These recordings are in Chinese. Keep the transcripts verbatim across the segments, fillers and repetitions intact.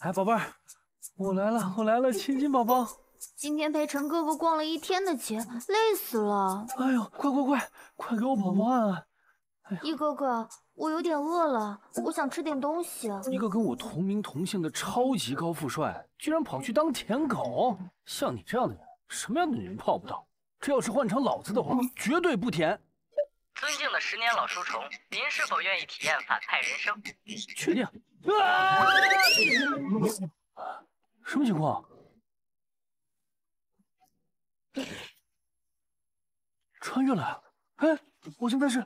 哎，宝贝儿，我来了，我来了，亲亲宝宝。今天陪陈哥哥逛了一天的街，累死了。哎呦，快快快，快给我宝宝按按。哎、一哥哥，我有点饿了，我想吃点东西。一个跟我同名同姓的超级高富帅，居然跑去当舔狗，像你这样的人，什么样的女人泡不到？这要是换成老子的话，绝对不舔。 尊敬的十年老书虫，您是否愿意体验反派人生？确定。啊！什么情况？穿越了？哎，我现在是，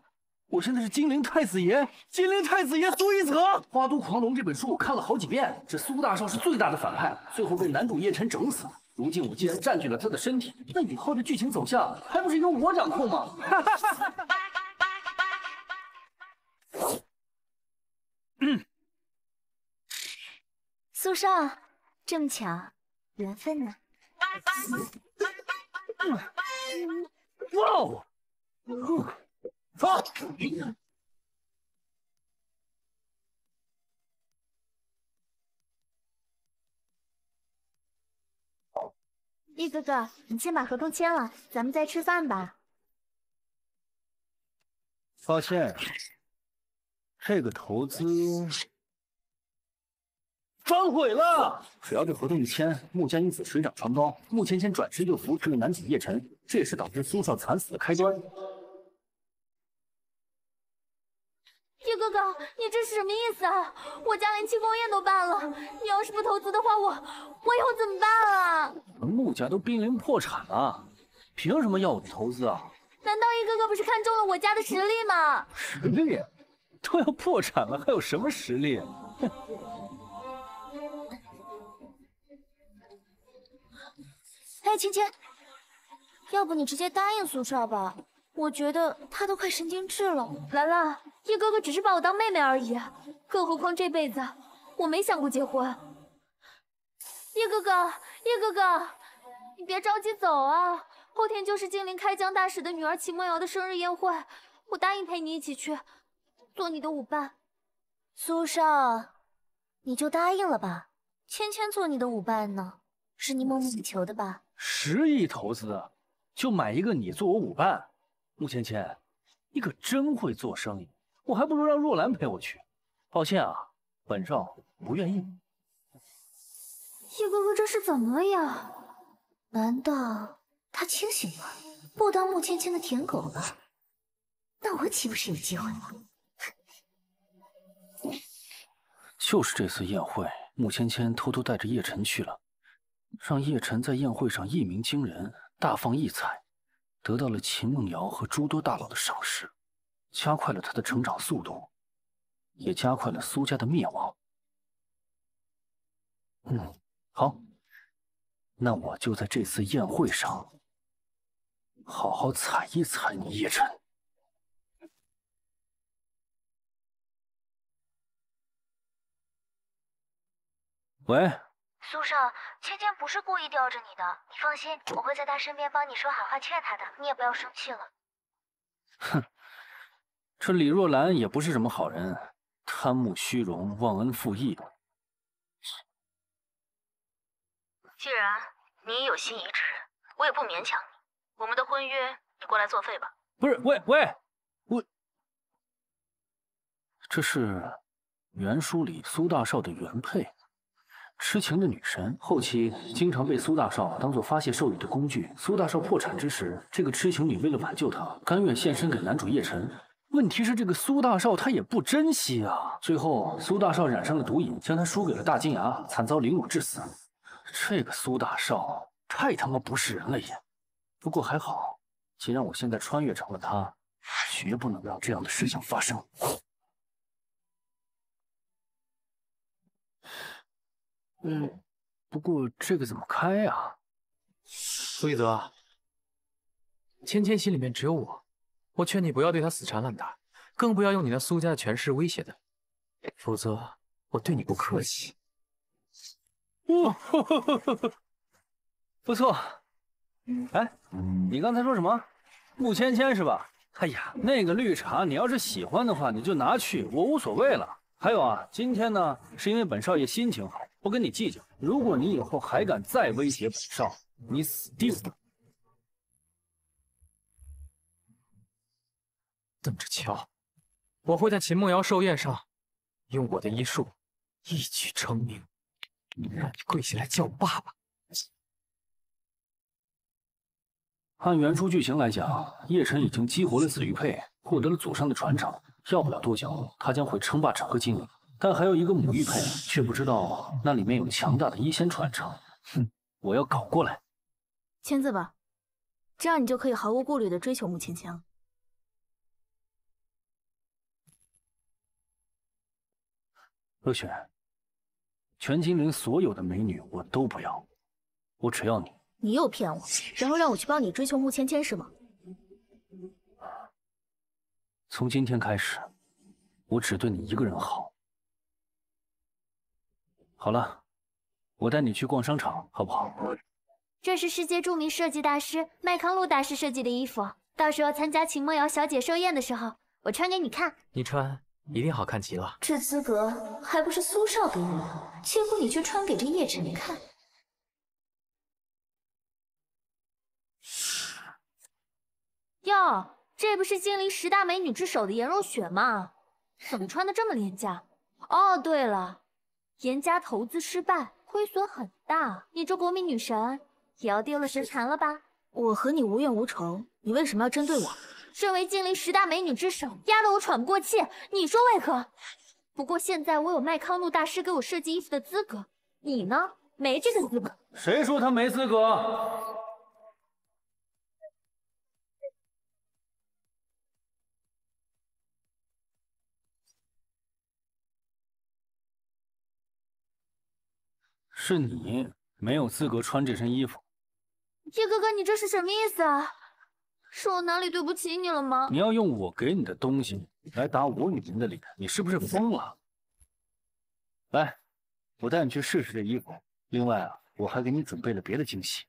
我现在是金陵太子爷，金陵太子爷苏一泽。《花都狂龙》这本书我看了好几遍，这苏大少是最大的反派，最后被男主叶晨整死了。 如今我既然占据了他的身体，那以后的剧情走向还不是由我掌控吗？嗯，苏少，这么巧，缘分呢。哇哦！走。一哥哥，你先把合同签了，咱们再吃饭吧。抱歉，这个投资反悔了。只要这合同一签，穆家因此水涨船高。穆芊芊转身就扶持了男主叶晨，这也是导致苏少惨死的开端。一哥哥，你这是什么意思啊？我家连庆功宴都办了，你要是不投资的话，我我以后怎么办啊？ 穆家都濒临破产了，凭什么要我的投资啊？难道一哥哥不是看中了我家的实力吗？实力都要破产了，还有什么实力？哎，芊芊，要不你直接答应苏少吧？我觉得他都快神经质了。兰兰，一哥哥只是把我当妹妹而已，更何况这辈子我没想过结婚。一哥哥，一哥哥。 你别着急走啊！后天就是金陵开疆大使的女儿秦梦瑶的生日宴会，我答应陪你一起去，做你的舞伴。苏少，你就答应了吧。芊芊做你的舞伴呢，是你梦寐以求的吧？十亿投资，就买一个你做我舞伴。穆芊芊，你可真会做生意，我还不如让若兰陪我去。抱歉啊，本少不愿意。叶哥哥这是怎么了呀？ 难道他清醒了，不当穆芊芊的舔狗了？那我岂不是有机会了？就是这次宴会，穆芊芊偷偷带着叶晨去了，让叶晨在宴会上一鸣惊人，大放异彩，得到了秦梦瑶和诸多大佬的赏识，加快了他的成长速度，也加快了苏家的灭亡。嗯，好。 那我就在这次宴会上好好踩一踩你叶晨。喂，苏少，芊芊不是故意吊着你的，你放心，我会在她身边帮你说好话劝她的，你也不要生气了。哼，这李若兰也不是什么好人，贪慕虚荣，忘恩负义。 既然你也有心移植，我也不勉强你。我们的婚约，你过来作废吧。不是，喂喂，我这是原书里苏大少的原配，痴情的女神，后期经常被苏大少当做发泄兽欲的工具。苏大少破产之时，这个痴情女为了挽救他，甘愿献身给男主叶晨。 问题是这个苏大少他也不珍惜啊！最后苏大少染上了毒瘾，将他输给了大金牙，惨遭凌辱致死。这个苏大少太他妈不是人了也！不过还好，既然我现在穿越成了他，绝不能让这样的事情发生。嗯，不过这个怎么开啊？苏一泽，芊芊心里面只有我。 我劝你不要对他死缠烂打，更不要用你那苏家的权势威胁他，否则我对你不客气。哦，呵呵呵不错。哎，你刚才说什么？穆芊芊是吧？哎呀，那个绿茶，你要是喜欢的话，你就拿去，我无所谓了。还有啊，今天呢，是因为本少爷心情好，不跟你计较。如果你以后还敢再威胁本少，你死定了。等着瞧，我会在秦梦瑶寿宴上，用我的医术一举成名，让你跪下来叫我爸爸。 按原初剧情来讲，叶晨已经激活了紫玉佩，获得了祖上的传承。要不了多久，他将会称霸整个金陵。但还有一个母玉佩，却不知道那里面有强大的医仙传承。哼，我要搞过来。签字吧，这样你就可以毫无顾虑地追求穆芊芊了。若雪，全金陵所有的美女我都不要，我只要你。 你又骗我，然后让我去帮你追求穆芊芊是吗？从今天开始，我只对你一个人好。好了，我带你去逛商场，好不好？这是世界著名设计大师麦康路大师设计的衣服，到时候参加秦梦瑶小姐寿宴的时候，我穿给你看。你穿一定好看极了。这资格还不是苏少给你的，结果你却穿给这叶晨看。 哟，这不是金陵十大美女之首的颜若雪吗？怎么穿的这么廉价？哦，对了，严家投资失败，亏损很大，你这国民女神也要丢了神坛了吧？我和你无冤无仇，你为什么要针对我？身为金陵十大美女之首，压得我喘不过气，你说为何？不过现在我有麦康路大师给我设计衣服的资格，你呢？没这个资格。谁说他没资格？ 是你没有资格穿这身衣服，叶哥哥，你这是什么意思啊？是我哪里对不起你了吗？你要用我给你的东西来打我女人的脸，你是不是疯了？来，我带你去试试这衣服。另外啊，我还给你准备了别的惊喜。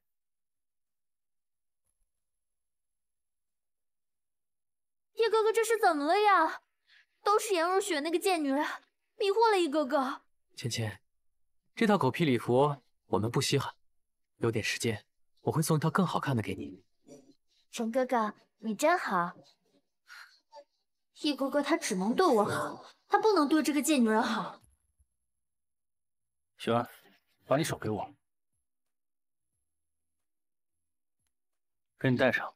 叶哥哥，这是怎么了呀？都是颜若雪那个贱女人迷惑了叶哥哥。芊芊。 这套狗屁礼服我们不稀罕，有点时间我会送一套更好看的给你。陈哥哥，你真好。叶哥哥他只能对我好，他不能对这个贱女人好。雪儿，把你手给我，给你戴上。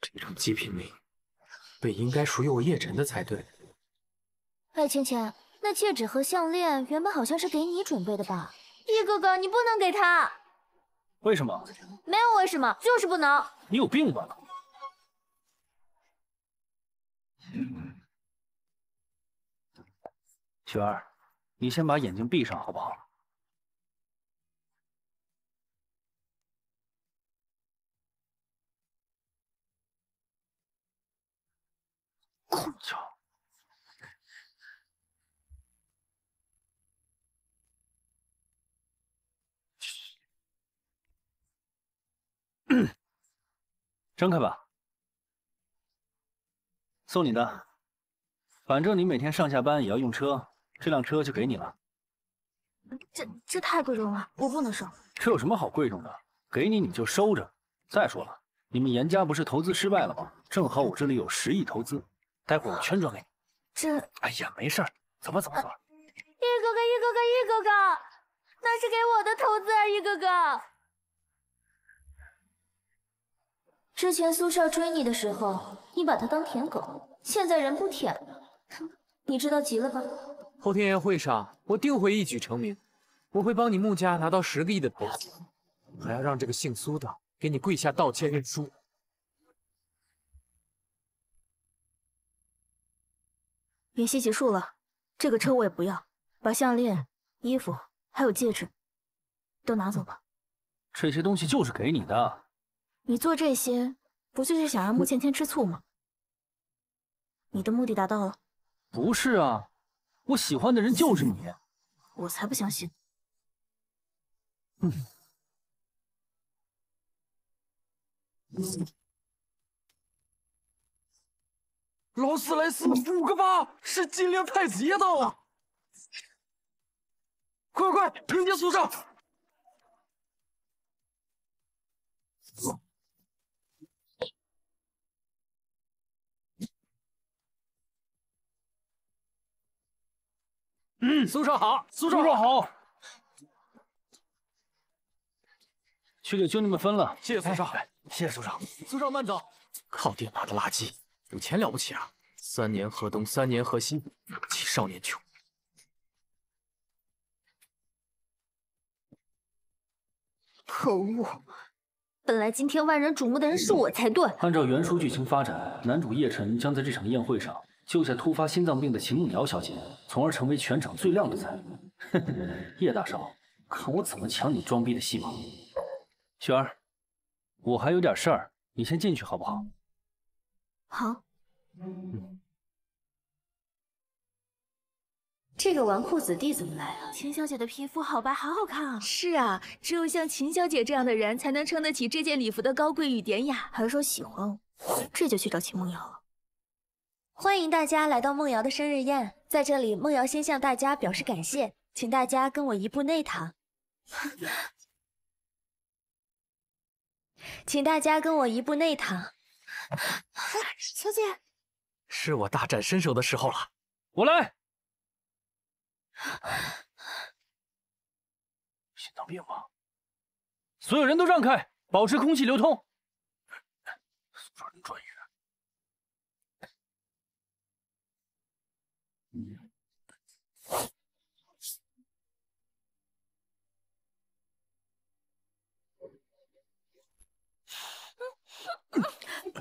这种极品美女，本应该属于我叶晨的才对。哎，芊芊。 那戒指和项链原本好像是给你准备的吧？叶哥哥，你不能给他。为什么？没有为什么，就是不能。你有病吧？雪儿，你先把眼睛闭上好不好？混账！ 睁开吧，送你的。反正你每天上下班也要用车，这辆车就给你了。这这太贵重了，我不能收。这有什么好贵重的？给你你就收着。再说了，你们严家不是投资失败了吗？正好我这里有十亿投资，待会儿我圈转给你。这……哎呀，没事儿，走吧走吧走吧。玉哥哥，玉哥哥，玉哥哥，那是给我的投资啊，玉哥哥。 之前苏少追你的时候，你把他当舔狗，现在人不舔了，你知道急了吧？后天宴会上，我定会一举成名，我会帮你穆家拿到十个亿的投资，还要让这个姓苏的给你跪下道歉认输。演习结束了，这个车我也不要，把项链、衣服还有戒指都拿走吧。这些东西就是给你的。 你做这些不就是想让穆芊芊吃醋吗？你的目的达到了？不是啊，我喜欢的人就是你。我才不相信。嗯。劳斯莱斯五个八是金陵太子爷到了。快快快，迎接苏少！嗯，苏少好，苏少好，去给兄弟们分了。谢谢苏少，谢谢苏少。苏少慢走。靠爹妈的垃圾，有钱了不起啊？三年河东，三年河西，岂少年穷？ 可恶！本来今天万人瞩目的人是我才对。按照原书剧情发展，男主叶晨将在这场宴会上救下突发心脏病的秦慕瑶小姐，从而成为全场最靓的菜。哼哼，叶大少，看我怎么抢你装逼的戏码！雪儿，我还有点事儿，你先进去好不好？好。嗯。这个纨绔子弟怎么来啊？秦小姐的皮肤好白，好好看啊！是啊，只有像秦小姐这样的人，才能撑得起这件礼服的高贵与典雅。还说喜欢我，这就去找秦梦瑶了。欢迎大家来到梦瑶的生日宴，在这里，梦瑶先向大家表示感谢，请大家跟我一步内堂。请大家跟我一步内堂。小姐，是我大展身手的时候了，我来。 心脏病吗？所有人都让开，保持空气流通。苏少，你专业。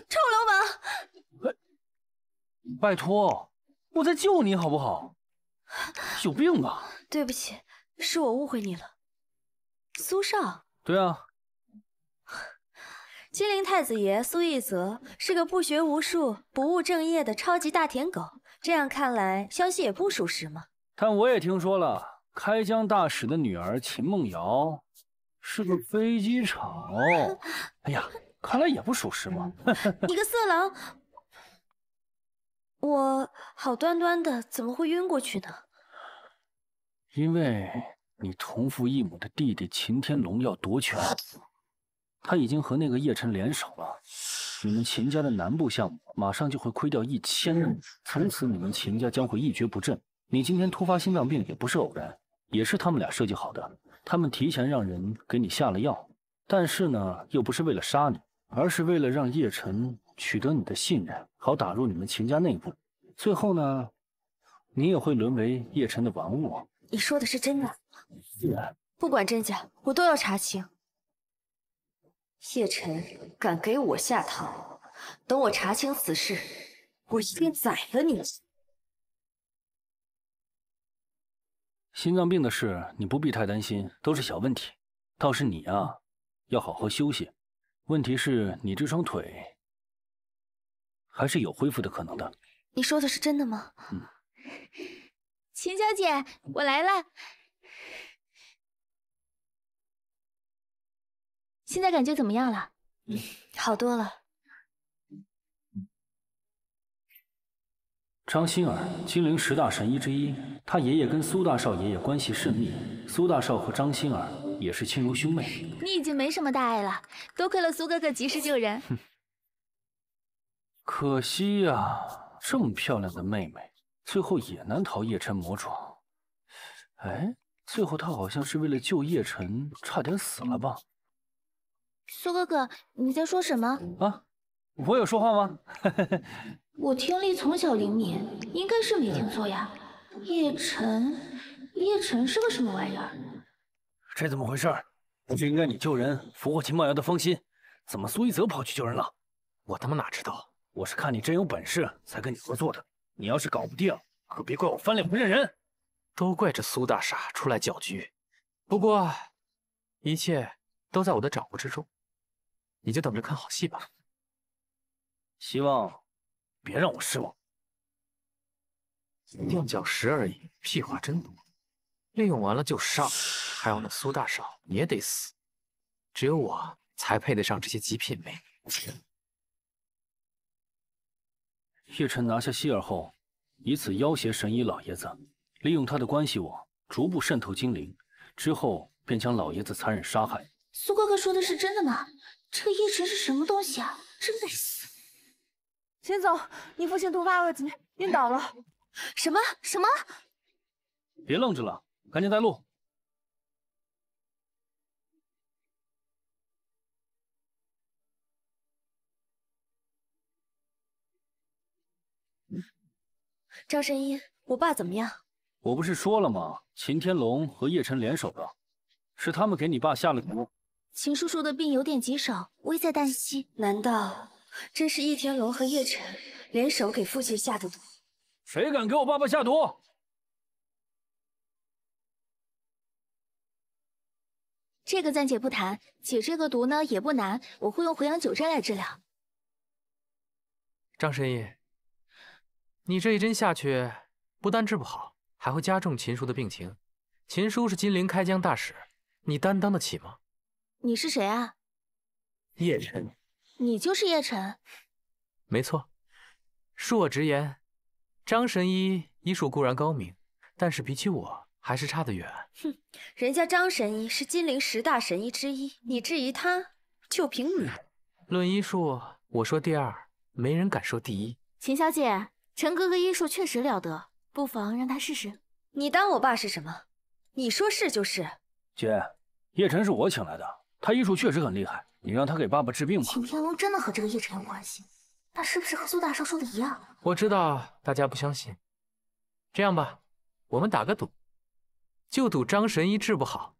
臭流氓！拜托，我在救你好不好？ 有病吧？对不起，是我误会你了。苏少，对啊，金陵太子爷苏奕泽是个不学无术、不务正业的超级大舔狗。这样看来，消息也不属实嘛。但我也听说了，开疆大使的女儿秦梦瑶是个飞机场。哎呀，看来也不属实嘛。你个色狼！ 我好端端的怎么会晕过去呢？因为你同父异母的弟弟秦天龙要夺权，他已经和那个叶晨联手了。你们秦家的南部项目马上就会亏掉一千亿，从此你们秦家将会一蹶不振。你今天突发心脏病也不是偶然，也是他们俩设计好的。他们提前让人给你下了药，但是呢，又不是为了杀你，而是为了让叶晨。 取得你的信任，好打入你们秦家内部。最后呢，你也会沦为叶晨的玩物。你说的是真的？是啊，不管真假，我都要查清。叶晨敢给我下套，等我查清此事，我一定宰了你！心脏病的事你不必太担心，都是小问题。倒是你啊，要好好休息。问题是，你这双腿。 还是有恢复的可能的。你说的是真的吗？嗯。秦小姐，我来了。现在感觉怎么样了？嗯，好多了。张馨儿，金陵十大神医之一，他爷爷跟苏大少爷爷关系甚密，苏大少和张馨儿也是亲如兄妹。你已经没什么大碍了，多亏了苏哥哥及时救人。哼。 可惜呀、啊，这么漂亮的妹妹，最后也难逃叶晨魔爪。哎，最后她好像是为了救叶晨，差点死了吧？苏哥哥，你在说什么？啊，我有说话吗？我听力从小灵敏，应该是没听错呀。叶晨，叶晨是个什么玩意儿？这怎么回事？不是应该你救人，俘获秦梦瑶的芳心，怎么苏一泽跑去救人了？我他妈哪知道？ 我是看你真有本事才跟你合作的，你要是搞不定，可别怪我翻脸不认人。都怪这苏大傻出来搅局，不过一切都在我的掌握之中，你就等着看好戏吧。希望别让我失望。垫脚石而已，屁话真多。利用完了就杀，还有那苏大少也得死。只有我才配得上这些极品美女。 叶晨拿下希儿后，以此要挟神医老爷子，利用他的关系网逐步渗透金陵，之后便将老爷子残忍杀害。苏哥哥说的是真的吗？这叶辰是什么东西啊？真该死！秦总，你父亲突发恶疾，晕倒了。什么什么？别愣着了，赶紧带路。 张神医，我爸怎么样？我不是说了吗？秦天龙和叶辰联手的，是他们给你爸下了毒。秦叔叔的病有点棘手，危在旦夕。难道真是叶天龙和叶辰联手给父亲下的毒？谁敢给我爸爸下毒？这个暂且不谈，解这个毒呢也不难，我会用回阳九针来治疗。张神医。 你这一针下去，不但治不好，还会加重秦叔的病情。秦叔是金陵开疆大使，你担当得起吗？你是谁啊？叶辰。你就是叶辰。没错，恕我直言，张神医医术固然高明，但是比起我还是差得远。哼，人家张神医是金陵十大神医之一，你质疑他，就凭你。论医术，我说第二，没人敢说第一。秦小姐。 陈哥哥医术确实了得，不妨让他试试。你当我爸是什么？你说是就是。姐，叶辰是我请来的，他医术确实很厉害，你让他给爸爸治病吧。秦天龙真的和这个叶辰有关系？那是不是和苏大少说的一样？我知道大家不相信，这样吧，我们打个赌，就赌张神医治不好。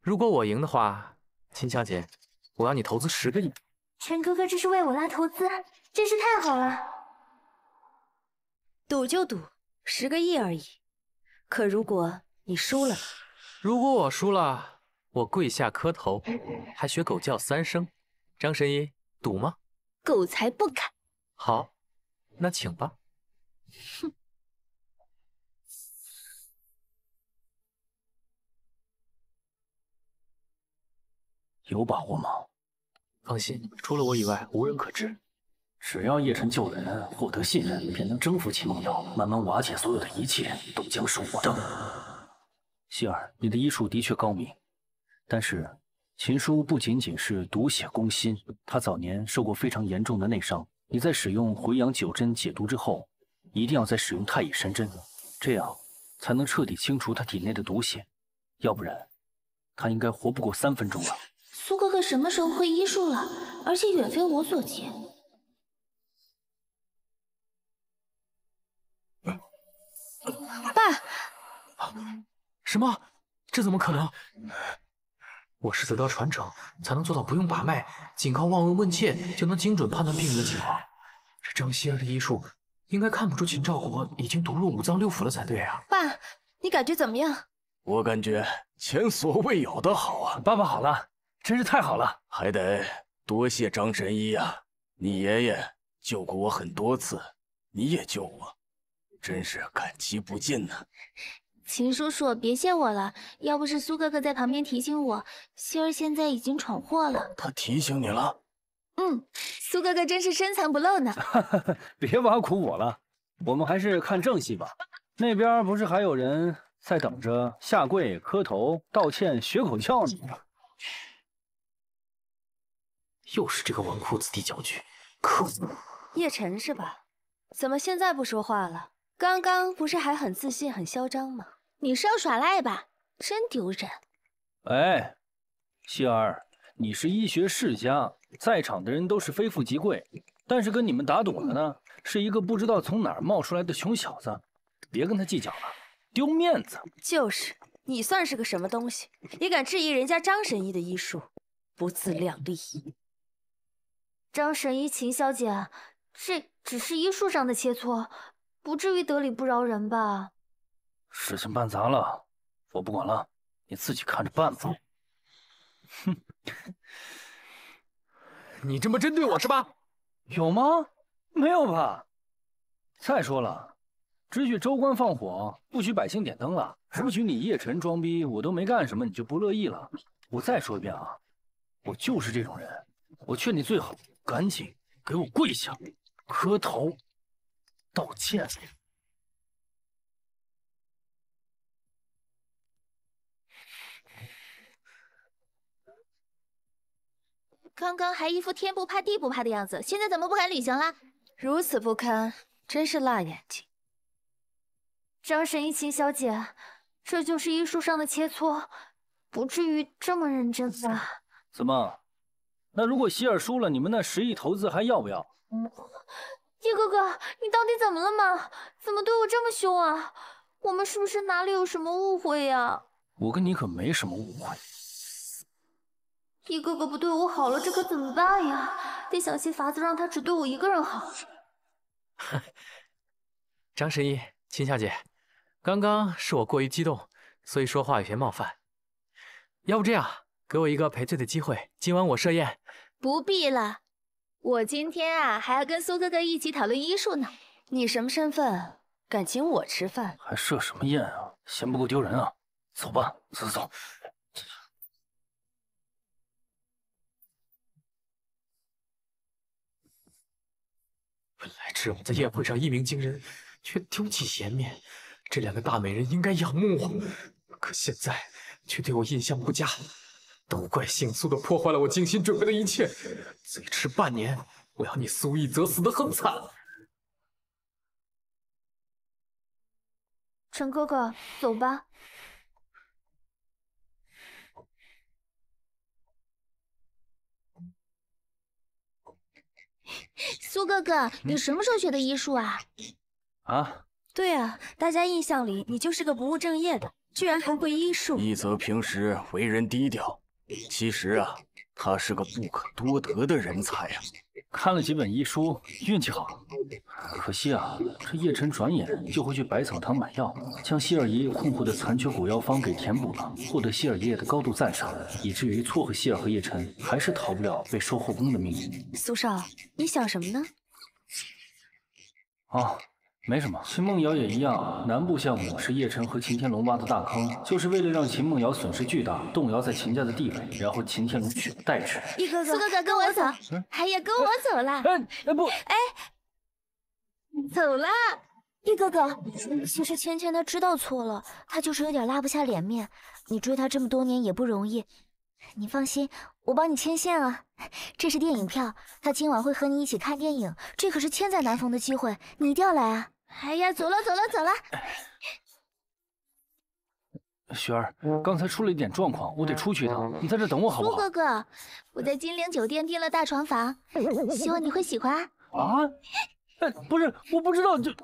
如果我赢的话，秦小姐，我要你投资十个亿。陈哥哥这是为我拉投资，真是太好了。 赌就赌十个亿而已，可如果你输了，如果我输了，我跪下磕头，还学狗叫三声。张神医，赌吗？狗才不敢。好，那请吧。哼。有把握吗？放心，除了我以外，无人可知。 只要叶辰救人，获得信任，便能征服秦梦瑶，慢慢瓦解所有的一切，都将是我的。希儿，你的医术的确高明，但是秦叔不仅仅是毒血攻心，他早年受过非常严重的内伤。你在使用回阳九针解毒之后，一定要再使用太乙神针，这样才能彻底清除他体内的毒血，要不然他应该活不过三分钟了。苏哥哥什么时候会医术了？而且远非我所及。 爸，什么？这怎么可能？我是得到传承，才能做到不用把脉，仅靠望闻问切就能精准判断病人的情况。这张希儿的医术，应该看不出秦兆国已经毒入五脏六腑了才对啊！爸，你感觉怎么样？我感觉前所未有的好啊！爸爸好了，真是太好了！还得多谢张神医啊！你爷爷救过我很多次，你也救我。 真是感激不尽呢，秦叔叔，别谢我了。要不是苏哥哥在旁边提醒我，希儿现在已经闯祸了。他提醒你了？嗯，苏哥哥真是深藏不露呢。别挖苦我了，我们还是看正戏吧。那边不是还有人在等着下跪、磕头、道歉、学狗叫你吗？又是这个纨绔子弟搅局，可恶！叶辰是吧？怎么现在不说话了？ 刚刚不是还很自信、很嚣张吗？你是要耍赖吧？真丢人！哎，希儿，你是医学世家，在场的人都是非富即贵，但是跟你们打赌的呢，是一个不知道从哪儿冒出来的穷小子，别跟他计较了，丢面子。就是，你算是个什么东西，也敢质疑人家张神医的医术，不自量力！张神医，秦小姐，这只是医术上的切磋。 不至于得理不饶人吧？事情办砸了，我不管了，你自己看着办吧。哼，你这么针对我是吧？有吗？没有吧？再说了，只许州官放火，不许百姓点灯了。不许你叶辰装逼，我都没干什么，你就不乐意了？我再说一遍啊，我就是这种人。我劝你最好赶紧给我跪下，磕头。 道歉。刚刚还一副天不怕地不怕的样子，现在怎么不敢旅行了？如此不堪，真是辣眼睛。张神医秦小姐，这就是医术上的切磋，不至于这么认真吧？怎么？那如果希尔输了，你们那十亿投资还要不要？嗯 叶哥哥，你到底怎么了嘛？怎么对我这么凶啊？我们是不是哪里有什么误会呀、啊？我跟你可没什么误会。叶哥哥不对我好了，这可怎么办呀？得想些法子让他只对我一个人好。张神医，秦小姐，刚刚是我过于激动，所以说话有些冒犯。要不这样，给我一个赔罪的机会，今晚我设宴。不必了。 我今天啊，还要跟苏哥哥一起讨论医术呢。你什么身份？敢请我吃饭？还设什么宴啊？嫌不够丢人啊？走吧，走走走。本来志勇在宴会上一鸣惊人，却丢弃颜面。这两个大美人应该仰慕我，可现在却对我印象不佳。 都怪姓苏的破坏了我精心准备的一切，最迟半年，我要你苏一泽死得很惨。陈哥哥，走吧。苏哥哥，你什么时候学的医术啊？啊？对啊，大家印象里你就是个不务正业的，居然还会医术。一泽平时为人低调。 其实啊，他是个不可多得的人才啊。看了几本医书，运气好。可惜啊，这叶晨转眼就会去百草堂买药，将希尔爷爷困惑的残缺古药方给填补了，获得希尔爷爷的高度赞赏，以至于撮合希尔和叶晨，还是逃不了被收后宫的命运。苏少，你想什么呢？哦。 没什么，秦梦瑶也一样。南部项目是叶晨和秦天龙挖的大坑，就是为了让秦梦瑶损失巨大，动摇在秦家的地位，然后秦天龙取而代之。一哥哥，苏哥哥，跟我走！嗯、哎呀，跟我走啦！哎哎不，哎，走啦！一哥哥，其实芊芊她知道错了，她就是有点拉不下脸面。你追她这么多年也不容易，你放心，我帮你牵线啊。 这是电影票，他今晚会和你一起看电影，这可是千载难逢的机会，你一定要来啊！哎呀，走了走了走了。雪儿，刚才出了一点状况，我得出去一趟，你在这等我好不好？苏哥哥，我在金陵酒店订了大床房，希望你会喜欢。啊？哎，不是，我不知道这。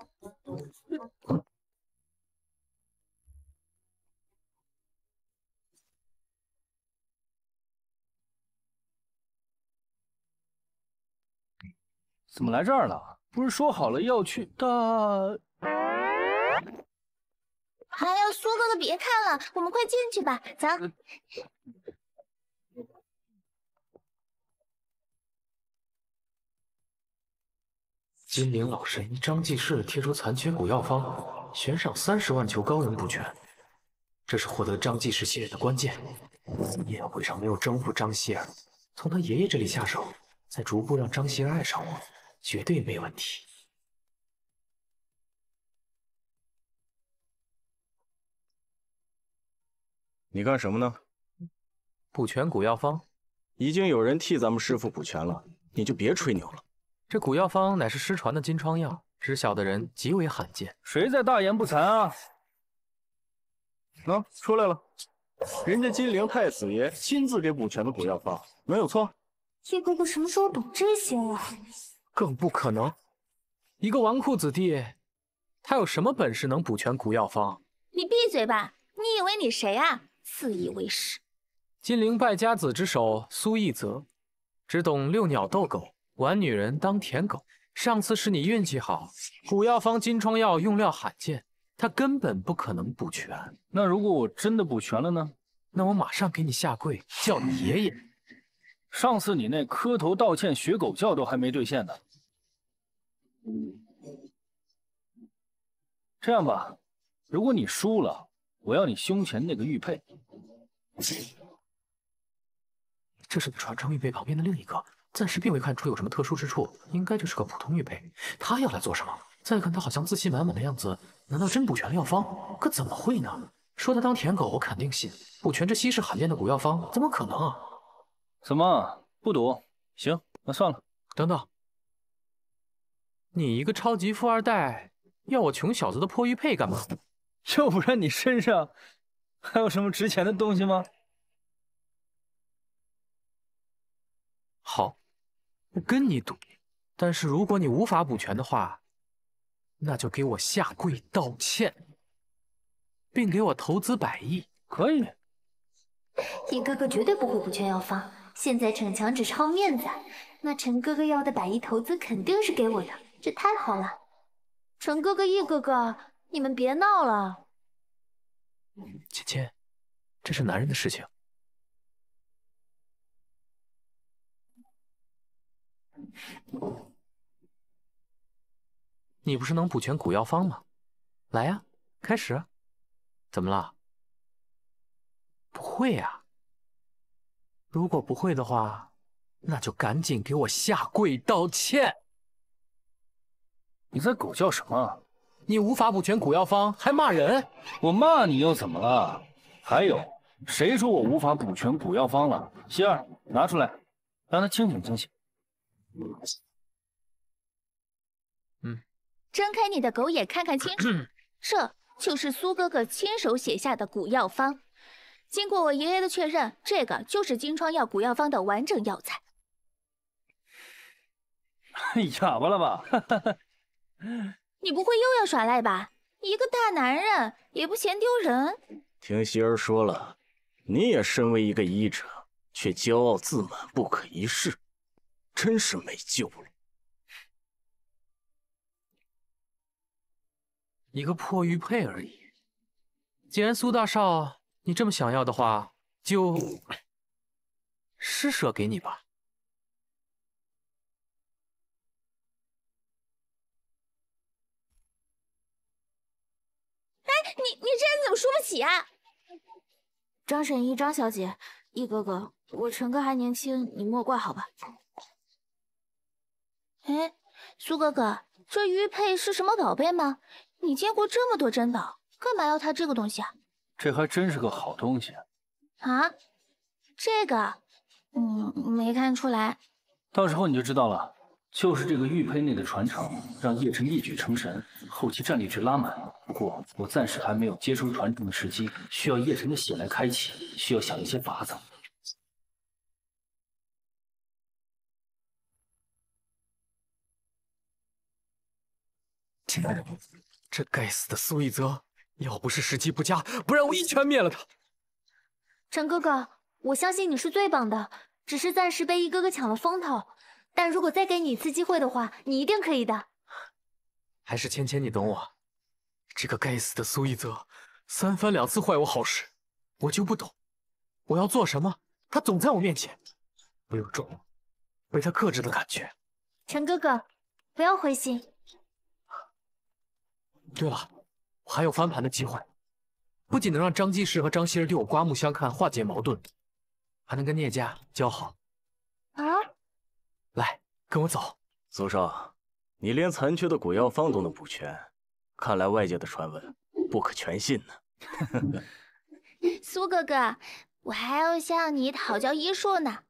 怎么来这儿了？不是说好了要去大……哎呀，苏哥哥，别看了，我们快进去吧，走。金陵老神医张济世贴出残缺古药方，悬赏三十万求高人补全，这是获得张济世信任的关键。宴会上没有征服张希儿，从他爷爷这里下手，再逐步让张希儿爱上我。 绝对没问题。你干什么呢？补全古药方，已经有人替咱们师傅补全了，你就别吹牛了。这古药方乃是失传的金疮药，知晓的人极为罕见。谁在大言不惭啊？喏、啊，出来了，人家金陵太子爷亲自给补全的古药方，没有错。叶哥哥什么时候懂这些了？ 更不可能，一个纨绔子弟，他有什么本事能补全古药方？你闭嘴吧！你以为你谁啊？自以为是！金陵败家子之首苏一泽，只懂遛鸟逗狗，玩女人当舔狗。上次是你运气好，古药方金疮药用料罕见，他根本不可能补全。那如果我真的补全了呢？那我马上给你下跪，叫你爷爷。 上次你那磕头道歉学狗叫都还没兑现呢。这样吧，如果你输了，我要你胸前那个玉佩。这是你传承玉佩旁边的另一个，暂时并未看出有什么特殊之处，应该就是个普通玉佩。他要来做什么？再看他好像自信满满的样子，难道真补全了药方？可怎么会呢？说他当舔狗，我肯定信。补全这稀世罕见的古药方，怎么可能啊？ 怎么，不赌，行，那算了。等等，你一个超级富二代，要我穷小子的破玉佩干嘛？要不然你身上还有什么值钱的东西吗？好，我跟你赌。 但是如果你无法补全的话，那就给我下跪道歉，并给我投资百亿。可以。尹哥哥绝对不会补全药方，现在逞强只是好面子。那陈哥哥要的百亿投资肯定是给我的，这太好了。陈哥哥、易哥哥，你们别闹了。芊芊，这是男人的事情。 你不是能补全古药方吗？来呀、啊，开始、啊。怎么了？不会呀、啊。如果不会的话，那就赶紧给我下跪道歉。你在狗叫什么？你无法补全古药方，还骂人？我骂你又怎么了？还有，谁说我无法补全古药方了？希儿，拿出来，让他清醒清醒。 嗯，睁开你的狗眼，看看清楚，这就是苏哥哥亲手写下的古药方。经过我爷爷的确认，这个就是金疮药古药方的完整药材。哑巴了吧？你不会又要耍赖吧？一个大男人也不嫌丢人。听希儿说了，你也身为一个医者，却骄傲自满，不可一世。 真是没救了！一个破玉佩而已。既然苏大少你这么想要的话，就施舍给你吧。哎，你你这人怎么输不起啊？张沈一，张小姐，易哥哥，我陈哥还年轻，你莫怪好吧。 哎，苏哥哥，这玉佩是什么宝贝吗？你见过这么多珍宝，干嘛要它这个东西啊？这还真是个好东西啊！啊，这个，嗯，没看出来。到时候你就知道了，就是这个玉佩内的传承，让叶晨一举成神，后期战力值拉满。不过我暂时还没有接收传承的时机，需要叶晨的血来开启，需要想一些法子。 这该死的苏一泽，要不是时机不佳，不然我一拳灭了他。陈哥哥，我相信你是最棒的，只是暂时被一哥哥抢了风头。但如果再给你一次机会的话，你一定可以的。还是芊芊，你懂我。这个该死的苏一泽，三番两次坏我好事，我就不懂，我要做什么，他总在我面前，我有种被他克制的感觉。陈哥哥，不要灰心。 对了，我还有翻盘的机会，不仅能让张继士和张希儿对我刮目相看，化解矛盾，还能跟聂家交好。啊！来，跟我走。苏少，你连残缺的古药方都能补全，看来外界的传闻不可全信呢。苏哥哥，我还要向你讨教医术呢。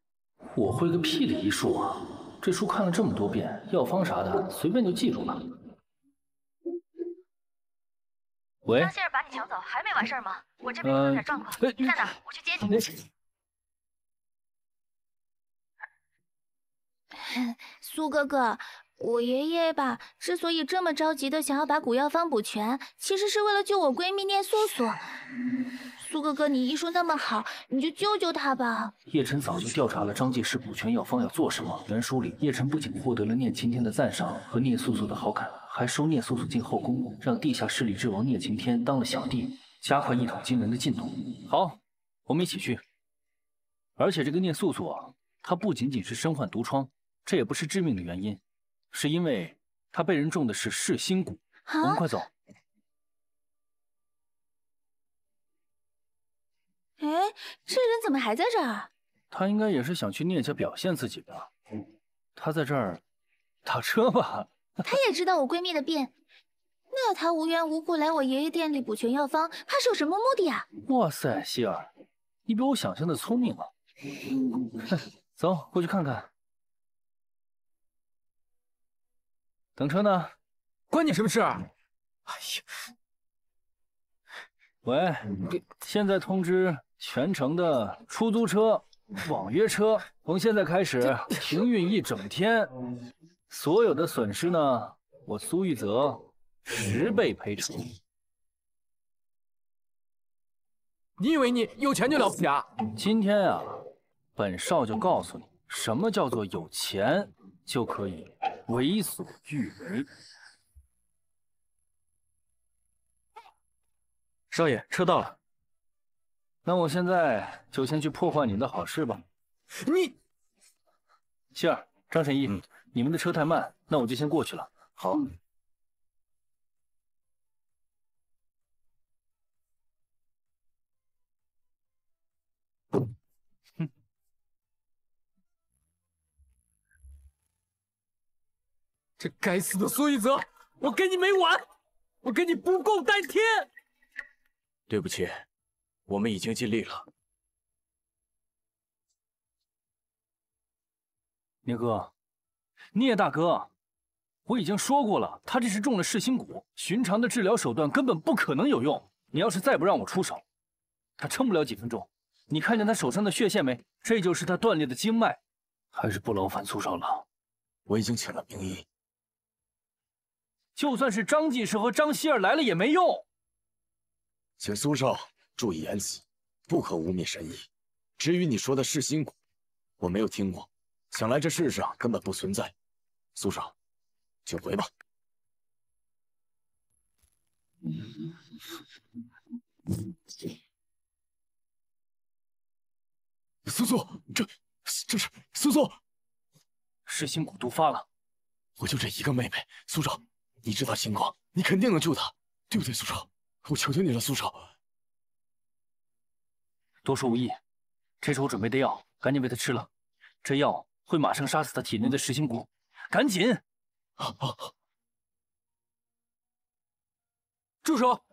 我会个屁的医术啊！这书看了这么多遍，药方啥的随便就记住了。 喂，张希儿把你抢走，还没完事儿吗？我这边有点状况，呃、你在哪？我去接你。苏哥哥，我爷爷吧，之所以这么着急的想要把古药方补全，其实是为了救我闺蜜聂素素。苏哥哥，你医术那么好，你就救救她吧。叶晨早就调查了张继士补全药方要做什么。原书里，叶晨不仅获得了聂晴天的赞赏和聂素素的好感。 还收聂素素进后宫，让地下势力之王聂晴天当了小弟，加快一桶金人的进度。好，我们一起去。而且这个聂素素啊，她不仅仅是身患毒疮，这也不是致命的原因，是因为她被人种的是噬心蛊。啊、我们快走。哎，这人怎么还在这儿？他应该也是想去聂家表现自己吧？他在这儿打车吧？ 他也知道我闺蜜的病，那他无缘无故来我爷爷店里补全药方，他是有什么目的啊？哇塞，希儿，你比我想象的聪明啊！走，过去看看。等车呢？关你什么事？哎呀！ 喂，现在通知全城的出租车、网约车，从现在开始停运一整天，所有的损失呢，我苏玉泽十倍赔偿。你以为你有钱就了不起啊？今天啊，本少就告诉你，什么叫做有钱就可以为所欲为。 少爷，车到了。那我现在就先去破坏你的好事吧。你，希儿、张神医，嗯、你们的车太慢，那我就先过去了。好。嗯、哼，这该死的苏一泽，我跟你没完，我跟你不共戴天。 对不起，我们已经尽力了。聂哥，聂大哥，我已经说过了，他这是中了噬心蛊，寻常的治疗手段根本不可能有用。你要是再不让我出手，他撑不了几分钟。你看见他手上的血线没？这就是他断裂的经脉。还是不劳烦苏少郎，我已经请了名医。就算是张技师和张希儿来了也没用。 请苏少注意言辞，不可污蔑神医。至于你说的噬心蛊，我没有听过，想来这世上根本不存在。苏少，请回吧。苏苏，这这是苏苏，噬心蛊毒发了。我就这一个妹妹，苏少，你知道情况，你肯定能救她，对不对，苏少？ 我求求你了，苏少，多说无益。这是我准备的药，赶紧喂他吃了。这药会马上杀死他体内的噬心蛊，赶紧！啊啊、住手！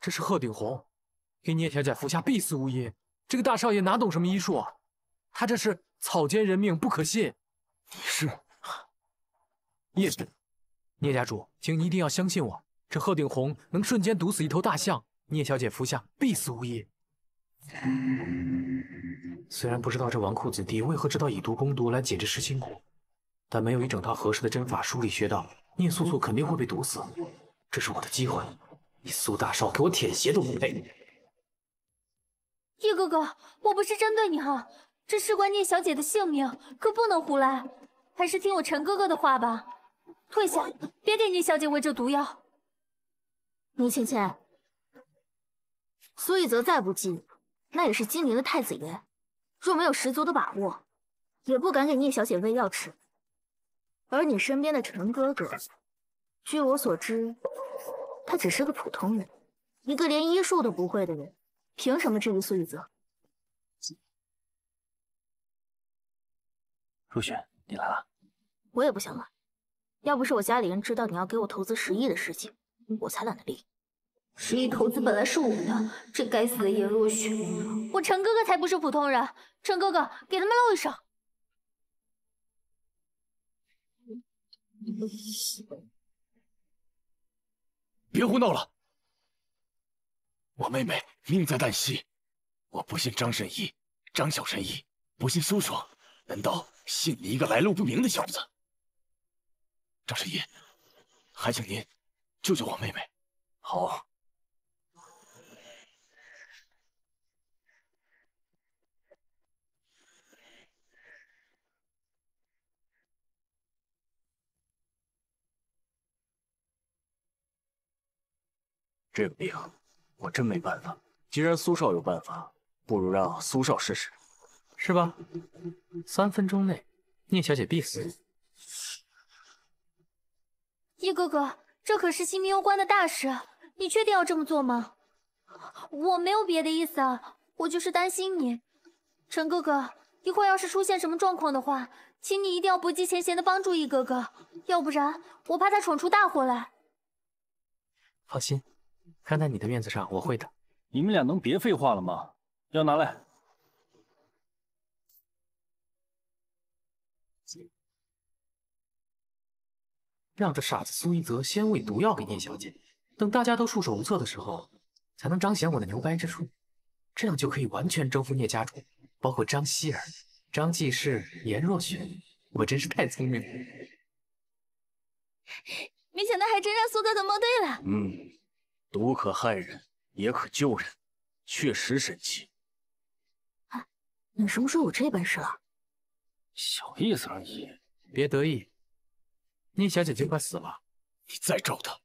这是鹤顶红，给聂小姐服下必死无疑。这个大少爷哪懂什么医术啊？他这是草菅人命，不可信。你是？ 叶聂家主，请你一定要相信我，这鹤顶红能瞬间毒死一头大象，聂小姐服下必死无疑。虽然不知道这纨绔子弟为何知道以毒攻毒来解这噬心蛊，但没有一整套合适的针法梳理穴道，聂素素肯定会被毒死。这是我的机会，你苏大少给我舔鞋都不配！叶哥哥，我不是针对你哈，这事关聂小姐的性命，可不能胡来，还是听我陈哥哥的话吧。 退下，别给聂小姐喂这毒药。倪芊芊，苏玉泽再不济，那也是金陵的太子爷，若没有十足的把握，也不敢给聂小姐喂药吃。而你身边的陈哥哥，据我所知，他只是个普通人，一个连医术都不会的人，凭什么治愈苏玉泽？如雪，你来了，我也不想来。 要不是我家里人知道你要给我投资十亿的事情，我才懒得理。十亿投资本来是我的，这该死的颜若雪，我陈哥哥才不是普通人！陈哥哥，给他们露一手！别胡闹了！我妹妹命在旦夕，我不信张神医、张小神医，不信苏爽，难道信你一个来路不明的小子？ 张神医，还请您救救我妹妹。好。这个病我真没办法。既然苏少有办法，不如让苏少试试，是吧？三分钟内，聂小姐必死。 叶哥哥，这可是性命攸关的大事，你确定要这么做吗？我没有别的意思啊，我就是担心你。陈哥哥，一会儿要是出现什么状况的话，请你一定要不计前嫌的帮助叶哥哥，要不然我怕他闯出大祸来。放心，看在你的面子上，我会的。你们俩能别废话了吗？要拿来。让这傻子苏一泽先喂毒药给叶小姐，等大家都束手无策的时候，才能彰显我的牛掰之处。这样就可以完全征服聂家主，包括张希儿、张继世、颜若雪。我真是太聪明了，没想到还真让苏哥哥蒙对了。嗯，毒可害人。 也可救人，确实神奇。哎，你什么时候有这本事了？小意思而已，别得意。聂小姐姐快死了，你再找她，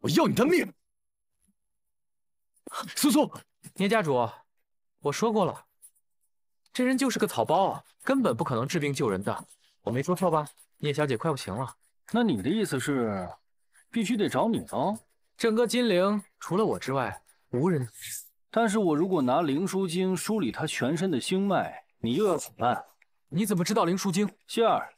我要你的命！苏苏，聂家主，我说过了，这人就是个草包啊，根本不可能治病救人的。我没说错吧？聂小姐快不行了。那你的意思是，必须得找你呢？整个金陵除了我之外。 无人，但是我如果拿灵枢经梳理他全身的经脉，你又要怎么办？你怎么知道灵枢经？希儿，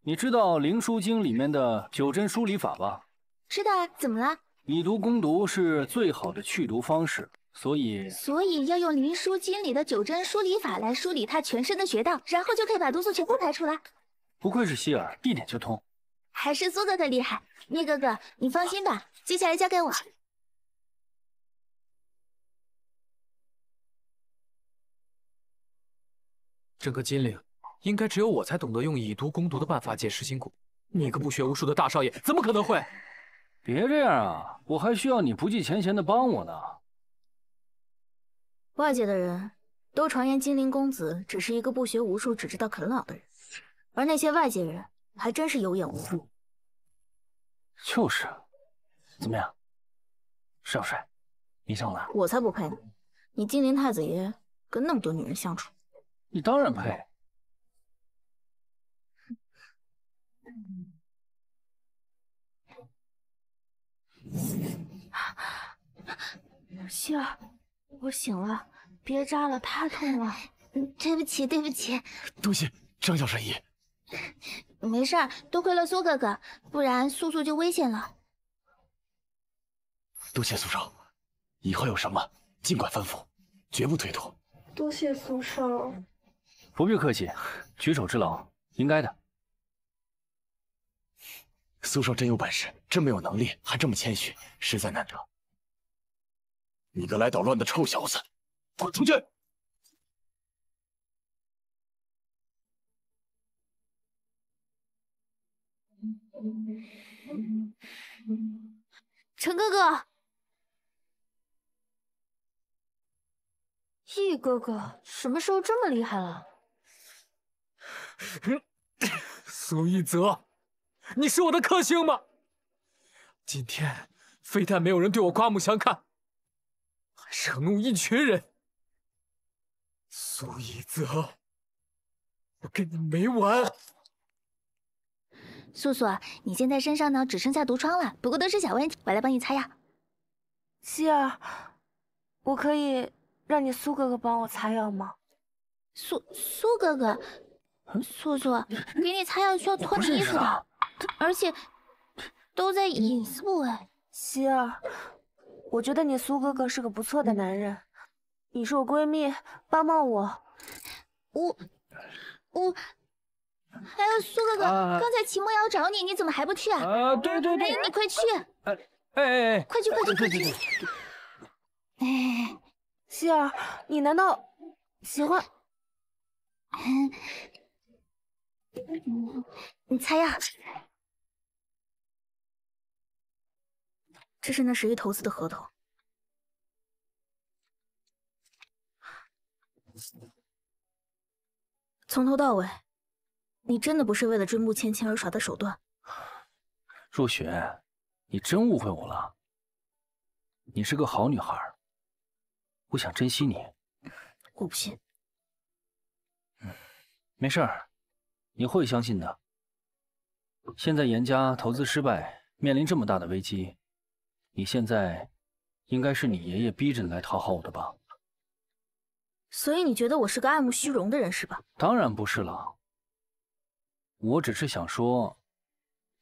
你知道灵枢经里面的九针梳理法吧？知道啊，怎么了？以毒攻毒是最好的去毒方式，所以所以要用灵枢经里的九针梳理法来梳理他全身的穴道，然后就可以把毒素全部排出来。不愧是希儿，一点就通。还是苏哥哥厉害，聂哥哥，你放心吧，接下来交给我。 整个金陵，应该只有我才懂得用以毒攻毒的办法解释辛苦。你个不学无术的大少爷，怎么可能会？别这样啊！我还需要你不计前嫌的帮我呢。外界的人都传言金陵公子只是一个不学无术、只知道啃老的人，而那些外界人还真是有眼无珠。就是，怎么样，少帅，你上来。我才不配呢！你金陵太子爷跟那么多女人相处。 你当然配。希儿，我醒了，别扎了，太痛了。对不起，对不起。多谢张小神医。没事儿，多亏了苏哥哥，不然素素就危险了。多谢苏少，以后有什么尽管吩咐，绝不推脱。多谢苏少。 不必客气，举手之劳，应该的。苏少真有本事，这么有能力，还这么谦虚，实在难得。你个来捣乱的臭小子，滚出去！陈哥哥，易哥哥，什么时候这么厉害了？ 苏一泽，你是我的克星吗？今天非但没有人对我刮目相看，还惹怒一群人。苏一泽，我跟你没完！素素，你现在身上呢只剩下毒疮了，不过都是小问题，我来帮你擦药。希儿，我可以让你苏哥哥帮我擦药吗？苏苏哥哥。 素素，给你擦药需要脱你衣服的，而且都在隐私部位。希儿，我觉得你苏哥哥是个不错的男人，你是我闺蜜，帮帮我。我我，还有苏哥哥，啊、刚才齐梦瑶找你，你怎么还不去啊？啊，对对对，哎，你快去！哎哎哎，快去快去快去！哎，希儿，你难道喜欢？嗯 嗯、你擦药，这是那十亿投资的合同。从头到尾，你真的不是为了追慕芊芊而耍的手段。若雪，你真误会我了。你是个好女孩，我想珍惜你。我不信。嗯，没事儿。 你会相信的。现在严家投资失败，面临这么大的危机，你现在应该是你爷爷逼着你来讨好我的吧？所以你觉得我是个爱慕虚荣的人是吧？当然不是了。我只是想说，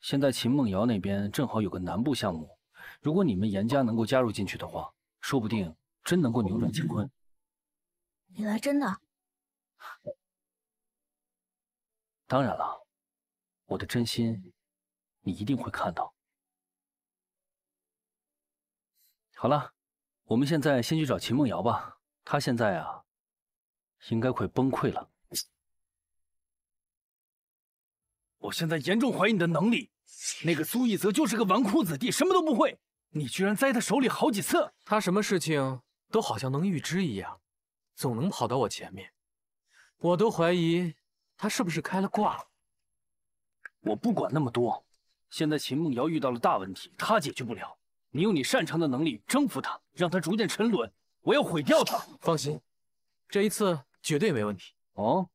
现在秦梦瑶那边正好有个南部项目，如果你们严家能够加入进去的话，说不定真能够扭转乾坤。你来真的？当然了，我的真心，你一定会看到。好了，我们现在先去找秦梦瑶吧，她现在啊，应该快崩溃了。 我现在严重怀疑你的能力。那个苏一泽就是个纨绔子弟，什么都不会。你居然栽他手里好几次。他什么事情都好像能预知一样，总能跑到我前面。我都怀疑他是不是开了挂。我不管那么多。现在秦梦瑶遇到了大问题，他解决不了。你用你擅长的能力征服他，让他逐渐沉沦。我要毁掉他。放心，这一次绝对没问题。哦，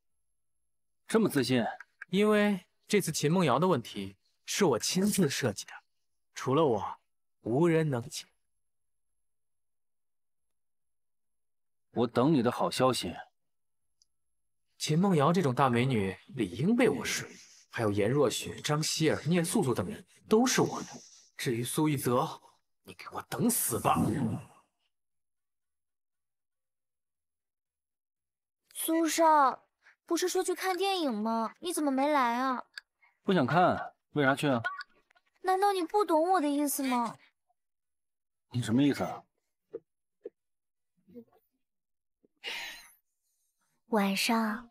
这么自信？因为。 这次秦梦瑶的问题是我亲自设计的，除了我，无人能解。我等你的好消息。秦梦瑶这种大美女理应被我睡，还有颜若雪、张希儿、聂素素等人都是我的。至于苏一泽，你给我等死吧！苏少，不是说去看电影吗？你怎么没来啊？ 不想看，为啥去啊？难道你不懂我的意思吗？你什么意思啊？晚上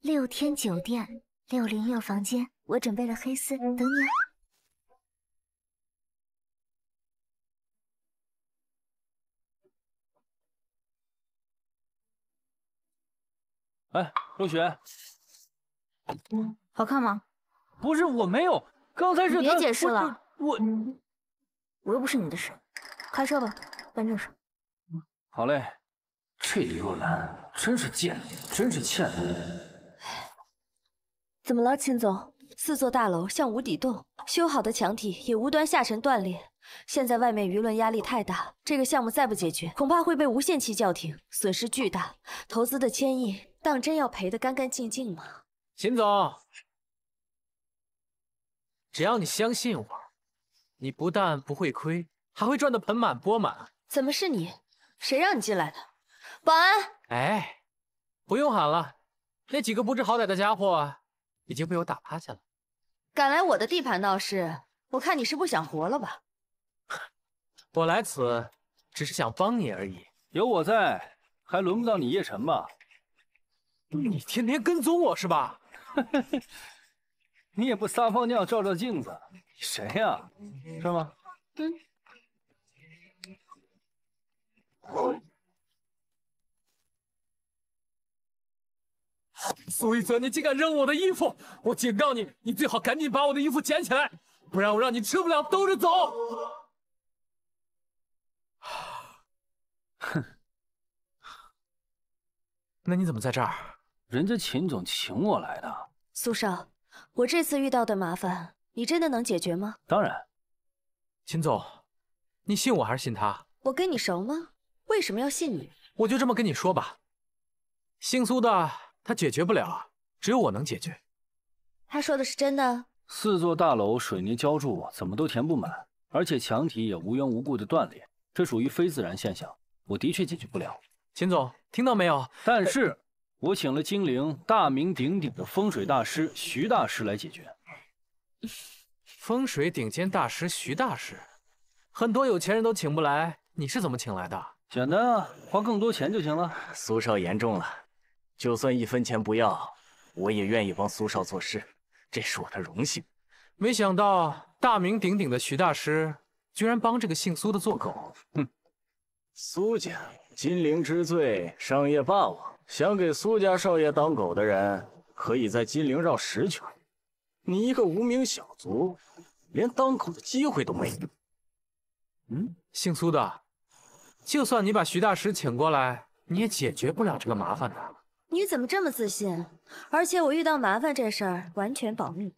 六天酒店六零六房间，我准备了黑丝等你啊。哎，若雪，好看吗？ 不是我没有，刚才是他。别解释了，我 我, 我又不是你的事，开车吧，办正事。好嘞。这李若兰真是贱，真是欠人。怎么了，秦总？四座大楼像无底洞，修好的墙体也无端下沉断裂。现在外面舆论压力太大，这个项目再不解决，恐怕会被无限期叫停，损失巨大。投资的千亿，当真要赔得干干净净吗？秦总。 只要你相信我，你不但不会亏，还会赚得盆满钵满。怎么是你？谁让你进来的？保安！哎，不用喊了，那几个不知好歹的家伙已经被我打趴下了。敢来我的地盘闹事，我看你是不想活了吧？我来此只是想帮你而已。有我在，还轮不到你叶晨吧？你天天跟踪我是吧？你也不撒泡尿照照镜子，你谁呀、啊？是吗？嗯。苏一泽，你竟敢扔我的衣服！我警告你，你最好赶紧把我的衣服捡起来，不然我让你吃不了兜着走。哼。那你怎么在这儿？人家秦总请我来的。苏少。 我这次遇到的麻烦，你真的能解决吗？当然，秦总，你信我还是信他？我跟你熟吗？为什么要信你？我就这么跟你说吧，姓苏的他解决不了，只有我能解决。他说的是真的？四座大楼水泥浇筑怎么都填不满，而且墙体也无缘无故的断裂，这属于非自然现象，我的确解决不了。秦总，听到没有？但是。呃 我请了金陵大名鼎鼎的风水大师徐大师来解决。风水顶尖大师徐大师，很多有钱人都请不来，你是怎么请来的？简单啊，花更多钱就行了。苏少言重了，就算一分钱不要，我也愿意帮苏少做事，这是我的荣幸。没想到大名鼎鼎的徐大师，居然帮这个姓苏的做狗。哼，苏家金陵之最，商业霸王。 想给苏家少爷当狗的人，可以在金陵绕十圈。你一个无名小卒，连当狗的机会都没有。嗯，姓苏的，就算你把徐大师请过来，你也解决不了这个麻烦的。你怎么这么自信？而且我遇到麻烦这事儿完全保密。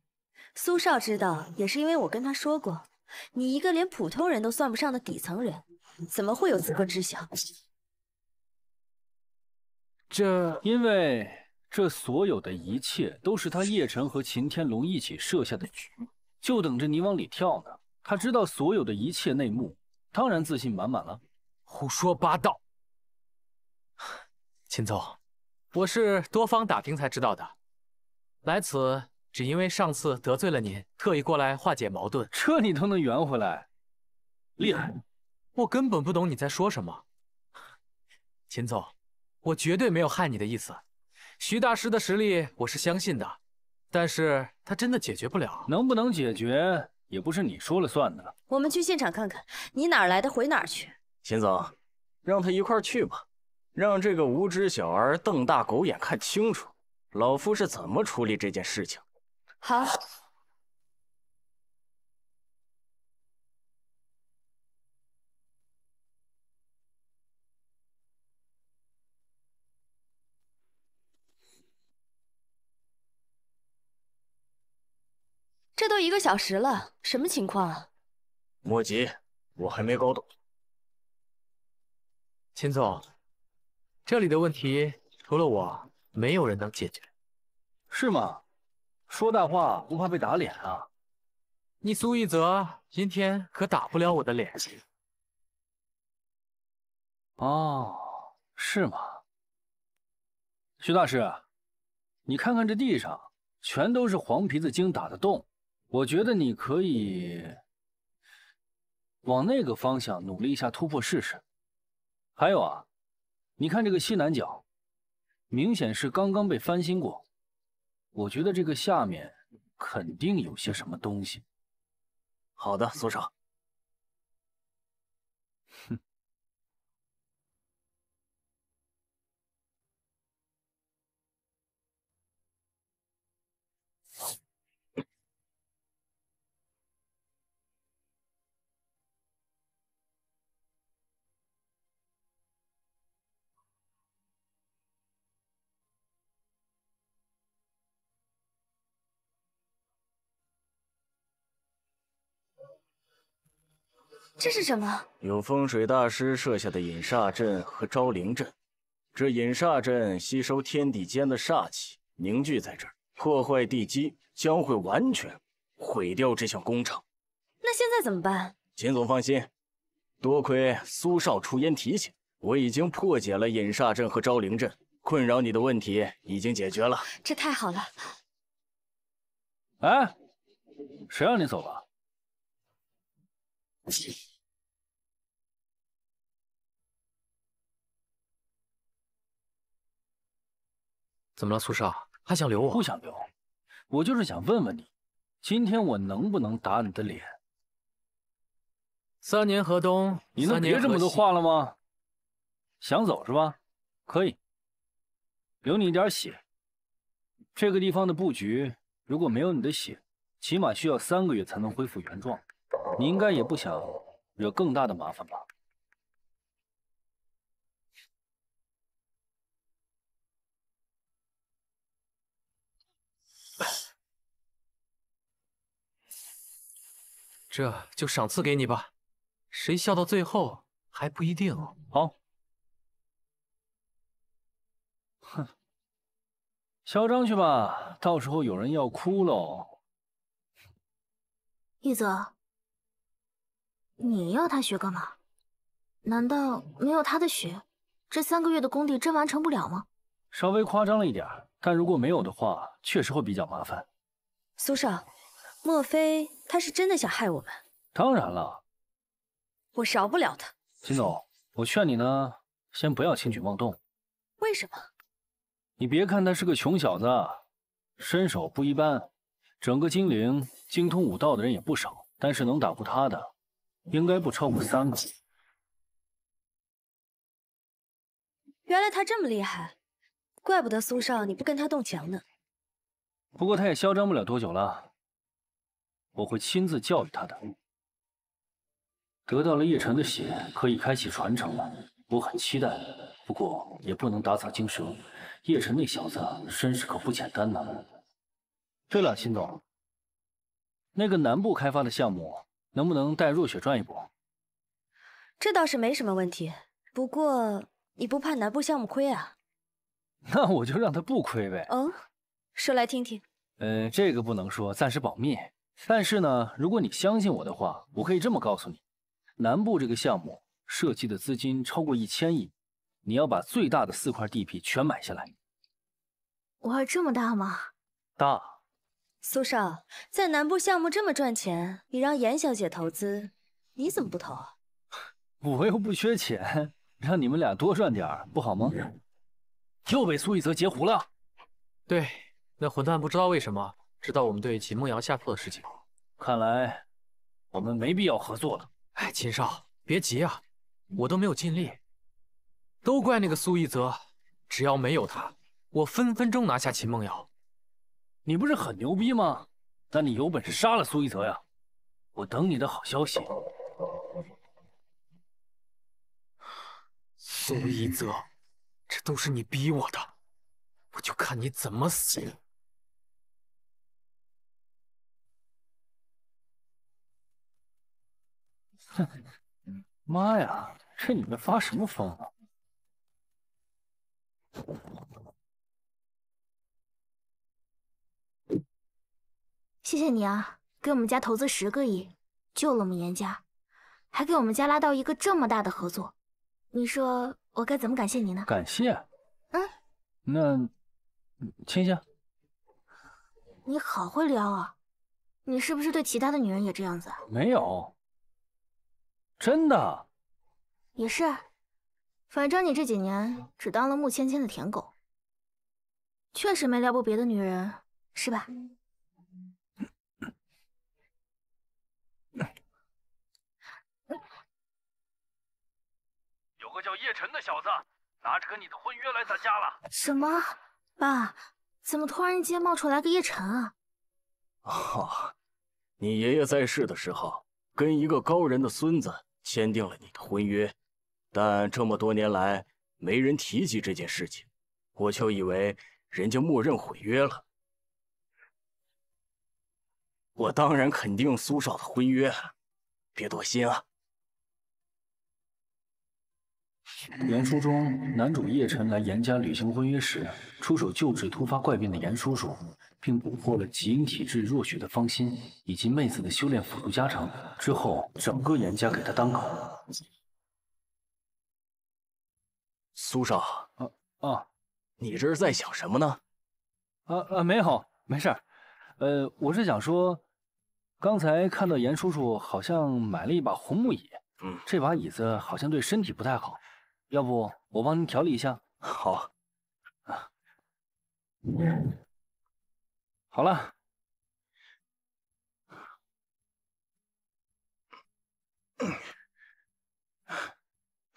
苏少知道也是因为我跟他说过，你一个连普通人都算不上的底层人，怎么会有资格知晓？ 这，因为这所有的一切都是他叶晨和秦天龙一起设下的局，就等着你往里跳呢。他知道所有的一切内幕，当然自信满满了。胡说八道！秦总，我是多方打听才知道的，来此只因为上次得罪了您，特意过来化解矛盾。这你都能圆回来，厉害！我根本不懂你在说什么。秦总，我绝对没有害你的意思。徐大师的实力我是相信的，但是他真的解决不了。能不能解决也不是你说了算的。我们去现场看看，你哪来的回哪儿去。秦总，让他一块儿去吧。 让这个无知小儿瞪大狗眼看清楚，老夫是怎么处理这件事情。好。这都一个小时了，什么情况啊？莫急，我还没搞懂。秦总。 这里的问题除了我，没有人能解决，是吗？说大话不怕被打脸啊！你苏一泽今天可打不了我的脸。哦，是吗？徐大师，你看看这地上全都是黄皮子精打的洞，我觉得你可以往那个方向努力一下突破试试。还有啊。 你看这个西南角，明显是刚刚被翻新过，我觉得这个下面肯定有些什么东西。好的，苏少。哼。这是什么？有风水大师设下的引煞阵和招灵阵。这引煞阵吸收天地间的煞气，凝聚在这儿，破坏地基，将会完全毁掉这项工程。那现在怎么办？秦总放心，多亏苏少出言提醒，我已经破解了引煞阵和招灵阵，困扰你的问题已经解决了。这太好了！哎，谁让你走了？ 怎么了，苏少？还想留我？不想留，我就是想问问你，今天我能不能打你的脸？三年河东，你能别这么多话了吗？想走是吧？可以，留你一点血。这个地方的布局，如果没有你的血，起码需要三个月才能恢复原状。 你应该也不想惹更大的麻烦吧？这就赏赐给你吧，谁笑到最后还不一定。好，哼，嚣张去吧，到时候有人要哭喽。一泽。 你要他学干嘛？难道没有他的学，这三个月的工地真完成不了吗？稍微夸张了一点，但如果没有的话，确实会比较麻烦。苏少，莫非他是真的想害我们？当然了，我饶不了他。秦总，我劝你呢，先不要轻举妄动。为什么？你别看他是个穷小子，身手不一般，整个金陵精通武道的人也不少，但是能打过他的。 应该不超过三个。原来他这么厉害，怪不得苏少你不跟他动强呢。不过他也嚣张不了多久了，我会亲自教育他的。得到了叶晨的血，可以开启传承了，我很期待。不过也不能打草惊蛇，叶晨那小子身世可不简单呐。对了，秦总，那个南部开发的项目。 能不能带若雪转一波？这倒是没什么问题。不过你不怕南部项目亏啊？那我就让他不亏呗。嗯、哦，说来听听。呃，这个不能说，暂时保密。但是呢，如果你相信我的话，我可以这么告诉你：南部这个项目涉及的资金超过一千亿，你要把最大的四块地皮全买下来。玩这么大吗？大。苏少，在南部项目这么赚钱，你让严小姐投资，你怎么不投啊？我又不缺钱，让你们俩多赚点不好吗？又被苏一泽截胡了。对，那混蛋不知道为什么知道我们对秦梦瑶下套的事情，看来我们没必要合作了。哎，秦少，别急啊，我都没有尽力。 都怪那个苏一泽，只要没有他，我分分钟拿下秦梦瑶。你不是很牛逼吗？那你有本事杀了苏一泽呀！我等你的好消息。苏一泽，这都是你逼我的，我就看你怎么死！哼，妈呀，这你们发什么疯啊！ 谢谢你啊，给我们家投资十个亿，救了我们严家，还给我们家拉到一个这么大的合作，你说我该怎么感谢你呢？感谢？嗯，那亲一下。你好会撩啊，你是不是对其他的女人也这样子啊？没有，真的。也是。 反正你这几年只当了穆芊芊的舔狗，确实没撩过别的女人，是吧？有个叫叶晨的小子，拿着跟你的婚约来咱家了。什么？爸，怎么突然间冒出来个叶晨啊？哦，你爷爷在世的时候，跟一个高人的孙子签订了你的婚约。 但这么多年来，没人提及这件事情，我就以为人家默认毁约了。我当然肯定苏少的婚约，别多心啊。言书中，男主叶晨来严家履行婚约时，出手救治突发怪病的严叔叔，并捕获了极阴体质弱血的方心以及妹子的修炼辅助加成，之后整个严家给他当狗。 苏少，啊啊，你这是在想什么呢？啊啊，没有，没事儿。呃，我是想说，刚才看到严叔叔好像买了一把红木椅，嗯，这把椅子好像对身体不太好，要不我帮您调理一下？好。啊，嗯、好了。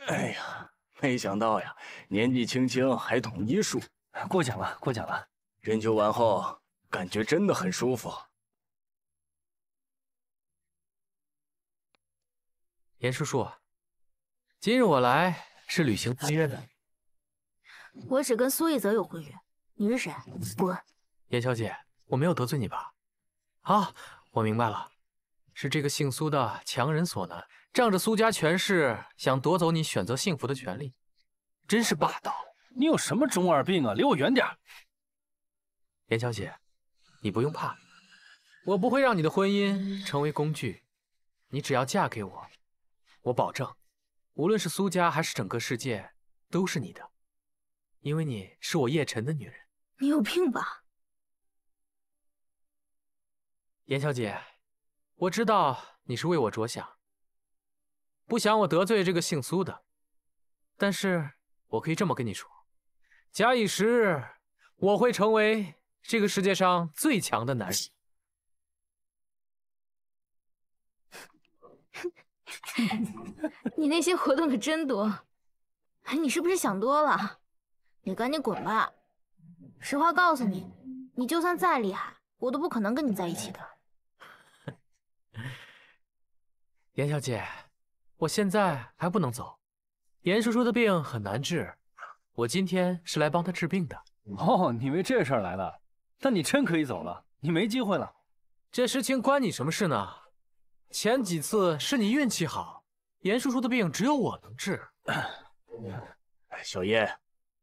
哎呀。 没想到呀，年纪轻轻还懂医术，过奖了，过奖了。针灸完后，感觉真的很舒服。严叔叔，今日我来是履行婚约的。我只跟苏一泽有婚约，你是谁？滚！严小姐，我没有得罪你吧？啊，我明白了，是这个姓苏的强人所难。 仗着苏家权势，想夺走你选择幸福的权利，真是霸道！你有什么中二病啊？离我远点！严小姐，你不用怕，我不会让你的婚姻成为工具。你只要嫁给我，我保证，无论是苏家还是整个世界，都是你的，因为你是我叶晨的女人。你有病吧，严小姐？我知道你是为我着想。 不想我得罪这个姓苏的，但是我可以这么跟你说：假以时日，我会成为这个世界上最强的男人。你那些活动可真多，你是不是想多了？你赶紧滚吧！实话告诉你，你就算再厉害，我都不可能跟你在一起的。严小姐。 我现在还不能走，严叔叔的病很难治，我今天是来帮他治病的。哦，你为这事儿来了？那你真可以走了，你没机会了。这事情关你什么事呢？前几次是你运气好，严叔叔的病只有我能治。小叶，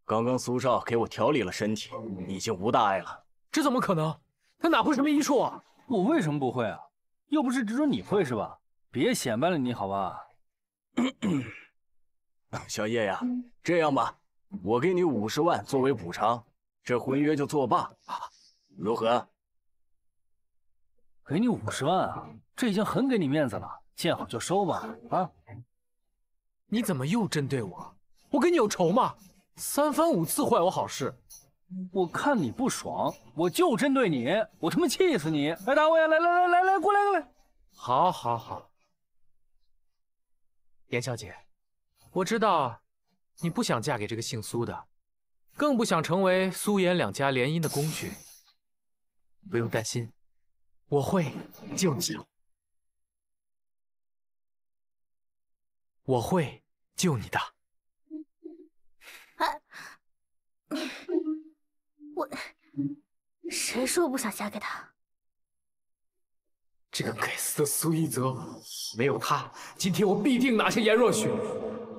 刚刚苏少给我调理了身体，已经无大碍了。这怎么可能？他哪会什么医术啊？我为什么不会啊？又不是只有你会是吧？别显摆了你好吧。小叶呀，这样吧，我给你五十万作为补偿，这婚约就作罢，如何？给你五十万啊，这已经很给你面子了，见好就收吧。啊，你怎么又针对我？我跟你有仇吗？三番五次坏我好事。 我看你不爽，我就针对你，我他妈气死你！来，大卫，来来来来来，过来过来！好，好，好。严小姐，我知道你不想嫁给这个姓苏的，更不想成为苏严两家联姻的工具。不用担心，我会救你，我会救你的。啊 我谁说不想嫁给他？这个该死的苏一泽，没有他，今天我必定拿下颜若雪。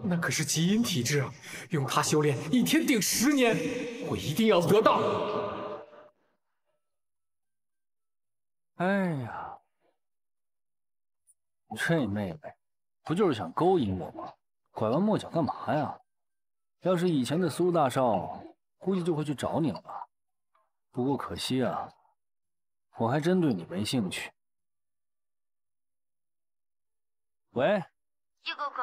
那可是极阴体质，用他修炼，一天顶十年，我一定要得到。哎呀，这妹妹不就是想勾引我吗？拐弯抹角干嘛呀？要是以前的苏大少，估计就会去找你了吧。 不过可惜啊，我还真对你没兴趣。喂，叶哥哥，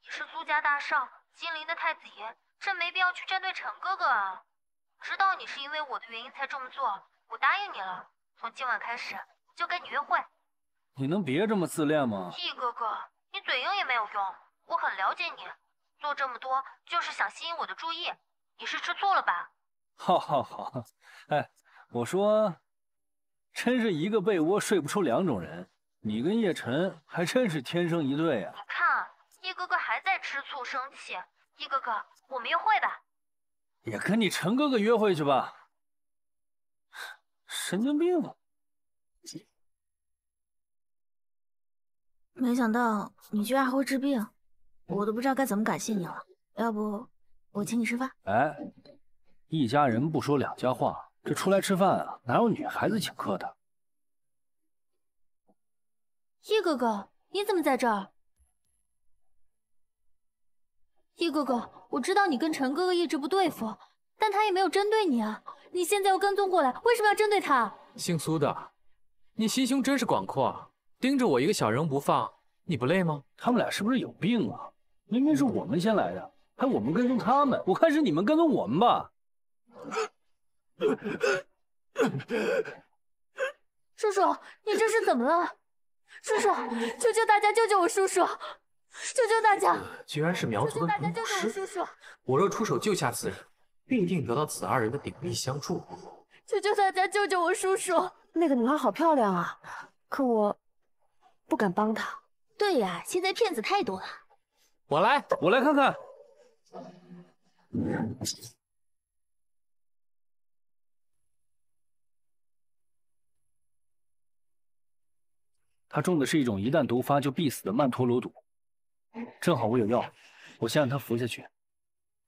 你是苏家大少，金陵的太子爷，这没必要去站队陈哥哥啊。知道你是因为我的原因才这么做，我答应你了，从今晚开始就跟你约会。你能别这么自恋吗？叶哥哥，你嘴硬也没有用，我很了解你，做这么多就是想吸引我的注意，你是吃醋了吧？ 好好好，哎，我说，真是一个被窝睡不出两种人。你跟叶晨还真是天生一对啊！你看，叶哥哥还在吃醋生气。叶哥哥，我们约会吧？也跟你陈哥哥约会去吧？神经病啊！没想到你居然还会治病，我都不知道该怎么感谢你了。要不我请你吃饭？哎。 一家人不说两家话，这出来吃饭啊，哪有女孩子请客的？叶哥哥，你怎么在这儿？叶哥哥，我知道你跟陈哥哥一直不对付，但他也没有针对你啊。你现在又跟踪过来，为什么要针对他？姓苏的，你心胸真是广阔，盯着我一个小人不放，你不累吗？他们俩是不是有病啊？明明是我们先来的，还我们跟踪他们，我看是你们跟踪我们吧。 叔叔，你这是怎么了？叔叔，求求大家救救我！叔叔，求求大家！居然是苗族的女尸，我若出手救下此人，必定得到此二人的鼎力相助。求求大家救救我！叔叔，那个女孩好漂亮啊，可我不敢帮她。对呀，现在骗子太多了。我来，我来看看。 他中的是一种一旦毒发就必死的曼陀罗毒，正好我有药，我先让他服下去，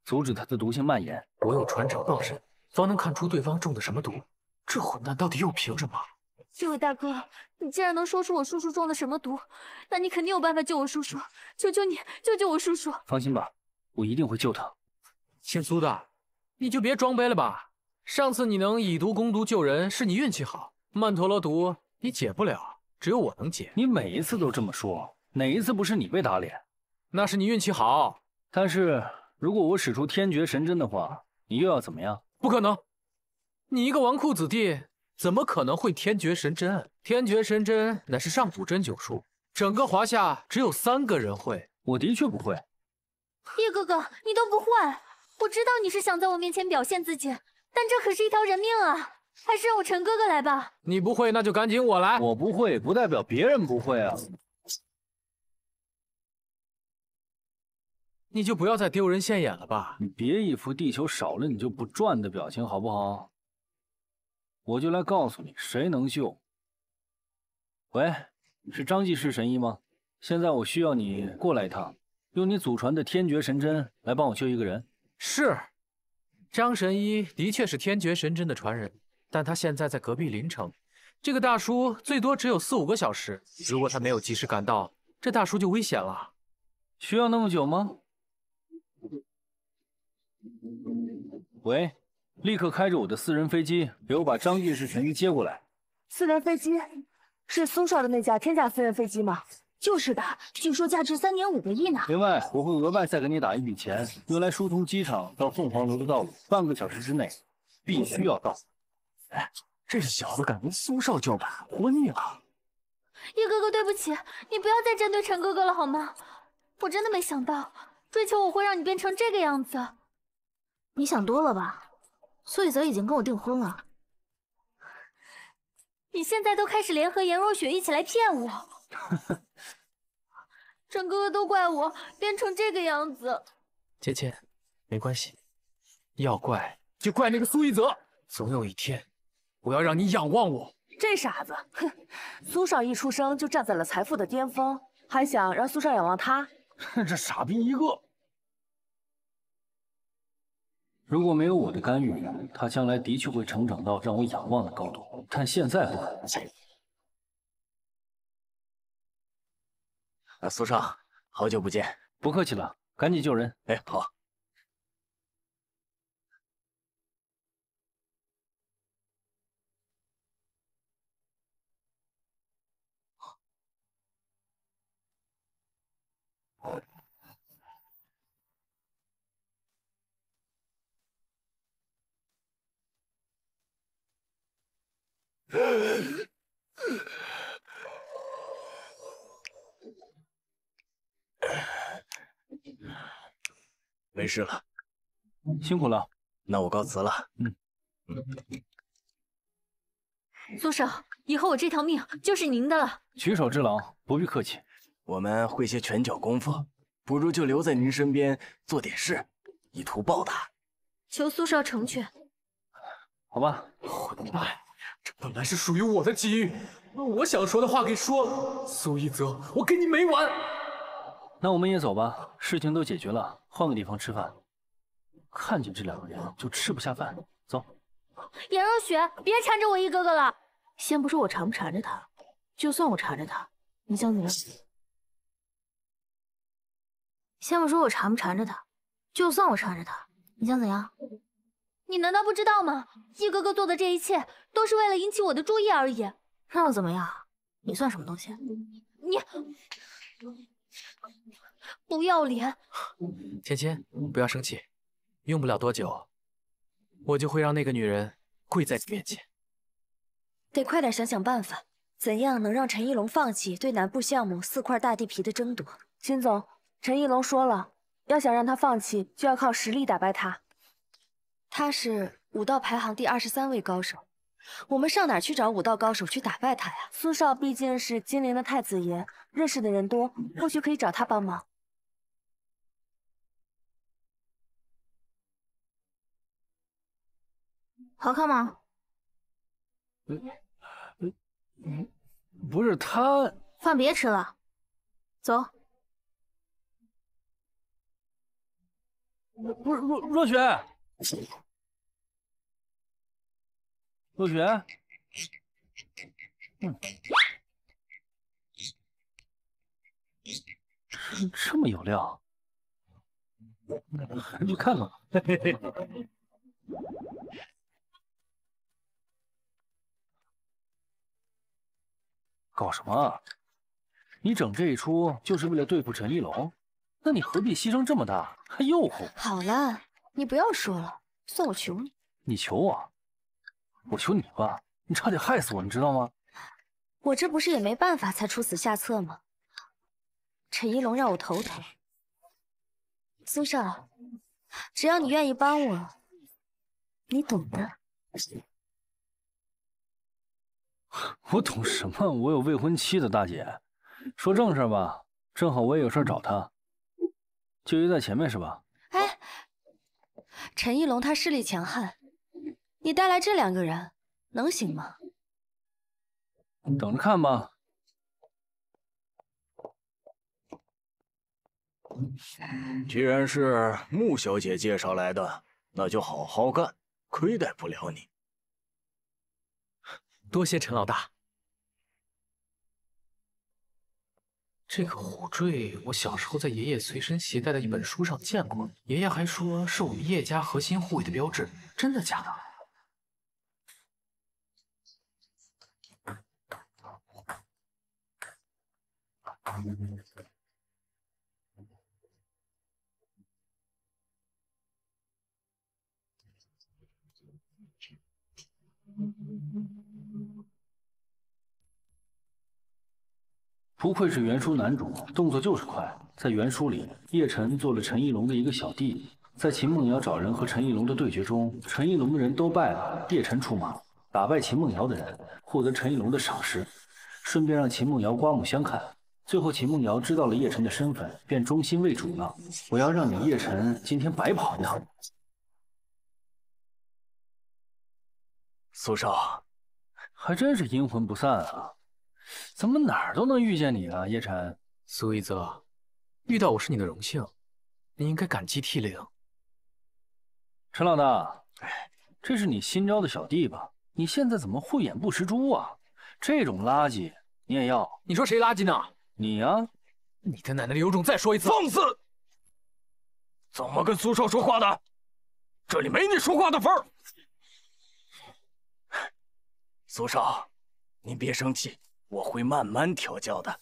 阻止他的毒性蔓延。我有传承道身，方能看出对方中的什么毒。这混蛋到底又凭什么？这位大哥，你既然能说出我叔叔中的什么毒，那你肯定有办法救我叔叔。求求你，救救我叔叔！放心吧，我一定会救他。姓苏的，你就别装杯了吧。上次你能以毒攻毒救人，是你运气好。曼陀罗毒你解不了。 只有我能解，你每一次都这么说，哪一次不是你被打脸？那是你运气好。但是如果我使出天绝神针的话，你又要怎么样？不可能！你一个纨绔子弟，怎么可能会天绝神针？天绝神针乃是上古针灸术，整个华夏只有三个人会。我的确不会。叶哥哥，你都不会。我知道你是想在我面前表现自己，但这可是一条人命啊！ 还是让我陈哥哥来吧。你不会，那就赶紧我来。我不会，不代表别人不会啊。你就不要再丢人现眼了吧。你别一副地球少了你就不转的表情，好不好？我就来告诉你，谁能救。喂，是张继世神医吗？现在我需要你过来一趟，用你祖传的天绝神针来帮我救一个人。是，张神医的确是天绝神针的传人。 但他现在在隔壁临城，这个大叔最多只有四五个小时。如果他没有及时赶到，这大叔就危险了。需要那么久吗？喂，立刻开着我的私人飞机，给我把张进士陈玉接过来。私人飞机是苏少的那架天价私人飞机吗？就是的，据说价值三点五个亿呢。另外，我会额外再给你打一笔钱，用来疏通机场到凤凰楼的道路，半个小时之内必须要到。哎，这小子敢跟苏少叫板，活腻了。 叶哥哥，对不起，你不要再针对陈哥哥了好吗？我真的没想到追求我会让你变成这个样子。你想多了吧？苏以泽已经跟我订婚了。你现在都开始联合颜若雪一起来骗我。陈哥哥都怪我变成这个样子。芊芊，没关系，要怪就怪那个苏以泽。总有一天，我要让你仰望我。 这傻子，哼！苏少一出生就站在了财富的巅峰，还想让苏少仰望他？这傻逼一个！如果没有我的干预，他将来的确会成长到让我仰望的高度，但现在不可能。啊，苏少，好久不见！不客气了，赶紧救人！哎，好。 没事了，辛苦了，那我告辞了。嗯嗯，苏少，以后我这条命就是您的了。举手之劳，不必客气。我们会些拳脚功夫，不如就留在您身边做点事，以图报答。求苏少成全。好吧。我的妈呀！ 这本来是属于我的机遇，把我想说的话给说了。苏一泽，我跟你没完。那我们也走吧，事情都解决了，换个地方吃饭。看见这两个人就吃不下饭，走。颜若雪，别缠着我一哥哥了。先不说我缠不缠着他，就算我缠着他，你想怎么样？先不说我缠不缠着他，就算我缠着他，你想怎样？ 你难道不知道吗？叶哥哥做的这一切都是为了引起我的注意而已。那又怎么样？你算什么东西？你不要脸！芊芊，不要生气，用不了多久，我就会让那个女人跪在你面前。得快点想想办法，怎样能让陈一龙放弃对南部项目四块大地皮的争夺？秦总，陈一龙说了，要想让他放弃，就要靠实力打败他。 他是武道排行第二十三位高手，我们上哪去找武道高手去打败他呀？苏少毕竟是金陵的太子爷，认识的人多，或许可以找他帮忙。好看吗？嗯嗯，不是他，饭别吃了，走。不是若若雪。 若雪，嗯，这么有料，还去看看吧。搞什么啊？你整这一出就是为了对付陈一龙？那你何必牺牲这么大，还诱惑？好了。 你不要说了，算我求你。你求我，我求你吧。你差点害死我，你知道吗？我这不是也没办法才出此下策吗？陈一龙让我头疼。苏少，只要你愿意帮我，你懂的。我懂什么？我有未婚妻的大姐。说正事吧，正好我也有事找她。就约在前面是吧？哎。 陈一龙他势力强悍，你带来这两个人能行吗？等着看吧。既然是穆小姐介绍来的，那就好好干，亏待不了你。多谢陈老大。这个虎坠，我小时候在爷爷随身携带的一本书上见过，爷爷还说是我们叶家核心护卫的标志，真的假的？不愧是原书男主，动作就是快。在原书里，叶晨做了陈翼龙的一个小弟，在秦梦瑶找人和陈翼龙的对决中，陈翼龙的人都败了，叶晨出马打败秦梦瑶的人，获得陈翼龙的赏识，顺便让秦梦瑶刮目相看。最后，秦梦瑶知道了叶晨的身份，便忠心为主了。我要让你叶晨今天白跑一趟。苏少，还真是阴魂不散啊。 怎么哪儿都能遇见你啊，叶晨。苏一泽，遇到我是你的荣幸，你应该感激涕零。陈老大，哎，这是你新招的小弟吧？你现在怎么慧眼不识珠啊？这种垃圾你也要？你说谁垃圾呢？你呀、啊！你他奶奶的有种再说一次！放肆！怎么跟苏少说话的？这里没你说话的份儿。苏少，您别生气。 我会慢慢调教的。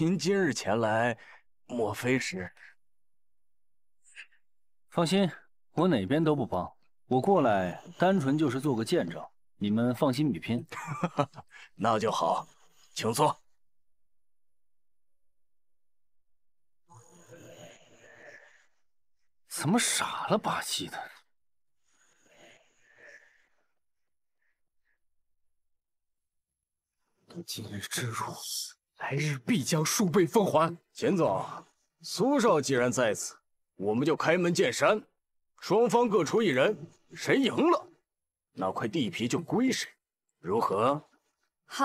您今日前来，莫非是？放心，我哪边都不帮。我过来单纯就是做个见证，你们放心比拼。那就好，请坐。怎么傻了吧唧的？ 今日之辱，来日必将数倍奉还。钱总，苏少既然在此，我们就开门见山，双方各出一人，谁赢了，那块地皮就归谁，如何？好。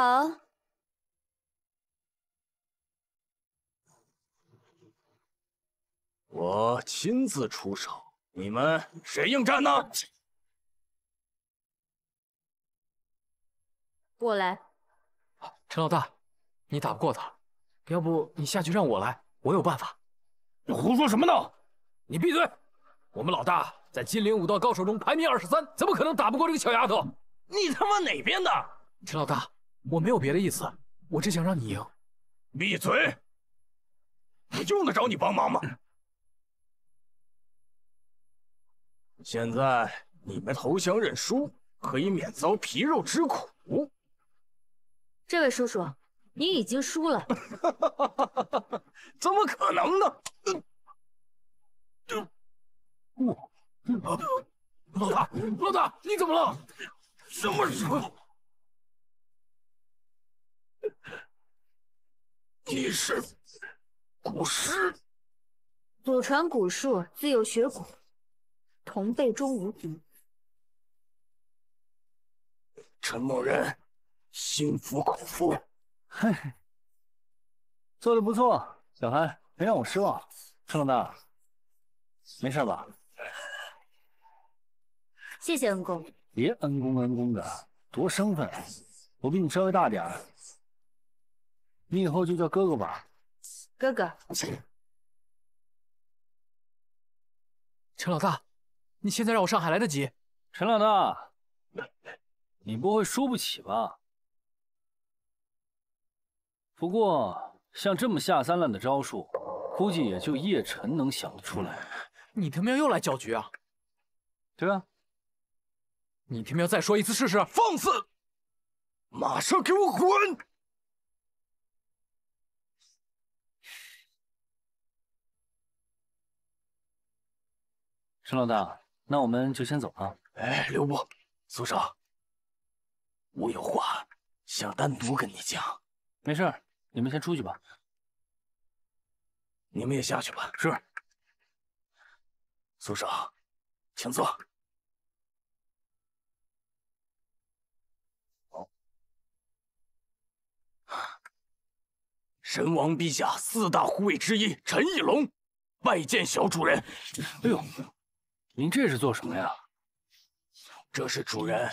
我亲自出手，你们谁应战呢？我来。 陈老大，你打不过他，要不你下去让我来，我有办法。你胡说什么呢？你闭嘴！我们老大在金陵武道高手中排名二十三，怎么可能打不过这个小丫头？你他妈哪边的？陈老大，我没有别的意思，我只想让你赢。闭嘴！我用得着你帮忙吗？现在你们投降认输，可以免遭皮肉之苦。 这位叔叔，你已经输了。怎么可能呢？老大，老大，你怎么了？什么时候？你是古师？祖传古术，自幼学古，同辈中无敌。陈某人。 心服口服，嘿，做的不错，小韩没让我失望。陈老大，没事吧？谢谢恩公。别恩公恩公的，多生分。我比你稍微大点，你以后就叫哥哥吧。哥哥。陈老大，你现在让我上海来得及？陈老大，你不会输不起吧？ 不过，像这么下三滥的招数，估计也就叶晨能想得出来。你他喵又来搅局啊！对啊，你他喵再说一次试试！放肆！马上给我滚！陈老大，那我们就先走了。哎，留步，苏少，我有话想单独跟你讲。没事。 你们先出去吧，你们也下去吧。是，苏少，请坐。好、哦，神王陛下四大护卫之一陈翼龙，拜见小主人。哎呦，您这是做什么呀？这是主人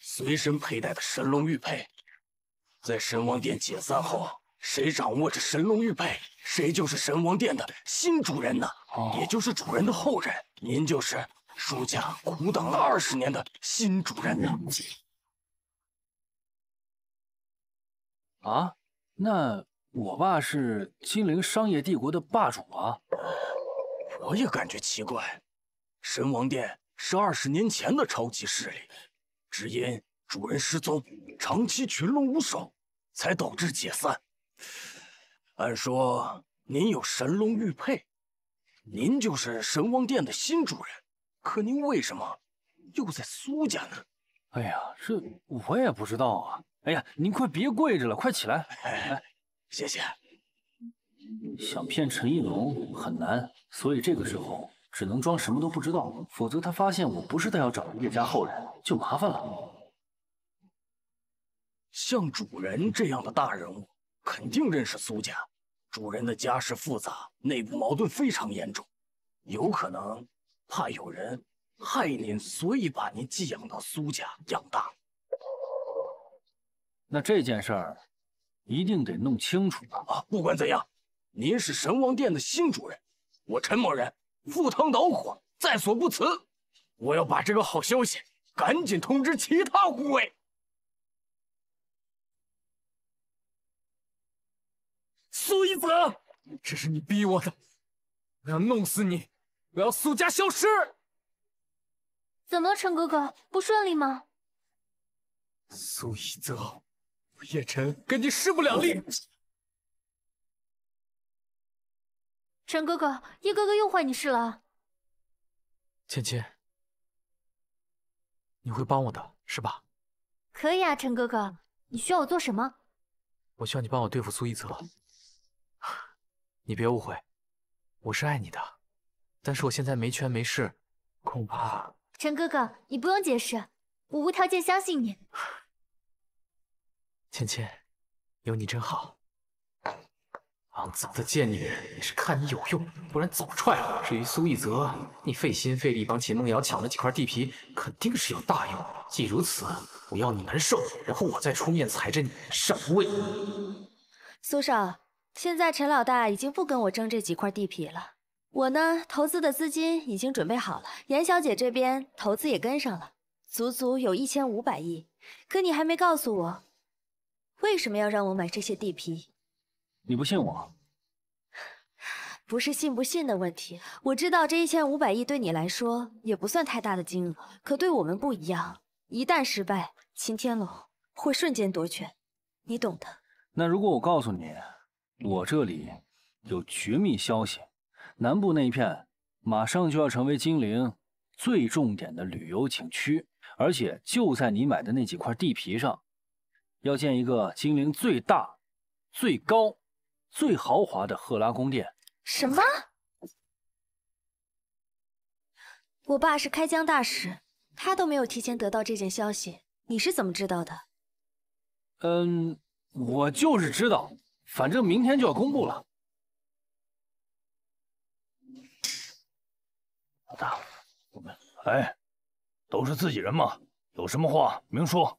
随身佩戴的神龙玉佩，在神王殿解散后。谁掌握着神龙玉佩，谁就是神王殿的新主人呢？哦、也就是主人的后人。您就是舒家苦等了二十年的新主人呢。啊，那我爸是金陵商业帝国的霸主啊！我也感觉奇怪，神王殿是二十年前的超级势力，只因主人失踪，长期群龙无首，才导致解散。按说您有神龙玉佩，您就是神王殿的新主人，可您为什么又在苏家呢？哎呀，这我也不知道啊。 哎呀，您快别跪着了，快起来！哎，谢谢。想骗陈一龙很难，所以这个时候只能装什么都不知道，否则他发现我不是他要找的叶家后人，就麻烦了。像主人这样的大人物，肯定认识苏家。主人的家世复杂，内部矛盾非常严重，有可能怕有人害您，所以把您寄养到苏家养大。 那这件事儿一定得弄清楚啊！不管怎样，您是神王殿的新主人，我陈某人赴汤蹈火，在所不辞。我要把这个好消息赶紧通知其他护卫。苏一泽，这是你逼我的，我要弄死你！我要苏家消失！怎么，陈哥哥不顺利吗？苏一泽。 叶晨跟你势不两立。陈哥哥，叶哥哥又坏你事了。芊芊，你会帮我的是吧？可以啊，陈哥哥，你需要我做什么？我需要你帮我对付苏一泽。你别误会，我是爱你的，但是我现在没权没势，恐怕……陈哥哥，你不用解释，我无条件相信你。 芊芊，有你真好。肮脏的贱女人，也是看你有用，不然早踹了。至于苏一泽，你费心费力帮秦梦瑶抢了几块地皮，肯定是有大用。既如此，我要你难受，然后我再出面踩着你上位。苏少，现在陈老大已经不跟我争这几块地皮了。我呢，投资的资金已经准备好了，严小姐这边投资也跟上了，足足有一千五百亿。可你还没告诉我。 为什么要让我买这些地皮？你不信我？不是信不信的问题，我知道这一千五百亿对你来说也不算太大的金额，可对我们不一样。一旦失败，秦天龙会瞬间夺权，你懂的。那如果我告诉你，我这里有绝密消息，南部那一片马上就要成为金陵最重点的旅游景区，而且就在你买的那几块地皮上。 要建一个金陵最大、最高、最豪华的赫拉宫殿。什么？我爸是开疆大使，他都没有提前得到这件消息，你是怎么知道的？嗯，我就是知道，反正明天就要公布了。老大，我们哎，都是自己人嘛，有什么话明说。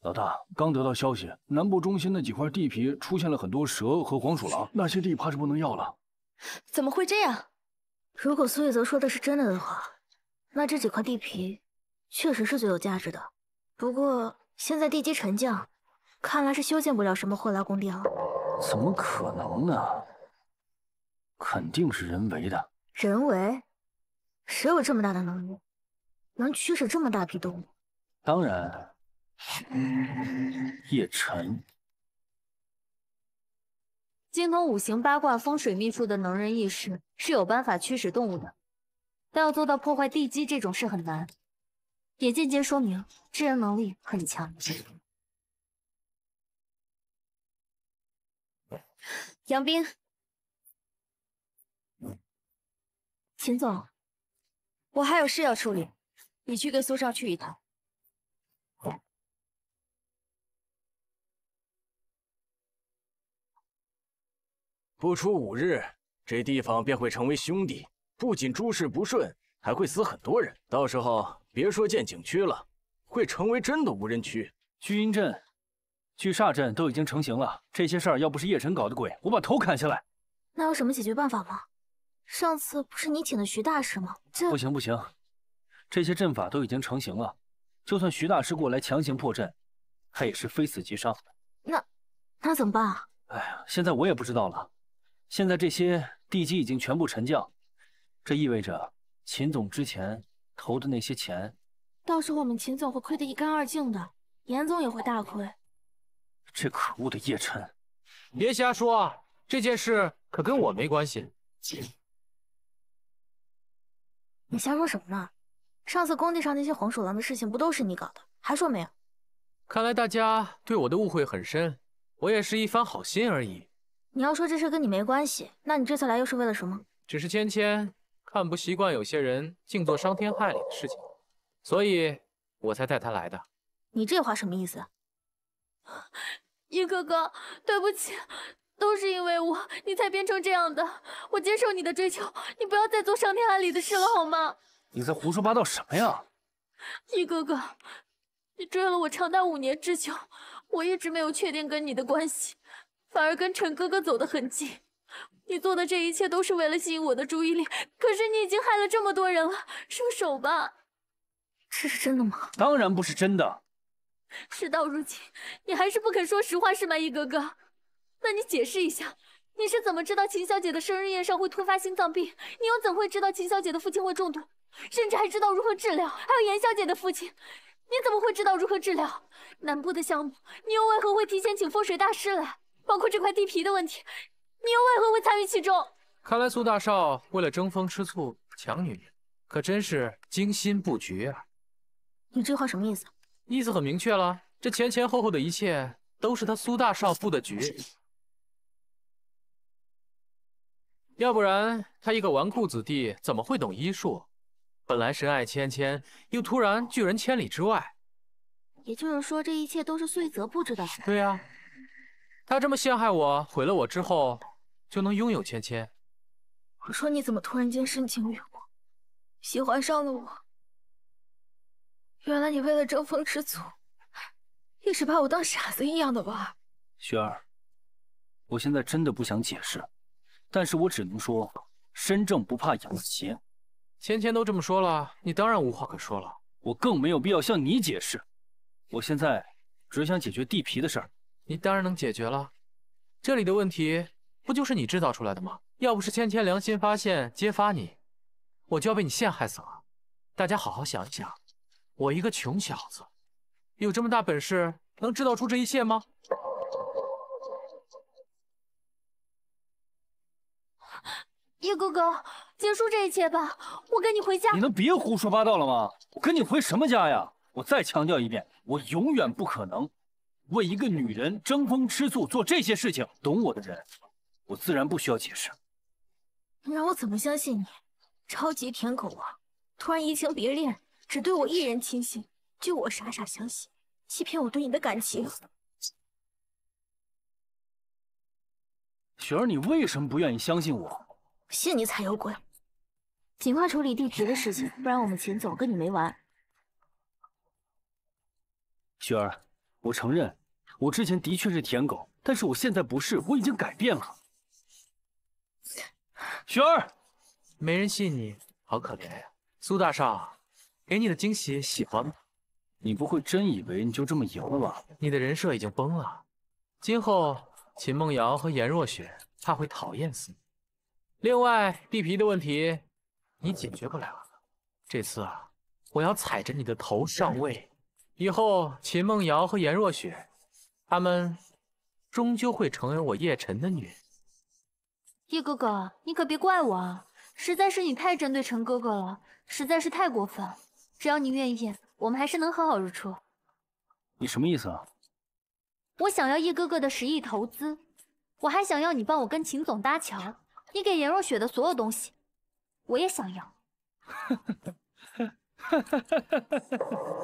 老大刚得到消息，南部中心那几块地皮出现了很多蛇和黄鼠狼，那些地怕是不能要了。怎么会这样？如果苏一泽说的是真的的话，那这几块地皮确实是最有价值的。不过现在地基沉降，看来是修建不了什么霍拉宫殿了。怎么可能呢？肯定是人为的。人为？谁有这么大的能力，能驱使这么大批动物？当然。 叶晨，精通五行八卦、风水秘术的能人异士是有办法驱使动物的，但要做到破坏地基这种事很难，也间接说明智人能力很强。杨冰，秦总，我还有事要处理，你去跟苏少去一趟。 不出五日，这地方便会成为兄弟。不仅诸事不顺，还会死很多人。到时候别说建景区了，会成为真的无人区。聚阴镇巨煞阵都已经成型了，这些事儿要不是叶晨搞的鬼，我把头砍下来。那有什么解决办法吗？上次不是你请的徐大师吗？这不行不行，这些阵法都已经成型了，就算徐大师过来强行破阵，他也是非死即伤。那那怎么办啊？哎呀，现在我也不知道了。现在这些地基已经全部沉降，这意味着秦总之前投的那些钱，到时候我们秦总会亏得一干二净的，严总也会大亏。 这可恶的叶晨，别瞎说啊！这件事可跟我没关系。你瞎说什么呢？上次工地上那些黄鼠狼的事情不都是你搞的？还说没有？看来大家对我的误会很深，我也是一番好心而已。你要说这事跟你没关系，那你这次来又是为了什么？只是芊芊看不习惯有些人净做伤天害理的事情，所以我才带她来的。你这话什么意思？ 叶哥哥，对不起，都是因为我，你才变成这样的。我接受你的追求，你不要再做伤天害理的事了，好吗？你在胡说八道什么呀？叶哥哥，你追了我长达五年之久，我一直没有确定跟你的关系，反而跟陈哥哥走得很近。你做的这一切都是为了吸引我的注意力，可是你已经害了这么多人了，收手吧！这是真的吗？当然不是真的。 事到如今，你还是不肯说实话是吗，一哥哥？那你解释一下，你是怎么知道秦小姐的生日宴上会突发心脏病？你又怎会知道秦小姐的父亲会中毒，甚至还知道如何治疗？还有严小姐的父亲，你怎么会知道如何治疗？南部的项目，你又为何会提前请风水大师来？包括这块地皮的问题，你又为何会参与其中？看来苏大少为了争风吃醋，抢女人，可真是精心布局啊！你这话什么意思？ 意思很明确了，这前前后后的一切都是他苏大少布的局，要不然他一个纨绔子弟怎么会懂医术？本来深爱芊芊，又突然拒人千里之外。也就是说，这一切都是穗泽布置的。对呀、啊，他这么陷害我，毁了我之后，就能拥有芊芊。我说你怎么突然间深情于我，喜欢上了我？ 原来你为了争风吃醋，一直把我当傻子一样的玩。雪儿，我现在真的不想解释，但是我只能说，身正不怕影子斜。芊芊都这么说了，你当然无话可说了。我更没有必要向你解释。我现在只想解决地皮的事儿。你当然能解决了，这里的问题不就是你制造出来的吗？要不是芊芊良心发现揭发你，我就要被你陷害死了。大家好好想一想。 我一个穷小子，有这么大本事，能制造出这一切吗？叶哥哥，结束这一切吧，我跟你回家。你能别胡说八道了吗？我跟你回什么家呀？我再强调一遍，我永远不可能为一个女人争风吃醋，做这些事情。懂我的人，我自然不需要解释。你让我怎么相信你？超级舔狗啊！突然移情别恋。 只对我一人倾心，就我傻傻相信，欺骗我对你的感情。雪儿，你为什么不愿意相信我？信你才有鬼！尽快处理地皮的事情，不然我们秦总跟你没完。雪儿，我承认，我之前的确是舔狗，但是我现在不是，我已经改变了。雪儿，没人信你，好可怜呀，苏大少。 给你的惊喜喜欢吗？你不会真以为你就这么赢了吧？你的人设已经崩了，今后秦梦瑶和颜若雪怕会讨厌死你。另外，地皮的问题你解决不了，这次啊，我要踩着你的头上位。以后秦梦瑶和颜若雪，她们终究会成为我叶晨的女人。叶哥哥，你可别怪我啊，实在是你太针对陈哥哥了，实在是太过分。 只要你愿意，我们还是能和好如初。你什么意思啊？我想要叶哥哥的十亿投资，我还想要你帮我跟秦总搭桥。你给颜若雪的所有东西，我也想要。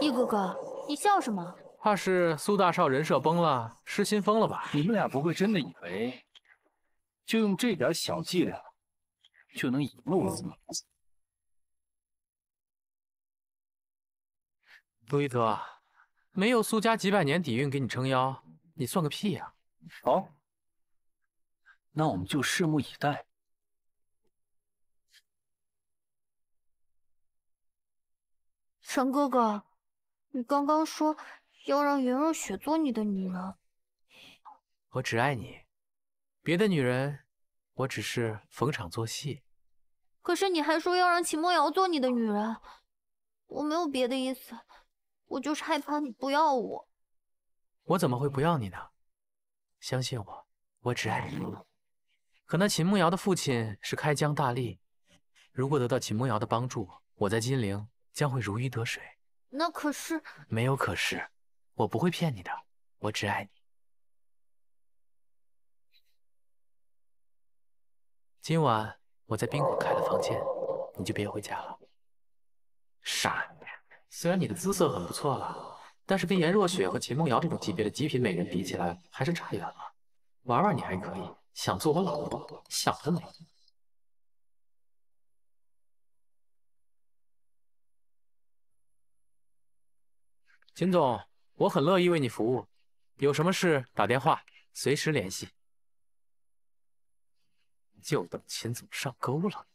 叶哥哥，你笑什么？怕是苏大少人设崩了，失心疯了吧？你们俩不会真的以为，就用这点小伎俩，就能赢了我吗？ 苏一泽，没有苏家几百年底蕴给你撑腰，你算个屁呀！好，那我们就拭目以待。 陈哥哥，你刚刚说要让云若雪做你的女人，我只爱你，别的女人我只是逢场作戏。可是你还说要让秦梦瑶做你的女人，我没有别的意思，我就是害怕你不要我。我怎么会不要你呢？相信我，我只爱你。可那秦梦瑶的父亲是开疆大吏，如果得到秦梦瑶的帮助，我在金陵 将会如鱼得水。那可是没有可是，我不会骗你的，我只爱你。今晚我在宾馆开了房间，你就别回家了。傻女人，虽然你的姿色很不错了，但是跟颜若雪和秦梦瑶这种级别的极品美人比起来，还是差远了。玩玩你还可以，想做我老婆，想得美。 秦总，我很乐意为你服务，有什么事打电话，随时联系。就等秦总上钩了。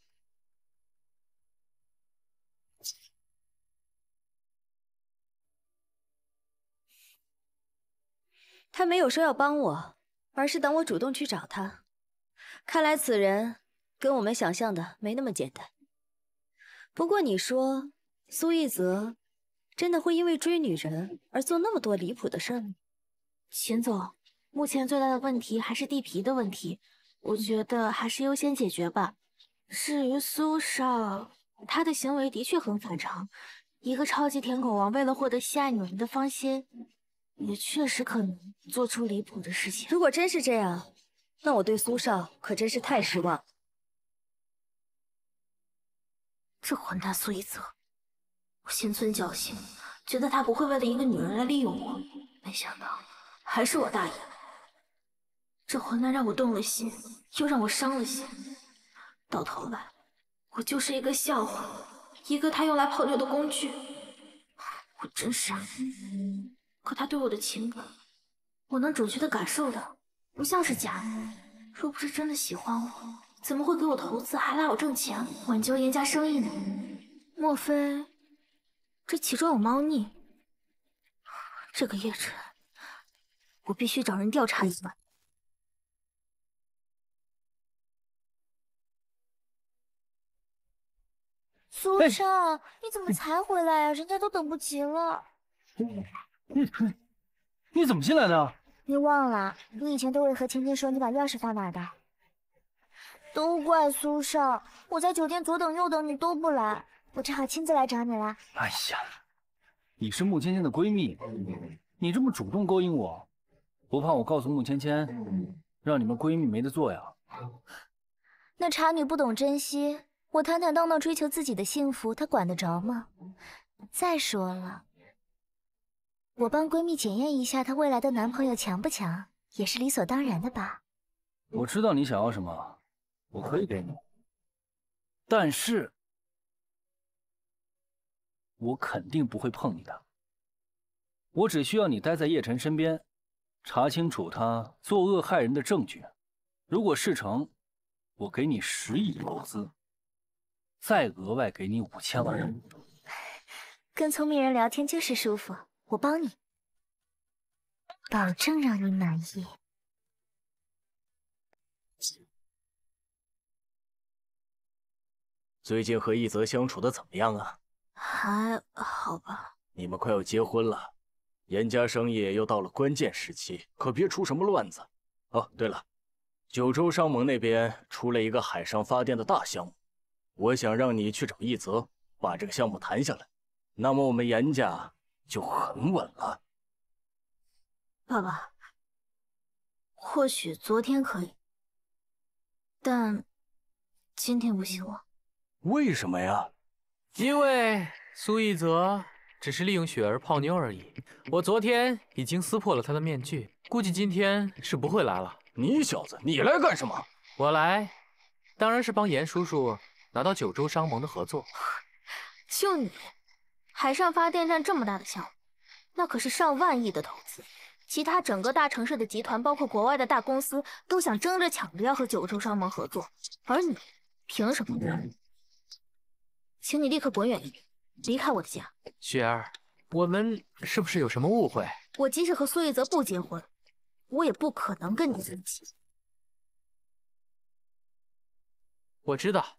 他没有说要帮我，而是等我主动去找他。看来此人跟我们想象的没那么简单。不过你说，苏一泽 真的会因为追女人而做那么多离谱的事吗？秦总，目前最大的问题还是地皮的问题，我觉得还是优先解决吧。至于苏少，他的行为的确很反常，一个超级舔狗王为了获得心爱女人的芳心，也确实可能做出离谱的事情。如果真是这样，那我对苏少可真是太失望了。这混蛋苏一泽， 我心存侥幸，觉得他不会为了一个女人来利用我，没想到还是我大意了。这混蛋让我动了心，又让我伤了心，到头来我就是一个笑话，一个他用来泡妞的工具。我真傻，可他对我的情感，我能准确的感受到，不像是假的。若不是真的喜欢我，怎么会给我投资，还拉我挣钱，挽救严家生意呢？莫非 这其中有猫腻，这个叶辰，我必须找人调查一番。苏少，哎、你怎么才回来呀、啊？人家都等不及了。嗯，你怎么进来的？你忘了，你以前都会和晴晴说你把钥匙放哪的。都怪苏少，我在酒店左等右等，你都不来。 我只好亲自来找你了。哎呀，你是穆芊芊的闺蜜，你这么主动勾引我，不怕我告诉穆芊芊，让你们闺蜜没得做呀？那茶女不懂珍惜，我坦坦荡荡追求自己的幸福，她管得着吗？再说了，我帮闺蜜检验一下她未来的男朋友强不强，也是理所当然的吧？我知道你想要什么，我可以给你，但是 我肯定不会碰你的，我只需要你待在叶晨身边，查清楚他作恶害人的证据。如果事成，我给你十亿投资，再额外给你五千万。跟聪明人聊天就是舒服，我帮你，保证让你满意。最近和一泽相处的怎么样啊？ 还好吧。你们快要结婚了，严家生意又到了关键时期，可别出什么乱子。哦，对了，九州商盟那边出了一个海上发电的大项目，我想让你去找一泽，把这个项目谈下来，那么我们严家就很稳了。爸爸，或许昨天可以，但今天不行了。为什么呀？ 因为苏一泽只是利用雪儿泡妞而已，我昨天已经撕破了他的面具，估计今天是不会来了。你小子，你来干什么？我来，当然是帮严叔叔拿到九州商盟的合作。就你，海上发电站这么大的项目，那可是上万亿的投资，其他整个大城市的集团，包括国外的大公司，都想争着抢着要和九州商盟合作，而你凭什么？请你立刻滚远一点，离开我的家。雪儿，我们是不是有什么误会？我即使和苏一泽不结婚，我也不可能跟你在一起。我知道，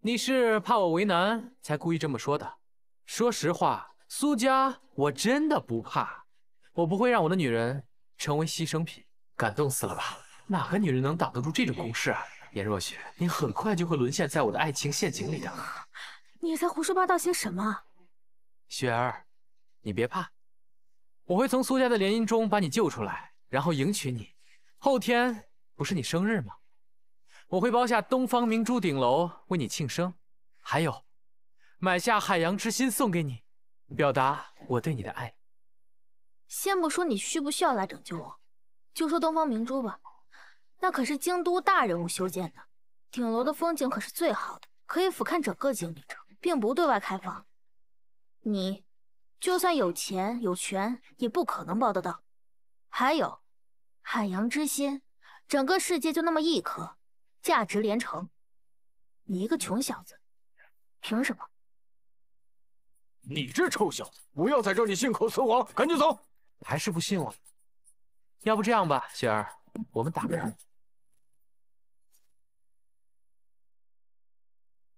你是怕我为难才故意这么说的。说实话，苏家我真的不怕。 我不会让我的女人成为牺牲品，感动死了吧？哪个女人能挡得住这种攻势啊？颜若雪，你很快就会沦陷在我的爱情陷阱里的。你在胡说八道些什么？雪儿，你别怕，我会从苏家的联姻中把你救出来，然后迎娶你。后天不是你生日吗？我会包下东方明珠顶楼为你庆生，还有买下海洋之心送给你，表达我对你的爱。 先不说你需不需要来拯救我，就说东方明珠吧，那可是京都大人物修建的，顶楼的风景可是最好的，可以俯瞰整个京都城，并不对外开放。你就算有钱有权，也不可能包得到。还有，海洋之心，整个世界就那么一颗，价值连城。你一个穷小子，凭什么？你这臭小子，不要在这里信口雌黄，赶紧走！ 还是不信我？要不这样吧，雪儿，我们打个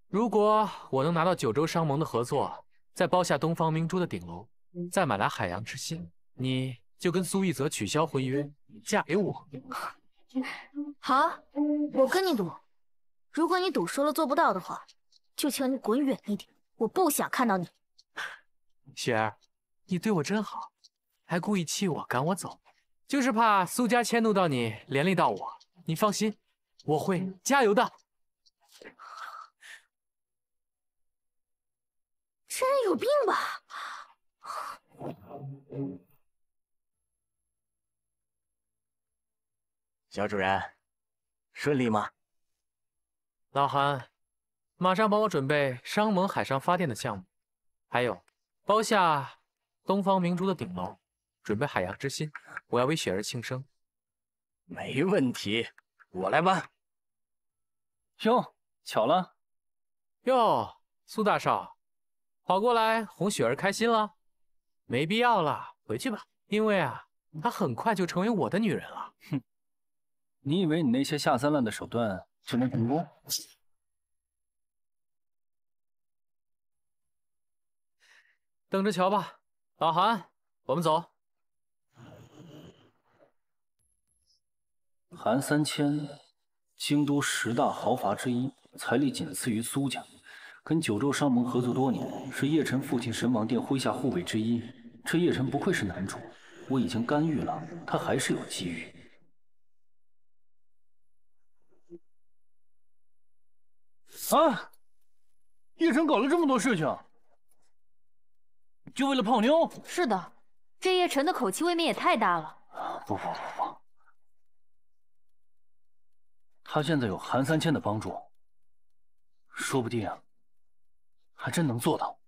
如果我能拿到九州商盟的合作，再包下东方明珠的顶楼，再买来海洋之心，你就跟苏一泽取消婚约，嫁给我。好，我跟你赌。如果你赌输了做不到的话，就请你滚远一点，我不想看到你。雪儿，你对我真好。 还故意气我，赶我走，就是怕苏家迁怒到你，连累到我。你放心，我会加油的。这人有病吧？小主人，顺利吗？老韩，马上帮我准备商盟海上发电的项目，还有包下东方明珠的顶楼。 准备海洋之心，我要为雪儿庆生。没问题，我来办。哟，巧了。哟，苏大少，跑过来哄雪儿开心了？没必要了，回去吧。因为啊，她很快就成为我的女人了。哼，你以为你那些下三滥的手段就能成功？等着瞧吧，老韩，我们走。 韩三千，京都十大豪阀之一，财力仅次于苏家，跟九州商盟合作多年，是叶辰父亲神王殿麾下护卫之一。这叶辰不愧是男主，我已经干预了，他还是有机遇。啊！叶辰搞了这么多事情，就为了泡妞？是的，这叶辰的口气未免也太大了。不不不不。 他现在有韩三千的帮助，说不定啊，还真能做到。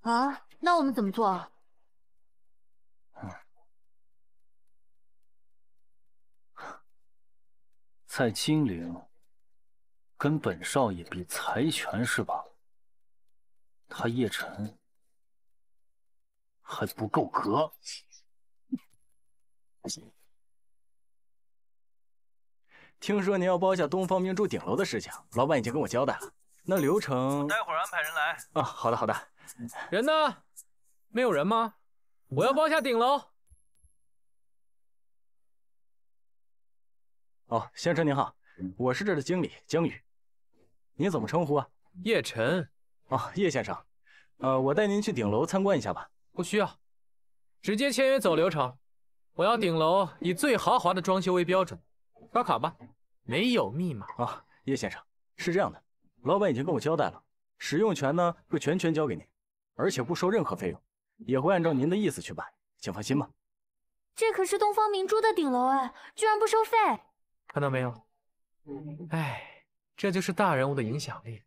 啊，那我们怎么做啊？嗯，在金陵跟本少爷比财权是吧？他叶辰还不够格。 听说您要包下东方明珠顶楼的事情，老板已经跟我交代了。那流程，我待会儿安排人来。啊，好的好的。人呢？没有人吗？我要包下顶楼。哦，先生您好，我是这儿的经理江宇。您怎么称呼啊？叶晨。哦，叶先生。呃，我带您去顶楼参观一下吧。不需要，直接签约走流程。我要顶楼以最豪华的装修为标准。 刷卡吧，没有密码啊，叶先生是这样的，老板已经跟我交代了，使用权呢会全权交给您，而且不收任何费用，也会按照您的意思去办，请放心吧。这可是东方明珠的顶楼哎，居然不收费，看到没有？哎，这就是大人物的影响力。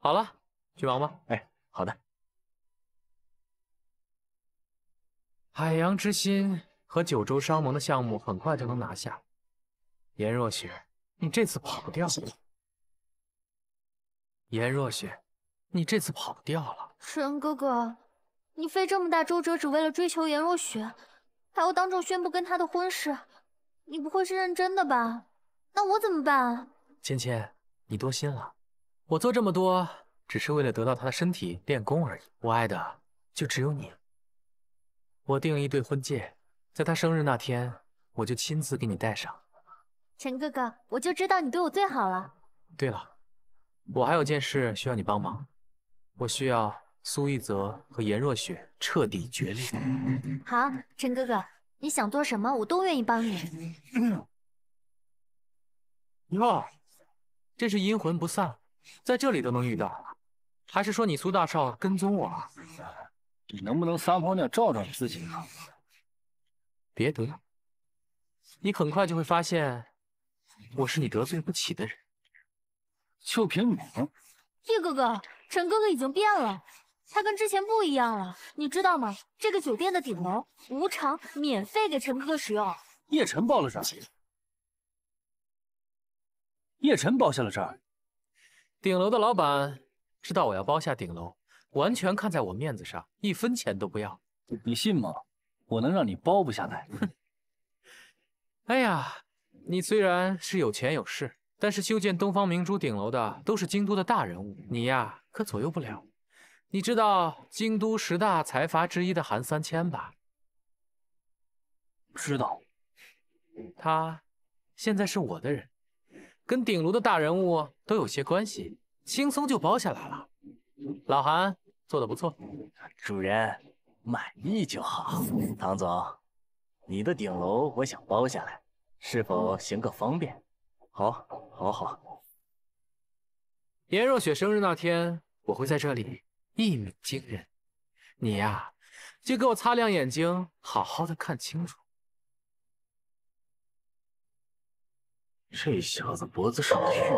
好了，去忙吧。哎，好的。海洋之心和九州商盟的项目很快就能拿下。颜若雪，你这次跑不掉了。颜若雪，你这次跑不掉了。沈哥哥，你费这么大周折，只为了追求颜若雪，还要当众宣布跟她的婚事，你不会是认真的吧？那我怎么办啊？芊芊，你多心了。我做这么多，只是为了得到她的身体练功而已。我爱的就只有你。 我订了一对婚戒，在他生日那天，我就亲自给你戴上。陈哥哥，我就知道你对我最好了。对了，我还有件事需要你帮忙，我需要苏一泽和颜若雪彻底决裂。好，陈哥哥，你想做什么，我都愿意帮你。哟，这是阴魂不散，在这里都能遇到，还是说你苏大少跟踪我？ 你能不能撒泡尿照照你自己啊？别得，你很快就会发现，我是你得罪不起的人。就凭你？叶哥哥，陈哥哥已经变了，他跟之前不一样了，你知道吗？这个酒店的顶楼无偿免费给陈哥哥使用。叶晨包了这儿，叶晨包下了这儿。顶楼的老板知道我要包下顶楼。 完全看在我面子上，一分钱都不要。你信吗？我能让你包不下来。哼！哎呀，你虽然是有钱有势，但是修建东方明珠顶楼的都是京都的大人物，你呀可左右不了。你知道京都十大财阀之一的韩三千吧？知道。他现在是我的人，跟顶楼的大人物都有些关系，轻松就包下来了。 老韩做的不错，主人满意就好。唐总，你的顶楼我想包下来，是否行个方便？好，好，好。颜若雪生日那天，我会在这里一鸣惊人。你呀、啊，就给我擦亮眼睛，好好的看清楚。这小子脖子上的玉佩，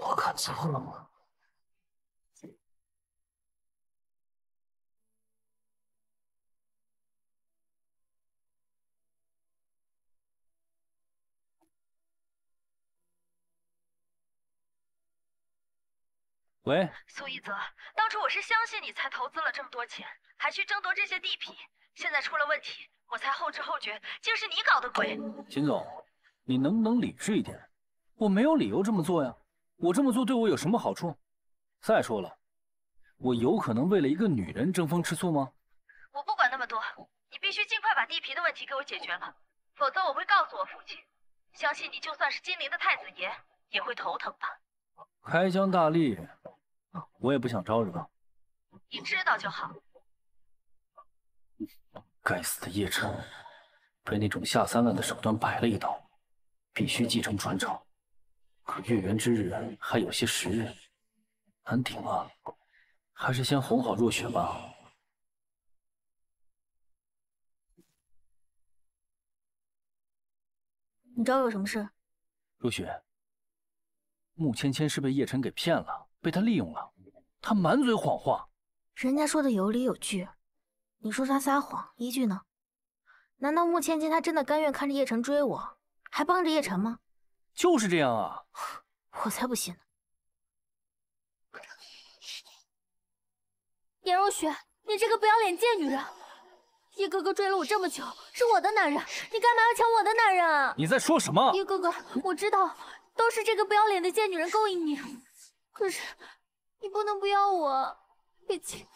我看错了吗？ 喂，苏一泽，当初我是相信你才投资了这么多钱，还去争夺这些地皮，现在出了问题，我才后知后觉，竟是你搞的鬼。秦总，你能不能理智一点？我没有理由这么做呀，我这么做对我有什么好处？再说了，我有可能为了一个女人争风吃醋吗？我不管那么多，你必须尽快把地皮的问题给我解决了，否则我会告诉我父亲。相信你就算是金陵的太子爷，也会头疼吧。 开疆大吏，我也不想招惹。你知道就好。该死的叶晨，被那种下三滥的手段摆了一道，必须继承传承。可月圆之日还有些时日，难顶啊！还是先哄好若雪吧。你找我有什么事？若雪。 穆芊芊是被叶晨给骗了，被他利用了，他满嘴谎话。人家说的有理有据，你说他撒谎，依据呢？难道穆芊芊她真的甘愿看着叶晨追我，还帮着叶晨吗？就是这样啊！我才不信呢！颜若雪，你这个不要脸贱女人！叶哥哥追了我这么久，是我的男人，你干嘛要抢我的男人啊？你在说什么？叶哥哥，我知道。 都是这个不要脸的贱女人勾引你，可是你不能不要我，毕竟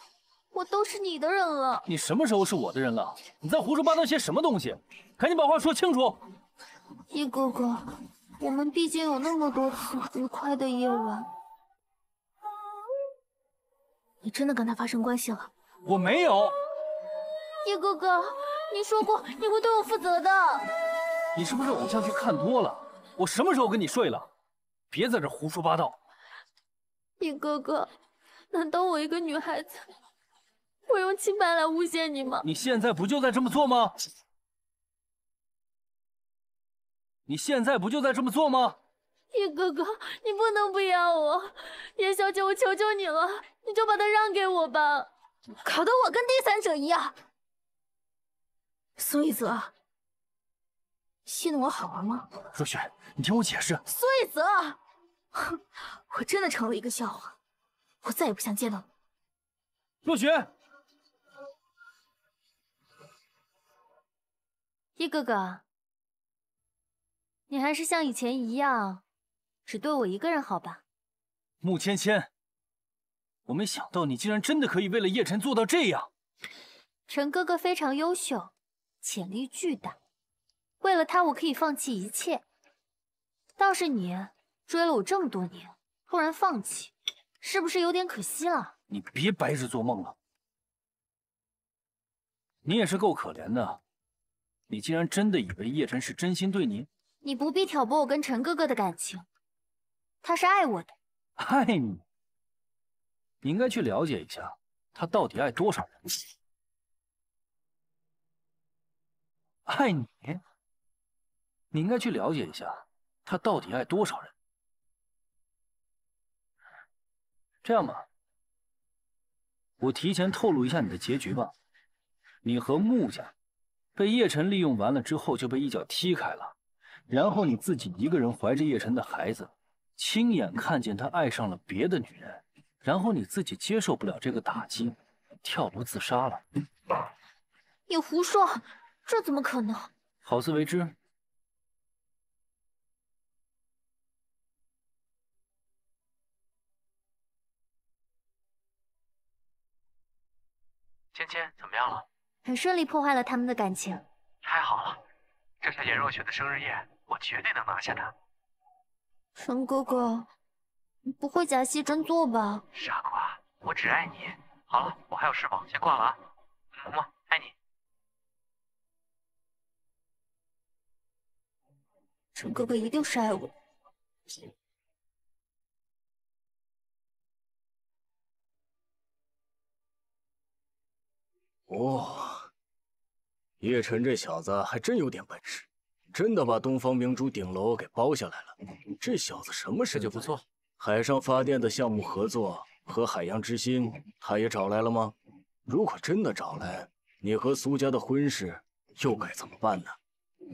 我都是你的人了。你什么时候是我的人了？你在胡说八道些什么东西？赶紧把话说清楚！叶哥哥，我们毕竟有那么多次愉快的夜晚，你真的跟他发生关系了？我没有。叶哥哥，你说过你会对我负责的。你是不是偶像剧看多了？ 我什么时候跟你睡了？别在这胡说八道！叶哥哥，难道我一个女孩子，我用清白来诬陷你吗？你现在不就在这么做吗？你现在不就在这么做吗？叶哥哥，你不能不要我！叶小姐，我求求你了，你就把她让给我吧，搞得我跟第三者一样。苏一泽，戏弄我好玩吗？若雪，你听我解释。苏一泽，哼，我真的成了一个笑话，我再也不想见到你。若雪，叶哥哥，你还是像以前一样，只对我一个人好吧？穆芊芊，我没想到你竟然真的可以为了叶晨做到这样。 陈哥哥非常优秀，潜力巨大。为了他，我可以放弃一切。倒是你，追了我这么多年，突然放弃，是不是有点可惜了？你别白日做梦了。你也是够可怜的，你竟然真的以为叶晨是真心对你？你不必挑拨我跟陈哥哥的感情，他是爱我的。爱你？你应该去了解一下，他到底爱多少人。 爱你，你应该去了解一下，他到底爱多少人。这样吧，我提前透露一下你的结局吧。你和穆家被叶晨利用完了之后，就被一脚踢开了，然后你自己一个人怀着叶晨的孩子，亲眼看见他爱上了别的女人，然后你自己接受不了这个打击，跳楼自杀了。你胡说！ 这怎么可能？好自为之。芊芊怎么样了？很顺利破坏了他们的感情。太好了，这下颜若雪的生日宴，我绝对能拿下她。陈哥哥，你不会假戏真做吧？傻瓜，我只爱你。好了，我还有事忙，先挂了啊。么么，爱你。 陈哥哥一定是爱我。哦，叶晨这小子还真有点本事，真的把东方明珠顶楼给包下来了。这小子什么身份？这就不错。海上发电的项目合作和海洋之心，他也找来了吗？如果真的找来，你和苏家的婚事又该怎么办呢？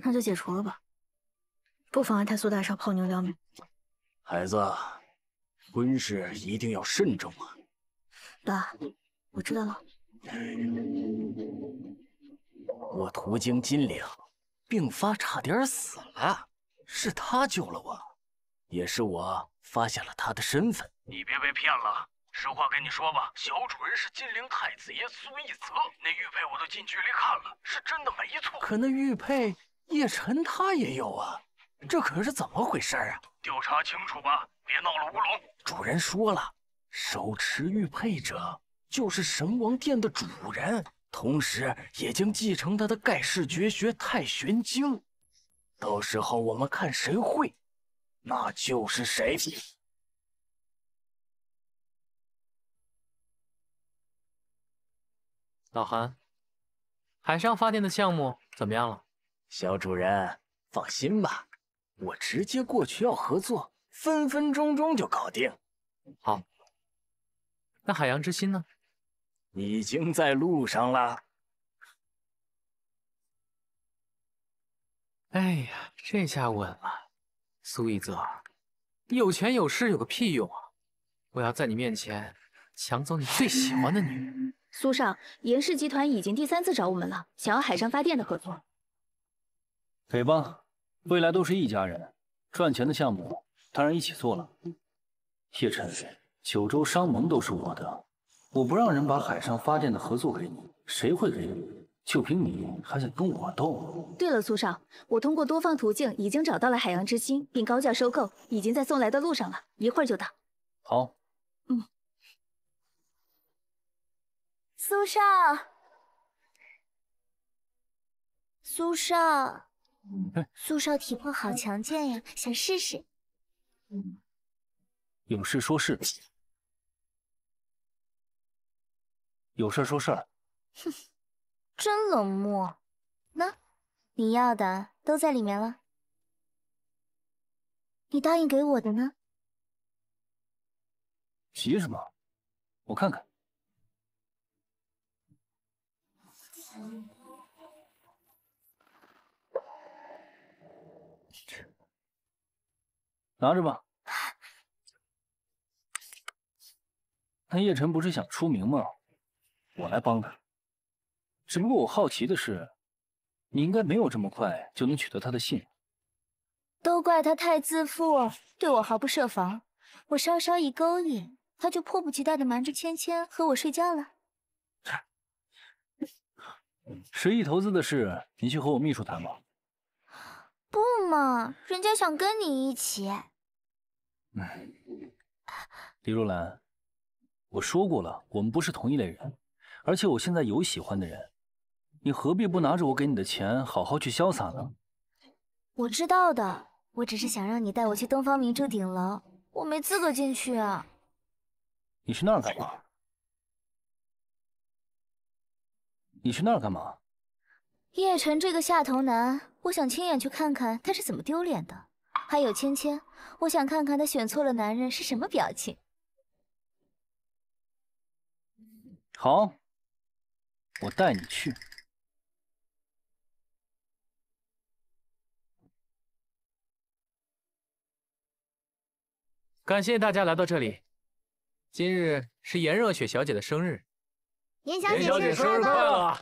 那就解除了吧。 不妨碍他苏大少泡妞撩妹。孩子，婚事一定要慎重啊！爸，我知道了。我途经金陵，病发差点死了，是他救了我，也是我发现了他的身份。你别被骗了，实话跟你说吧，小主人是金陵太子爷苏一泽，那玉佩我都近距离看了，是真的没错。可那玉佩，叶晨他也有啊。 这可是怎么回事啊？调查清楚吧，别闹了乌龙。主人说了，手持玉佩者就是神王殿的主人，同时也将继承他的盖世绝学太玄经。到时候我们看谁会，那就是谁。老韩，海上发电的项目怎么样了？小主人放心吧。 我直接过去要合作，分分钟钟就搞定。好，那海洋之心呢？已经在路上了。哎呀，这下稳了，苏一泽，你有钱有势有个屁用啊！我要在你面前抢走你最喜欢的女人。苏少，严氏集团已经第三次找我们了，想要海上发电的合作。诽谤。 未来都是一家人，赚钱的项目当然一起做了。叶晨，九州商盟都是我的，我不让人把海上发电的合作给你，谁会给你？就凭你还想跟我斗？对了，苏少，我通过多方途径已经找到了海洋之心，并高价收购，已经在送来的路上了，一会儿就到。好，嗯。苏少，苏少。 苏少体魄好强健呀，想试试。有事说事，有事说事儿。哼，真冷漠。那你要的都在里面了，你答应给我的呢？急什么？我看看。嗯拿着吧。那叶晨不是想出名吗？我来帮他。只不过我好奇的是，你应该没有这么快就能取得他的信任。都怪他太自负，对我毫不设防。我稍稍一勾引，他就迫不及待的瞒着芊芊和我睡觉了。 十亿投资的事，你去和我秘书谈吧。不嘛，人家想跟你一起。嗯，李若兰，我说过了，我们不是同一类人，而且我现在有喜欢的人，你何必不拿着我给你的钱，好好去潇洒呢？我知道的，我只是想让你带我去东方明珠顶楼，我没资格进去啊。你去那儿干嘛？ 你去那儿干嘛？叶晨这个下头男，我想亲眼去看看他是怎么丢脸的。还有芊芊，我想看看他选错了男人是什么表情。好，我带你去。感谢大家来到这里。今日是颜若雪小姐的生日。 严小姐生日快乐！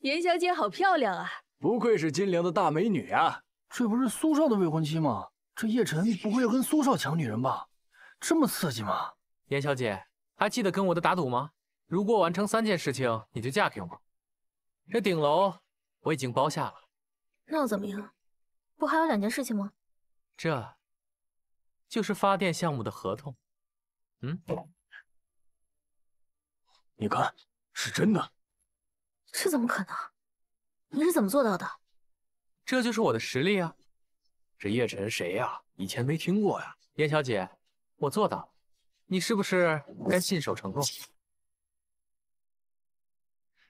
严小姐好漂亮啊！不愧是金陵的大美女啊！这不是苏少的未婚妻吗？这叶晨不会要跟苏少抢女人吧？这么刺激吗？严小姐，还记得跟我的打赌吗？如果完成三件事情，你就嫁给我。这顶楼我已经包下了。那又怎么样？不还有两件事情吗？这，就是发电项目的合同。嗯。 你看，是真的。这怎么可能？你是怎么做到的？这就是我的实力啊！这叶晨谁呀？以前没听过呀。严小姐，我做到了，你是不是该信守承诺？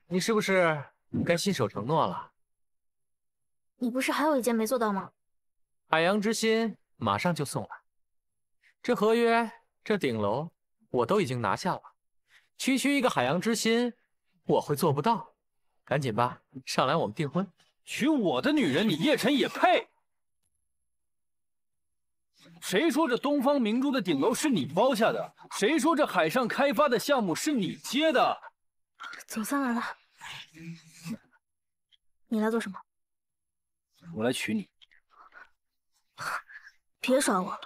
你是不是该信守承诺了？你不是还有一件没做到吗？海洋之心马上就送来，这合约、这顶楼，我都已经拿下了。 区区一个海洋之心，我会做不到。赶紧吧，上来我们订婚。娶我的女人，你叶晨也配？谁说这东方明珠的顶楼是你包下的？谁说这海上开发的项目是你接的？总算来了，你来做什么？我来娶你。别耍我了，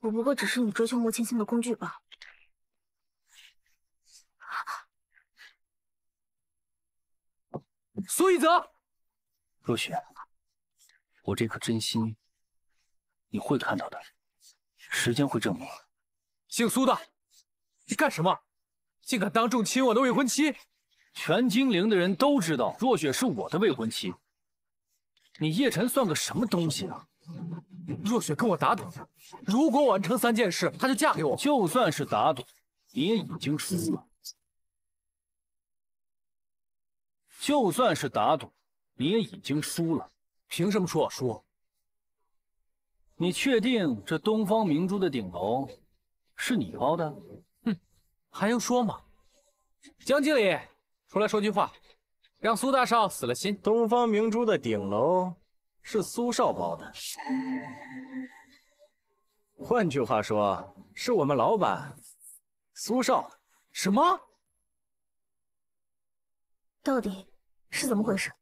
我不过只是你追求穆青青的工具罢了。 苏一泽，若雪，我这颗真心，你会看到的，时间会证明。姓苏的，你干什么？竟敢当众亲我的未婚妻！全金陵的人都知道若雪是我的未婚妻，你叶晨算个什么东西啊？若雪跟我打赌，如果完成三件事，她就嫁给我。就算是打赌，你也已经输了。 就算是打赌，你也已经输了。凭什么说我输？你确定这东方明珠的顶楼是你包的？哼，还用说吗？江经理，出来说句话，让苏大少死了心。东方明珠的顶楼是苏少包的，换句话说，是我们老板苏少。什么？到底？ 是怎么回事？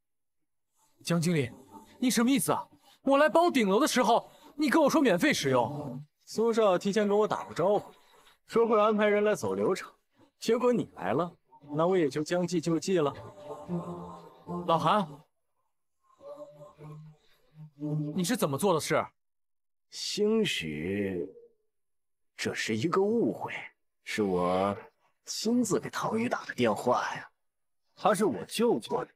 江经理，你什么意思啊？我来包顶楼的时候，你跟我说免费使用。苏少提前跟我打过招呼，说会安排人来走流程，结果你来了，那我也就将计就计了。老韩，你是怎么做的事？兴许这是一个误会，是我亲自给唐宇打的电话呀。他是我舅舅。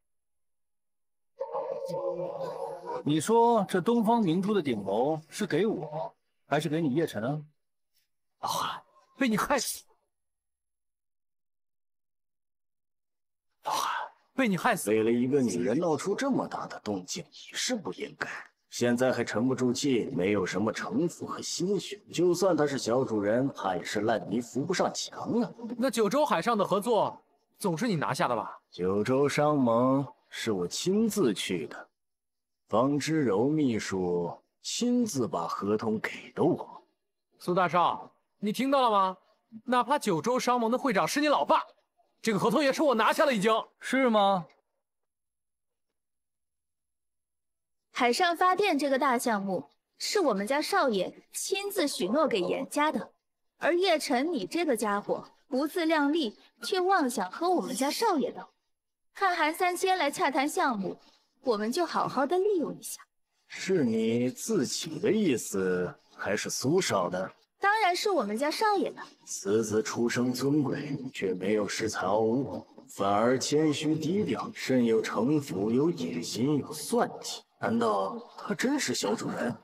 你说这东方明珠的顶楼是给我，还是给你叶晨啊？老韩，被你害死！老韩，被你害死！为了一个女人闹出这么大的动静，你是不应该。现在还沉不住气，没有什么城府和心血。就算她是小主人，怕也是烂泥扶不上墙啊。那九州海上的合作，总是你拿下的吧？九州商盟。 是我亲自去的，方知柔秘书亲自把合同给了我。苏大少，你听到了吗？哪怕九州商盟的会长是你老爸，这个合同也是我拿下了，已经是吗？海上发电这个大项目是我们家少爷亲自许诺给严家的，而叶晨你这个家伙不自量力，却妄想和我们家少爷斗。 看韩三仙来洽谈项目，我们就好好的利用一下。是你自己的意思，还是苏少的？当然是我们家少爷的。此子出生尊贵，却没有恃才傲物，反而谦虚低调，甚有城府，有野心，有算计。难道他真是小主人？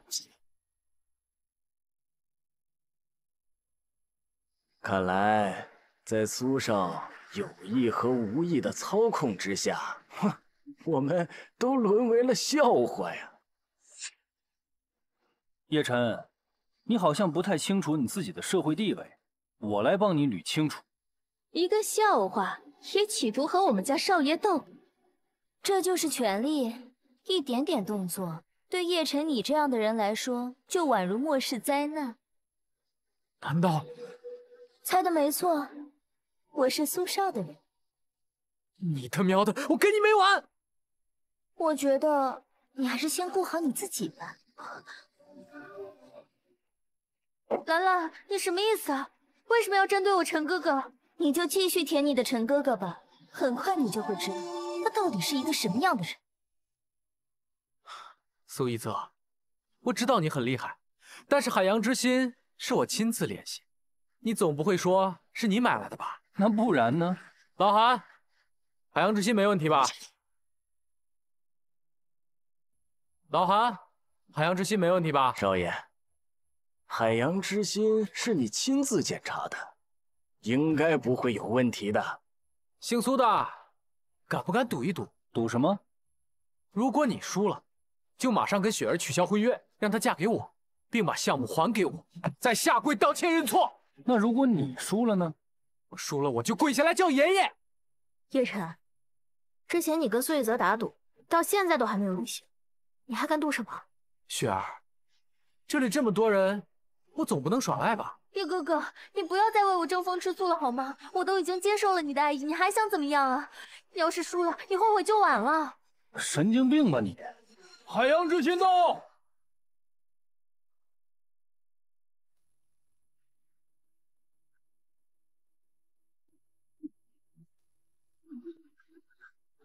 看来在苏少 有意和无意的操控之下，哼，我们都沦为了笑话呀！叶晨，你好像不太清楚你自己的社会地位，我来帮你捋清楚。一个笑话也企图和我们家少爷斗，这就是权力。一点点动作，对叶晨你这样的人来说，就宛如末世灾难。难道？猜的没错。 我是苏少的人，你他喵的，我跟你没完！我觉得你还是先顾好你自己吧。兰兰，你什么意思啊？为什么要针对我陈哥哥？你就继续舔你的陈哥哥吧，很快你就会知道他到底是一个什么样的人。苏一泽，我知道你很厉害，但是海洋之心是我亲自联系，你总不会说是你买来的吧？ 那不然呢？老韩，海洋之心没问题吧？老韩，海洋之心没问题吧？少爷，海洋之心是你亲自检查的，应该不会有问题的。姓苏的，敢不敢赌一赌？赌什么？如果你输了，就马上跟雪儿取消婚约，让她嫁给我，并把项目还给我，再下跪道歉认错。那如果你输了呢？ 我输了，我就跪下来叫爷爷。叶晨，之前你跟苏一泽打赌，到现在都还没有履行，你还敢赌什么？雪儿，这里这么多人，我总不能耍赖吧？叶哥哥，你不要再为我争风吃醋了好吗？我都已经接受了你的爱意，你还想怎么样啊？你要是输了，你后悔就晚了。神经病吧你！海洋之心到。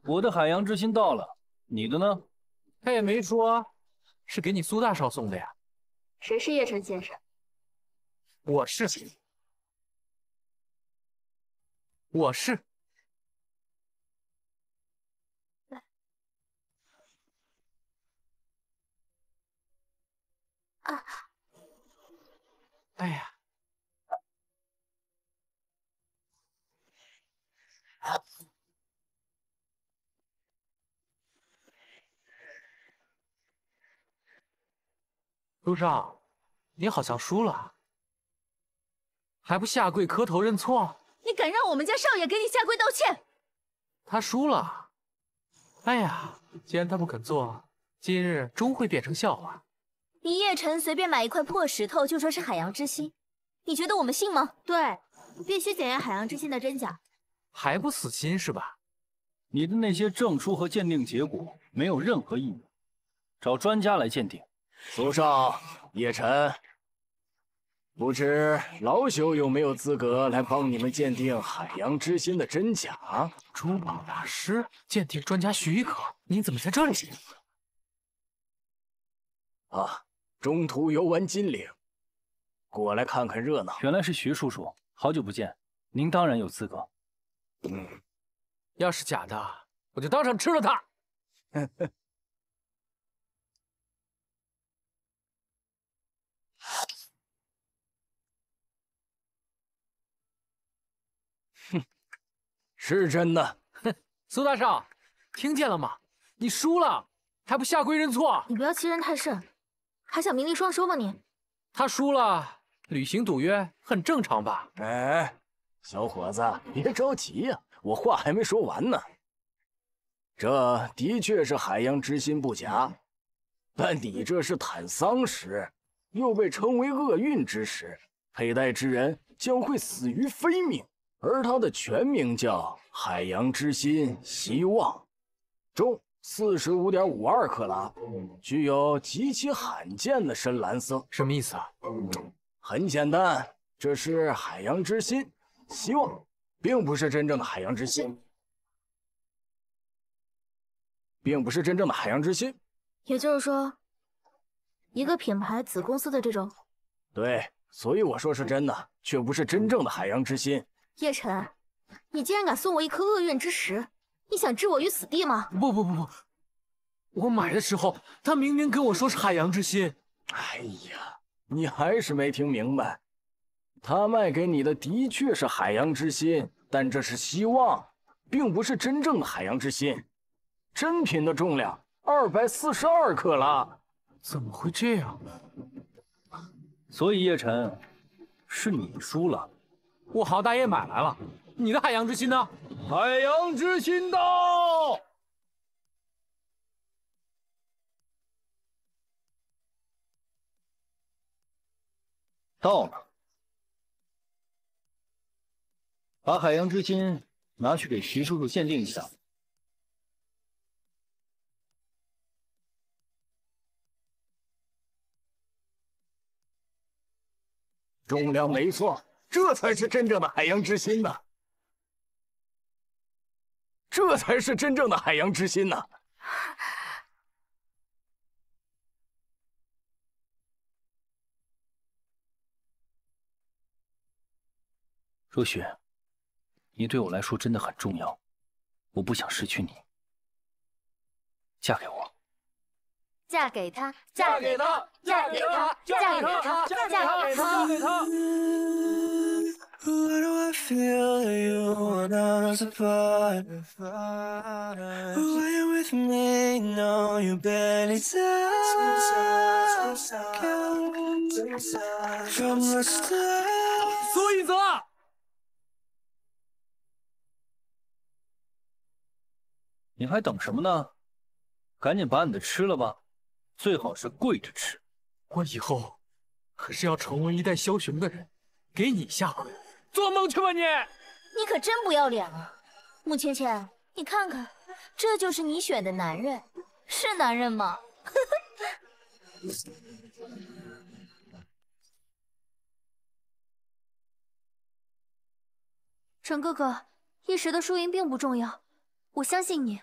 我的海洋之心到了，你的呢？他也没说，是给你苏大少送的呀。谁是叶晨先生？我是，我是。啊！哎呀！啊 苏少，你好像输了，还不下跪磕头认错？你敢让我们家少爷给你下跪道歉？他输了。哎呀，既然他不肯做，今日终会变成笑话。你叶晨随便买一块破石头就说是海洋之心，你觉得我们信吗？对，必须检验海洋之心的真假。还不死心是吧？你的那些证书和鉴定结果没有任何意义，找专家来鉴定。 苏少，叶晨，不知老朽有没有资格来帮你们鉴定海洋之心的真假？珠宝大师、鉴定专家徐一可，您怎么在这里？啊，中途游玩金陵，过来看看热闹。原来是徐叔叔，好久不见，您当然有资格。嗯，要是假的，我就当场吃了他。哼，是真的。哼，苏大少，听见了吗？你输了，还不下跪认错？你不要欺人太甚，还想名利双收吗你？他输了，履行赌约很正常吧？哎，小伙子，别着急呀、啊，我话还没说完呢。这的确是海洋之心不假，但你这是坦桑石，又被称为厄运之石，佩戴之人将会死于非命。而它的全名叫海洋之心希望，重 四十五点五二 克拉，具有极其罕见的深蓝色。什么意思啊？很简单，这是海洋之心希望，并不是真正的海洋之心。 并不是真正的海洋之心，也就是说，一个品牌子公司的这种。对，所以我说是真的，却不是真正的海洋之心。叶晨，你竟然敢送我一颗厄运之石，你想置我于死地吗？不不不不，我买的时候他明明跟我说是海洋之心。哎呀，你还是没听明白，他卖给你的的确是海洋之心，但这是希望，并不是真正的海洋之心。 真品的重量二百四十二克拉，怎么会这样呢？所以叶晨，是你输了。我好歹也买来了，你的海洋之心呢？海洋之心到！到了，把海洋之心拿去给徐叔叔鉴定一下。 重量没错，这才是真正的海洋之心呢、啊！这才是真正的海洋之心呢、啊！若雪，你对我来说真的很重要，我不想失去你。嫁给我。 嫁给他，嫁给他，嫁给他，嫁给他，嫁给他，嫁给他。苏一泽，你还等什么呢？赶紧把你的吃了吧。 最好是跪着吃。我以后可是要成为一代枭雄的人，给你下跪，做梦去吧你！你可真不要脸啊，穆芊芊，你看看，这就是你选的男人，是男人吗？陈哥哥，一时的输赢并不重要，我相信你。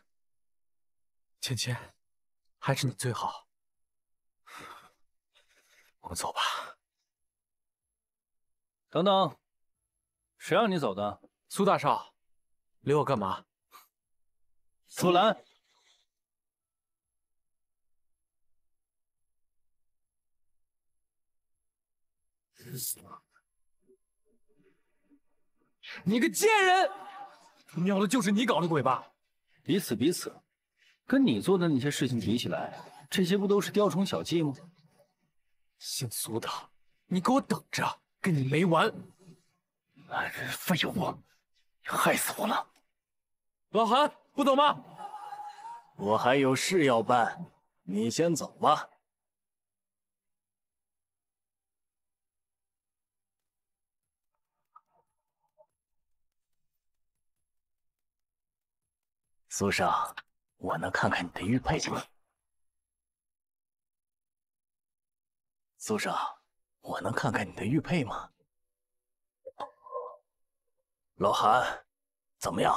芊芊，还是你最好。 我们走吧。等等，谁让你走的？苏大少，留我干嘛？楚岚，你个贱人！瞄的就是你搞的鬼吧？彼此彼此，跟你做的那些事情比起来，这些不都是雕虫小技吗？ 姓苏的，你给我等着，跟你没完！男人废物，你害死我了！老韩，不走吗？我还有事要办，你先走吧。苏少，我能看看你的玉佩吗？ 苏少，我能看看你的玉佩吗？老韩，怎么样？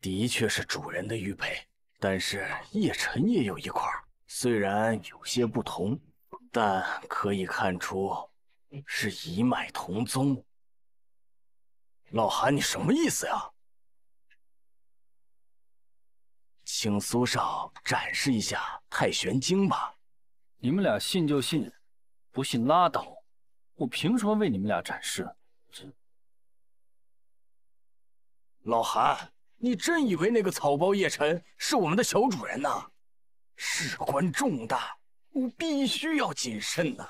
的确是主人的玉佩，但是叶晨也有一块，虽然有些不同，但可以看出是一脉同宗。老韩，你什么意思呀？请苏少展示一下太玄经吧。 你们俩信就信，不信拉倒。我凭什么为你们俩展示？老韩，你真以为那个草包叶晨是我们的小主人呐？事关重大，我必须要谨慎呐。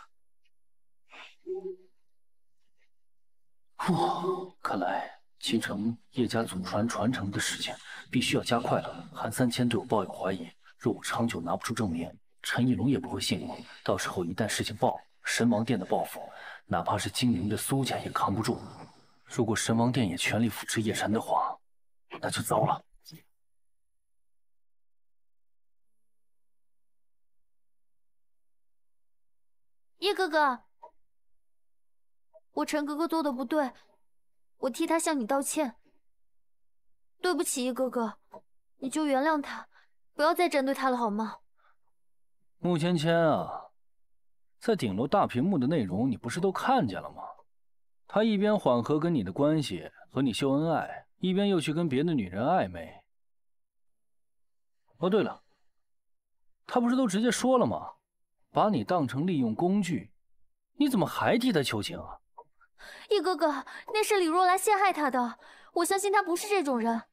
哦，看来七成叶家祖传传承的事情，必须要加快了。韩三千对我抱有怀疑，若我长久拿不出证明，陈一龙也不会信我。到时候一旦事情爆了，神王殿的报复，哪怕是经营着苏家也扛不住。如果神王殿也全力扶持叶晨的话，那就糟了。 叶哥哥，我陈哥哥做的不对，我替他向你道歉。对不起，叶哥哥，你就原谅他，不要再针对他了，好吗？穆芊芊啊，在顶楼大屏幕的内容你不是都看见了吗？他一边缓和跟你的关系，和你秀恩爱，一边又去跟别的女人暧昧。哦，对了，他不是都直接说了吗？ 把你当成利用工具，你怎么还替他求情啊？叶哥哥，那是李若兰陷害他的，我相信他不是这种人。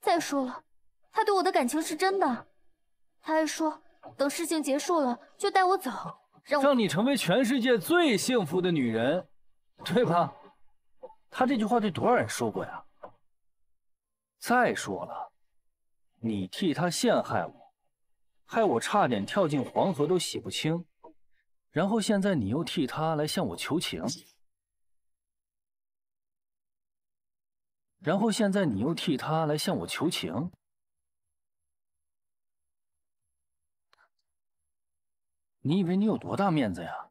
再说了，他对我的感情是真的，他还说等事情结束了就带我走，让我让你成为全世界最幸福的女人，对吧？他这句话对多少人说过呀？再说了，你替他陷害我。 害我差点跳进黄河都洗不清，然后现在你又替他来向我求情，然后现在你又替他来向我求情，你以为你有多大面子呀？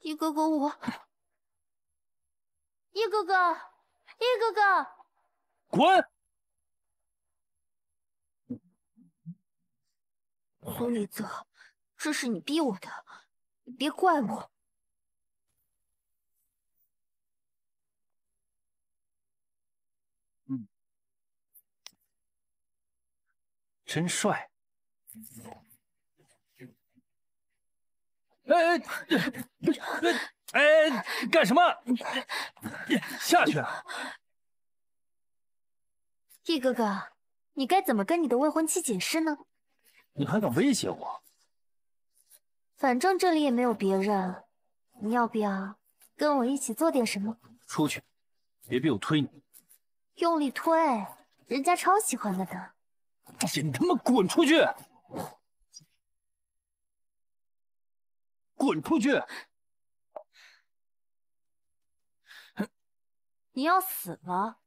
叶哥哥，我，叶哥哥，叶哥哥，滚！ 孙立泽，这是你逼我的，你别怪我。嗯，真帅。哎哎哎！干什么？下去！叶哥哥，你该怎么跟你的未婚妻解释呢？ 你还敢威胁我？反正这里也没有别人，你要不要跟我一起做点什么？出去，别逼我推你！用力推，人家超喜欢的呢。哎呀，你他妈滚出去！滚出去！你要死了！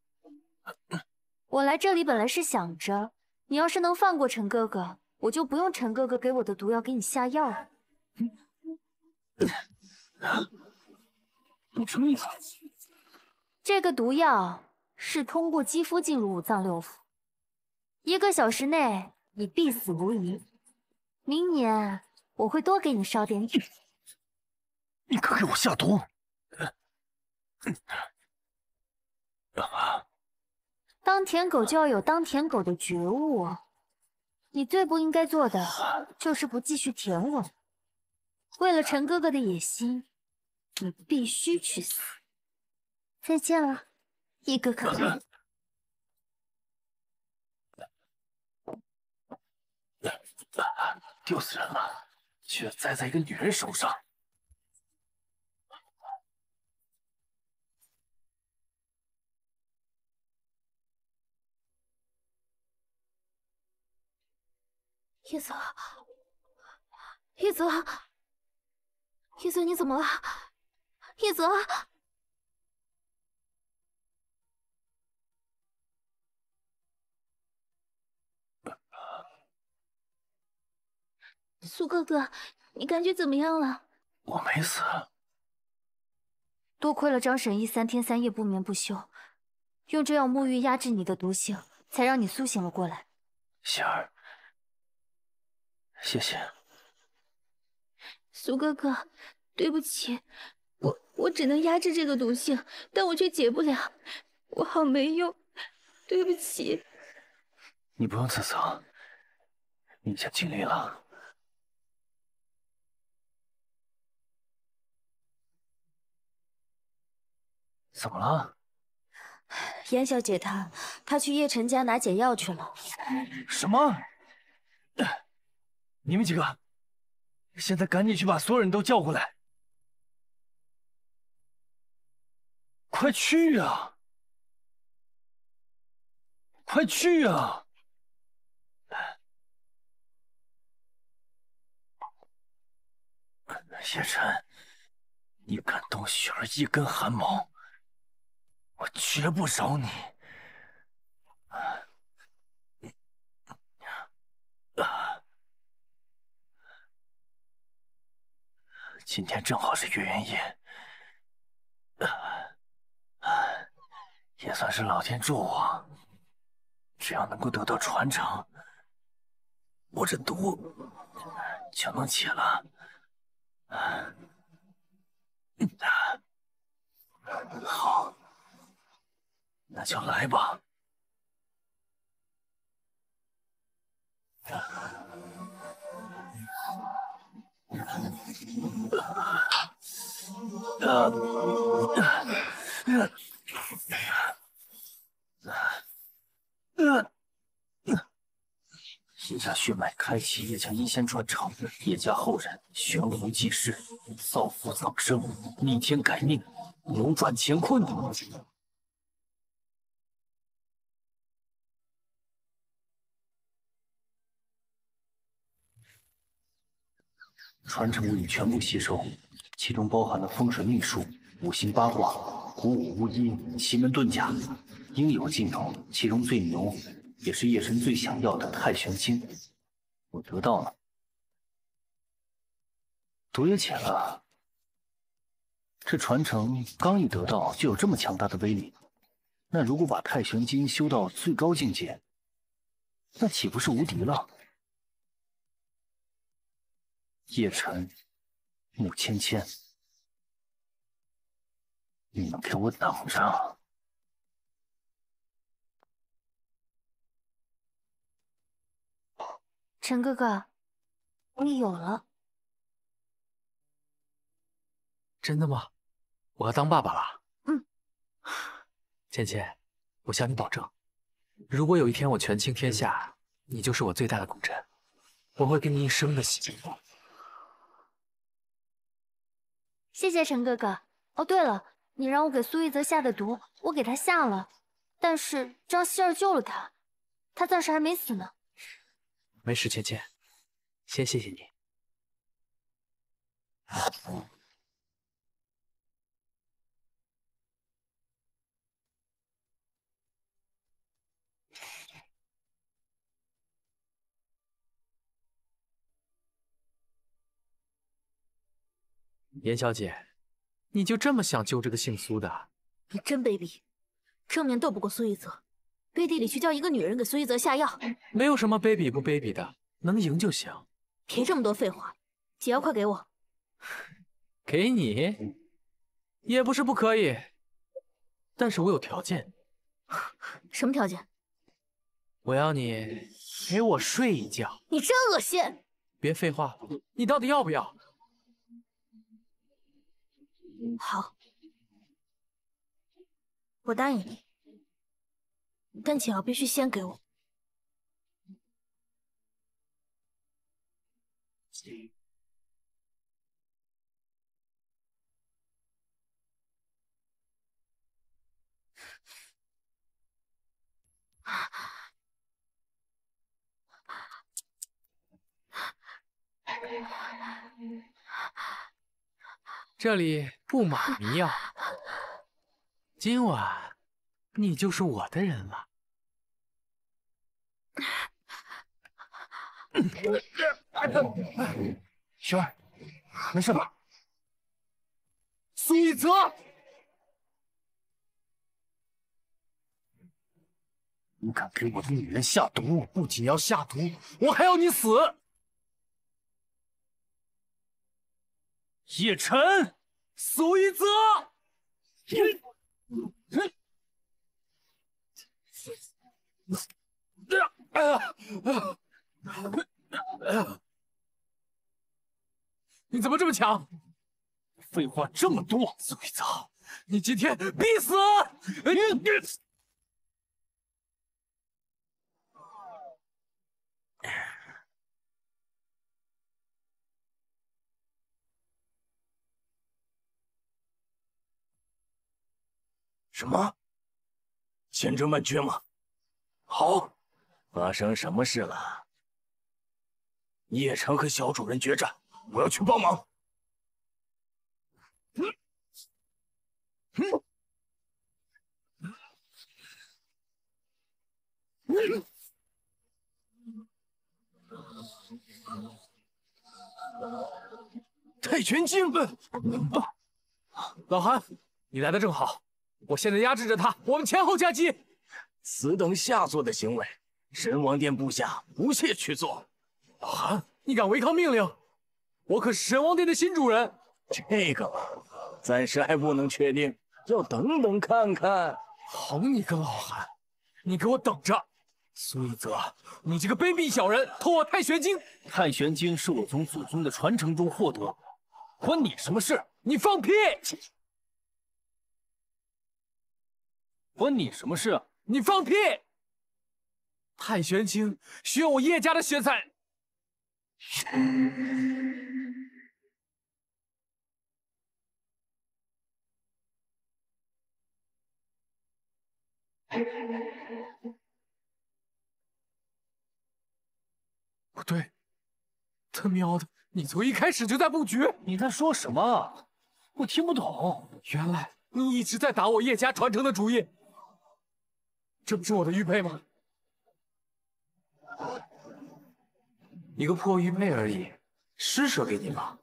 我来这里本来是想着，你要是能放过陈哥哥。 我就不用陈哥哥给我的毒药给你下药了。不成意思。这个毒药是通过肌肤进入五脏六腑，一个小时内你必死无疑。明年我会多给你烧点纸。你敢给我下毒？当舔狗就要有当舔狗的觉悟。 你最不应该做的就是不继续舔我。为了陈哥哥的野心，你必须去死。再见了，一哥哥。丢死人了，却栽在一个女人手上。叶泽，叶泽，叶泽，你怎么了？叶泽，苏哥哥，你感觉怎么样了？我没死，多亏了张神医三天三夜不眠不休，用这药沐浴压制你的毒性，才让你苏醒了过来。仙儿。 谢谢，苏哥哥，对不起，我我只能压制这个毒性，但我却解不了，我好没用，对不起。你不用自责，你已经尽力了。怎么了？严小姐她她去叶晨家拿解药去了。什么？ 你们几个，现在赶紧去把所有人都叫过来！快去啊！快去啊！叶辰，你敢动雪儿一根汗毛，我绝不饶你！今天正好是月圆夜，也算是老天助我。只要能够得到传承，我这毒就能解了。 好，那就来吧。阴家血脉开启，叶家阴仙传承，叶家后人悬壶济世，造福苍生，逆天改命，扭转乾坤。传承已全部吸收，其中包含了风水秘术、五行八卦、鼓舞巫医、奇门遁甲，应有尽头，其中最牛。 也是叶神最想要的太玄经，我得到了，毒也解了。这传承刚一得到，就有这么强大的威力，那如果把太玄经修到最高境界，那岂不是无敌了？叶晨，穆芊芊，你们给我等着！ 陈哥哥，你有了？真的吗？我要当爸爸了。嗯，芊芊，我向你保证，如果有一天我权倾天下，你就是我最大的功臣，我会给你一生的喜福。谢谢陈哥哥。哦，对了，你让我给苏一泽下的毒，我给他下了，但是张希儿救了他，他暂时还没死呢。 没事，芊芊，先谢谢你。严小姐，你就这么想救这个姓苏的？你真卑鄙，正面斗不过苏一泽。 背地里去叫一个女人给苏一泽下药，没有什么卑鄙不卑鄙的，能赢就行。别这么多废话，解药快给我。给你，也不是不可以，但是我有条件。什么条件？我要你陪我睡一觉。你真恶心！别废话，你到底要不要？好，我答应你。 但解药必须先给我。这里布满迷药，今晚。 你就是我的人了。雪儿，没事吧？苏一泽，你敢给我的女人下毒，不仅要下毒，我还要你死！叶晨，苏一泽。你怎么这么强？废话这么多，苏一泽，你今天必死！什么？千真万确吗？ 好，发生什么事了？叶晨和小主人决战，我要去帮忙。群精。啊、老韩，你来的正好，我现在压制着他，我们前后夹击。此等下作的行为，神王殿部下不屑去做。老韩，你敢违抗命令？我可是神王殿的新主人。这个嘛，暂时还不能确定，要等等看看。好你个老韩，你给我等着！ 苏一泽，你这个卑鄙小人，偷我太玄经！太玄经是我从祖宗的传承中获得，关你什么事？你放屁！关你什么事？你放屁！太玄经需要我叶家的血彩。不对，他喵的！你从一开始就在布局！你在说什么？我听不懂。原来你一直在打我叶家传承的主意，这不是我的玉佩吗？一个破玉佩而已，施舍给你吧。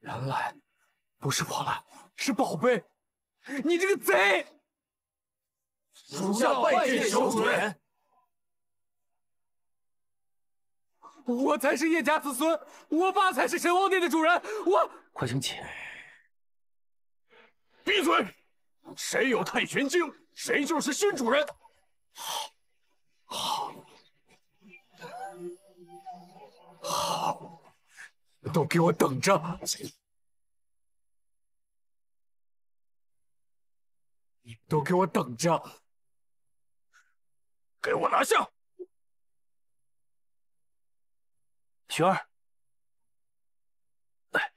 原来不是破烂，是宝贝。你这个贼！属下拜见小主人。 我才是叶家子孙，我爸才是神王殿的主人。我快请起！闭嘴！谁有太玄经，谁就是新主人。好，好，好，都给我等着！你都给我等着！给我拿下！ 雪儿，哎，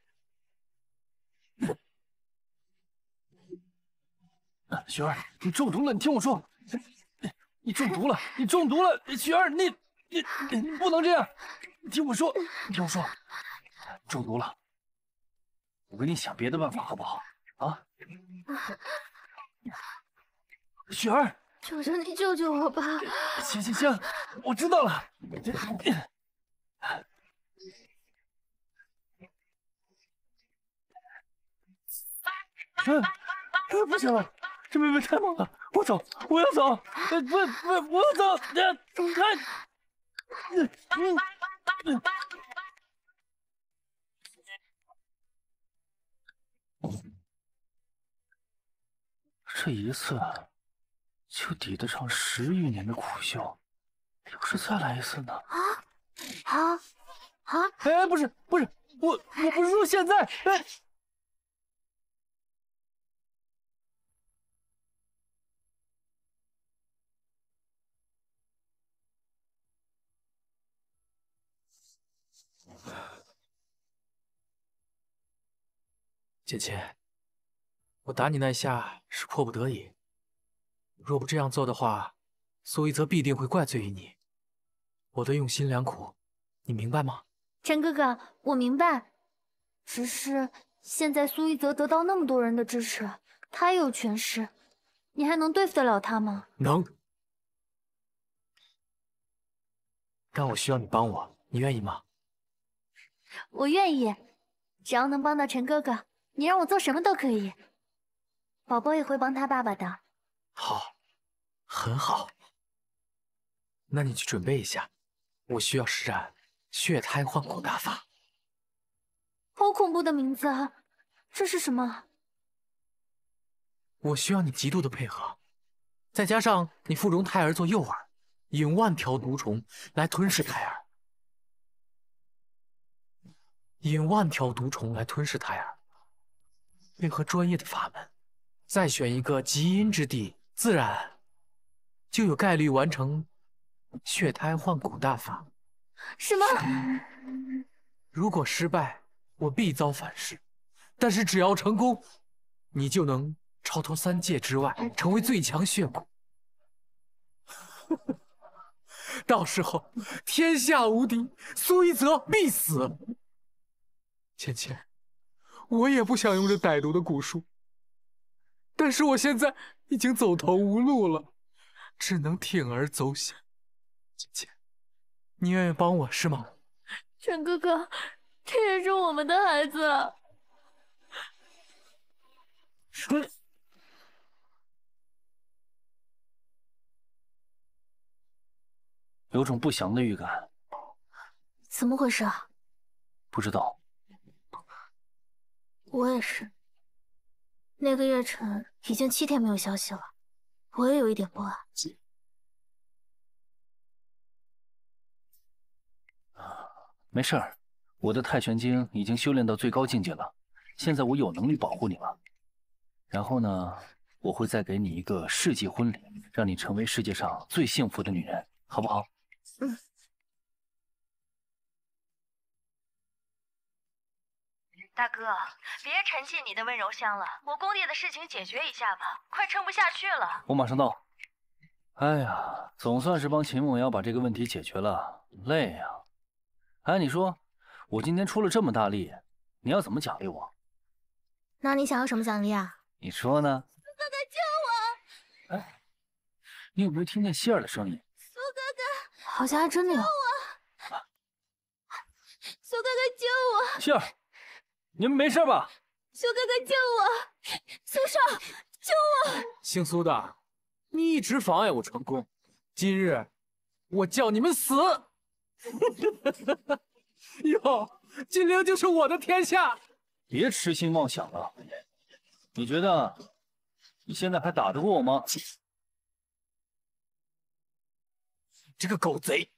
雪儿，你中毒了！你听我说，你中毒了！你中毒了！雪儿，你你你不能这样！你听我说，你听我说，中毒了！我给你想别的办法好不好？啊！雪儿，求求你救救我吧！行行行，我知道了。 嗯、啊啊，不行了，这妹妹太猛了，我走，我要走，不不，我走，啊，看，嗯嗯嗯，这一次就抵得上十余年的苦修，要是再来一次呢？啊啊啊！哎，不是不是，我我不是说现在，哎。 姐姐，我打你那下是迫不得已。若不这样做的话，苏一泽必定会怪罪于你。我的用心良苦，你明白吗？陈哥哥，我明白。只是现在苏一泽得到那么多人的支持，他也有权势，你还能对付得了他吗？能。但我需要你帮我，你愿意吗？我愿意，只要能帮到陈哥哥。 你让我做什么都可以，宝宝也会帮他爸爸的。好，很好。那你去准备一下，我需要施展血胎换骨大法。好恐怖的名字啊！这是什么？我需要你极度的配合，再加上你腹中胎儿做诱饵，引万条毒虫来吞噬胎儿，引万条毒虫来吞噬胎儿。 配合专业的法门，再选一个极阴之地，自然就有概率完成血胎换骨大法。什么？如果失败，我必遭反噬；但是只要成功，你就能超脱三界之外，成为最强血骨。到时候天下无敌，苏一泽必死。芊芊。 我也不想用这歹毒的蛊术，但是我现在已经走投无路了，只能铤而走险。姐姐，你愿意帮我是吗？陈哥哥，这也是我们的孩子。嗯 有种不祥的预感，怎么回事啊？不知道，我也是。那个月晨已经七天没有消息了，我也有一点不安。没事儿，我的太玄经已经修炼到最高境界了，现在我有能力保护你了。然后呢，我会再给你一个世纪婚礼，让你成为世界上最幸福的女人，好不好？ 嗯，大哥，别沉浸你的温柔乡了，我工地的事情解决一下吧，快撑不下去了。我马上到。哎呀，总算是帮秦梦瑶把这个问题解决了，累呀、啊。哎，你说我今天出了这么大力，你要怎么奖励我？那你想要什么奖励啊？你说呢？苏哥哥救我！哎，你有没有听见希尔的声音？ 好像还真的有！救我！苏哥哥救我！希儿，你们没事吧？苏哥哥救我！苏少救我！姓苏的，你一直妨碍我成功，今日我叫你们死！哟，金陵就是我的天下！别痴心妄想了，你觉得你现在还打得过我吗？ 这个狗贼，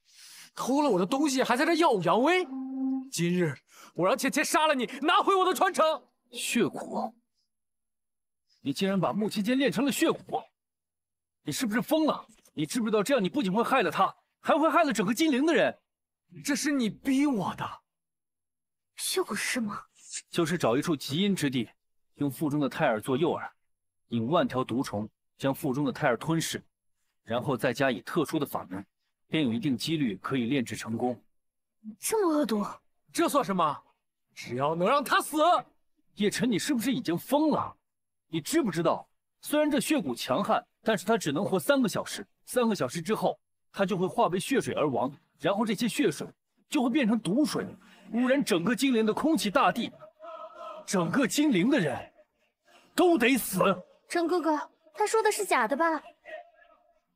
偷了我的东西，还在这耀武扬威。今日我让倩倩杀了你，拿回我的传承。血蛊，你竟然把穆芊芊练成了血蛊，你是不是疯了？你知不知道这样你不仅会害了她，还会害了整个金陵的人？这是你逼我的。血蛊是吗？就是找一处极阴之地，用腹中的胎儿做诱饵，引万条毒虫将腹中的胎儿吞噬，然后再加以特殊的法门。 便有一定几率可以炼制成功。这么恶毒，这算什么？只要能让他死。叶晨，你是不是已经疯了？你知不知道，虽然这血蛊强悍，但是他只能活三个小时。三个小时之后，他就会化为血水而亡。然后这些血水就会变成毒水，污染整个金陵的空气、大地。整个金陵的人都得死。程哥哥，他说的是假的吧？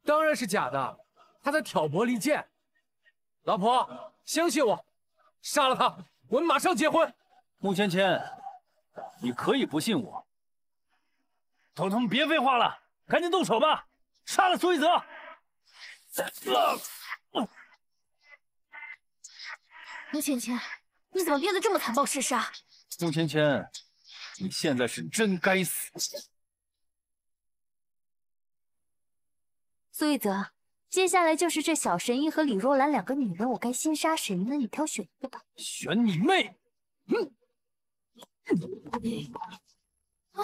当然是假的。 他在挑拨离间，老婆，相信我，杀了他，我们马上结婚。穆芊芊，你可以不信我。彤彤，别废话了，赶紧动手吧，杀了苏一泽。穆芊芊，你怎么变得这么残暴嗜杀？穆芊芊，你现在是真该死。苏一泽。 接下来就是这小神医和李若兰两个女人，我该先杀谁呢？你挑选一个吧。选你妹！嗯啊、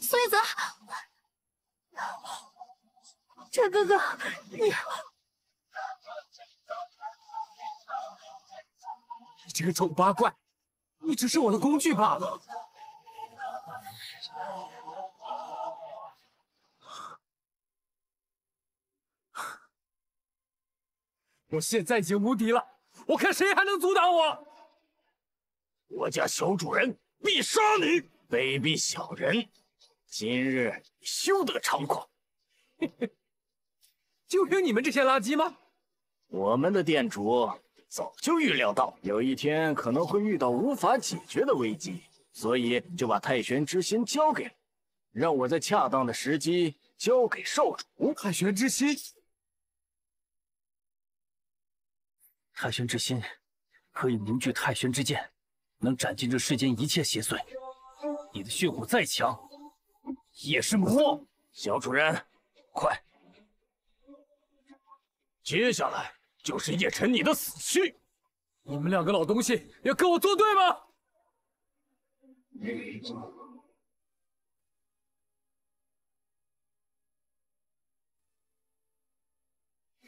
苏一泽，陈哥哥，你。 你这个丑八怪，你只是我的工具罢了。我现在已经无敌了，我看谁还能阻挡我！我家小主人必杀你，卑鄙小人！今日休得猖狂！嘿嘿，就凭你们这些垃圾吗？我们的店主。 早就预料到有一天可能会遇到无法解决的危机，所以就把太玄之心交给了，让我在恰当的时机交给少主。太玄之心，太玄之心可以凝聚太玄之剑，能斩尽这世间一切邪祟。你的血骨再强，也是魔。小主人，快，接下来。 就是叶晨，你的死期！你们两个老东西要跟我作对吗？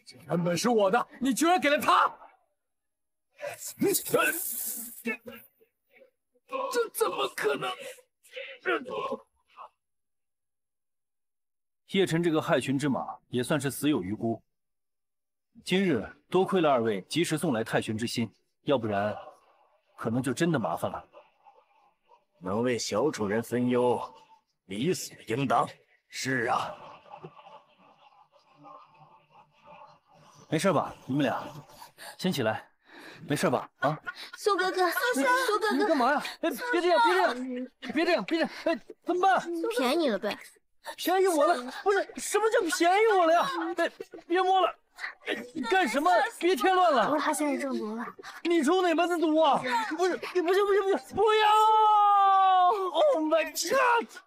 这原本是我的，你居然给了他！这怎么可能？叶晨这个害群之马也算是死有余辜。今日多亏了二位及时送来太玄之心，要不然可能就真的麻烦了。能为小主人分忧，理所应当。是啊。没事吧？你们俩先起来。 没事吧？啊，苏哥哥，苏珊，苏哥哥，你干嘛呀？哎，别这样，别这样，别这样，别这样！哎，怎么办？便宜了呗？便宜我了？不是，什么叫便宜我了呀？哎，别摸了！你干什么？别添乱了！他现在中毒了。你中哪门子毒啊？不是，不行，不行，不行！不要 ！Oh my god！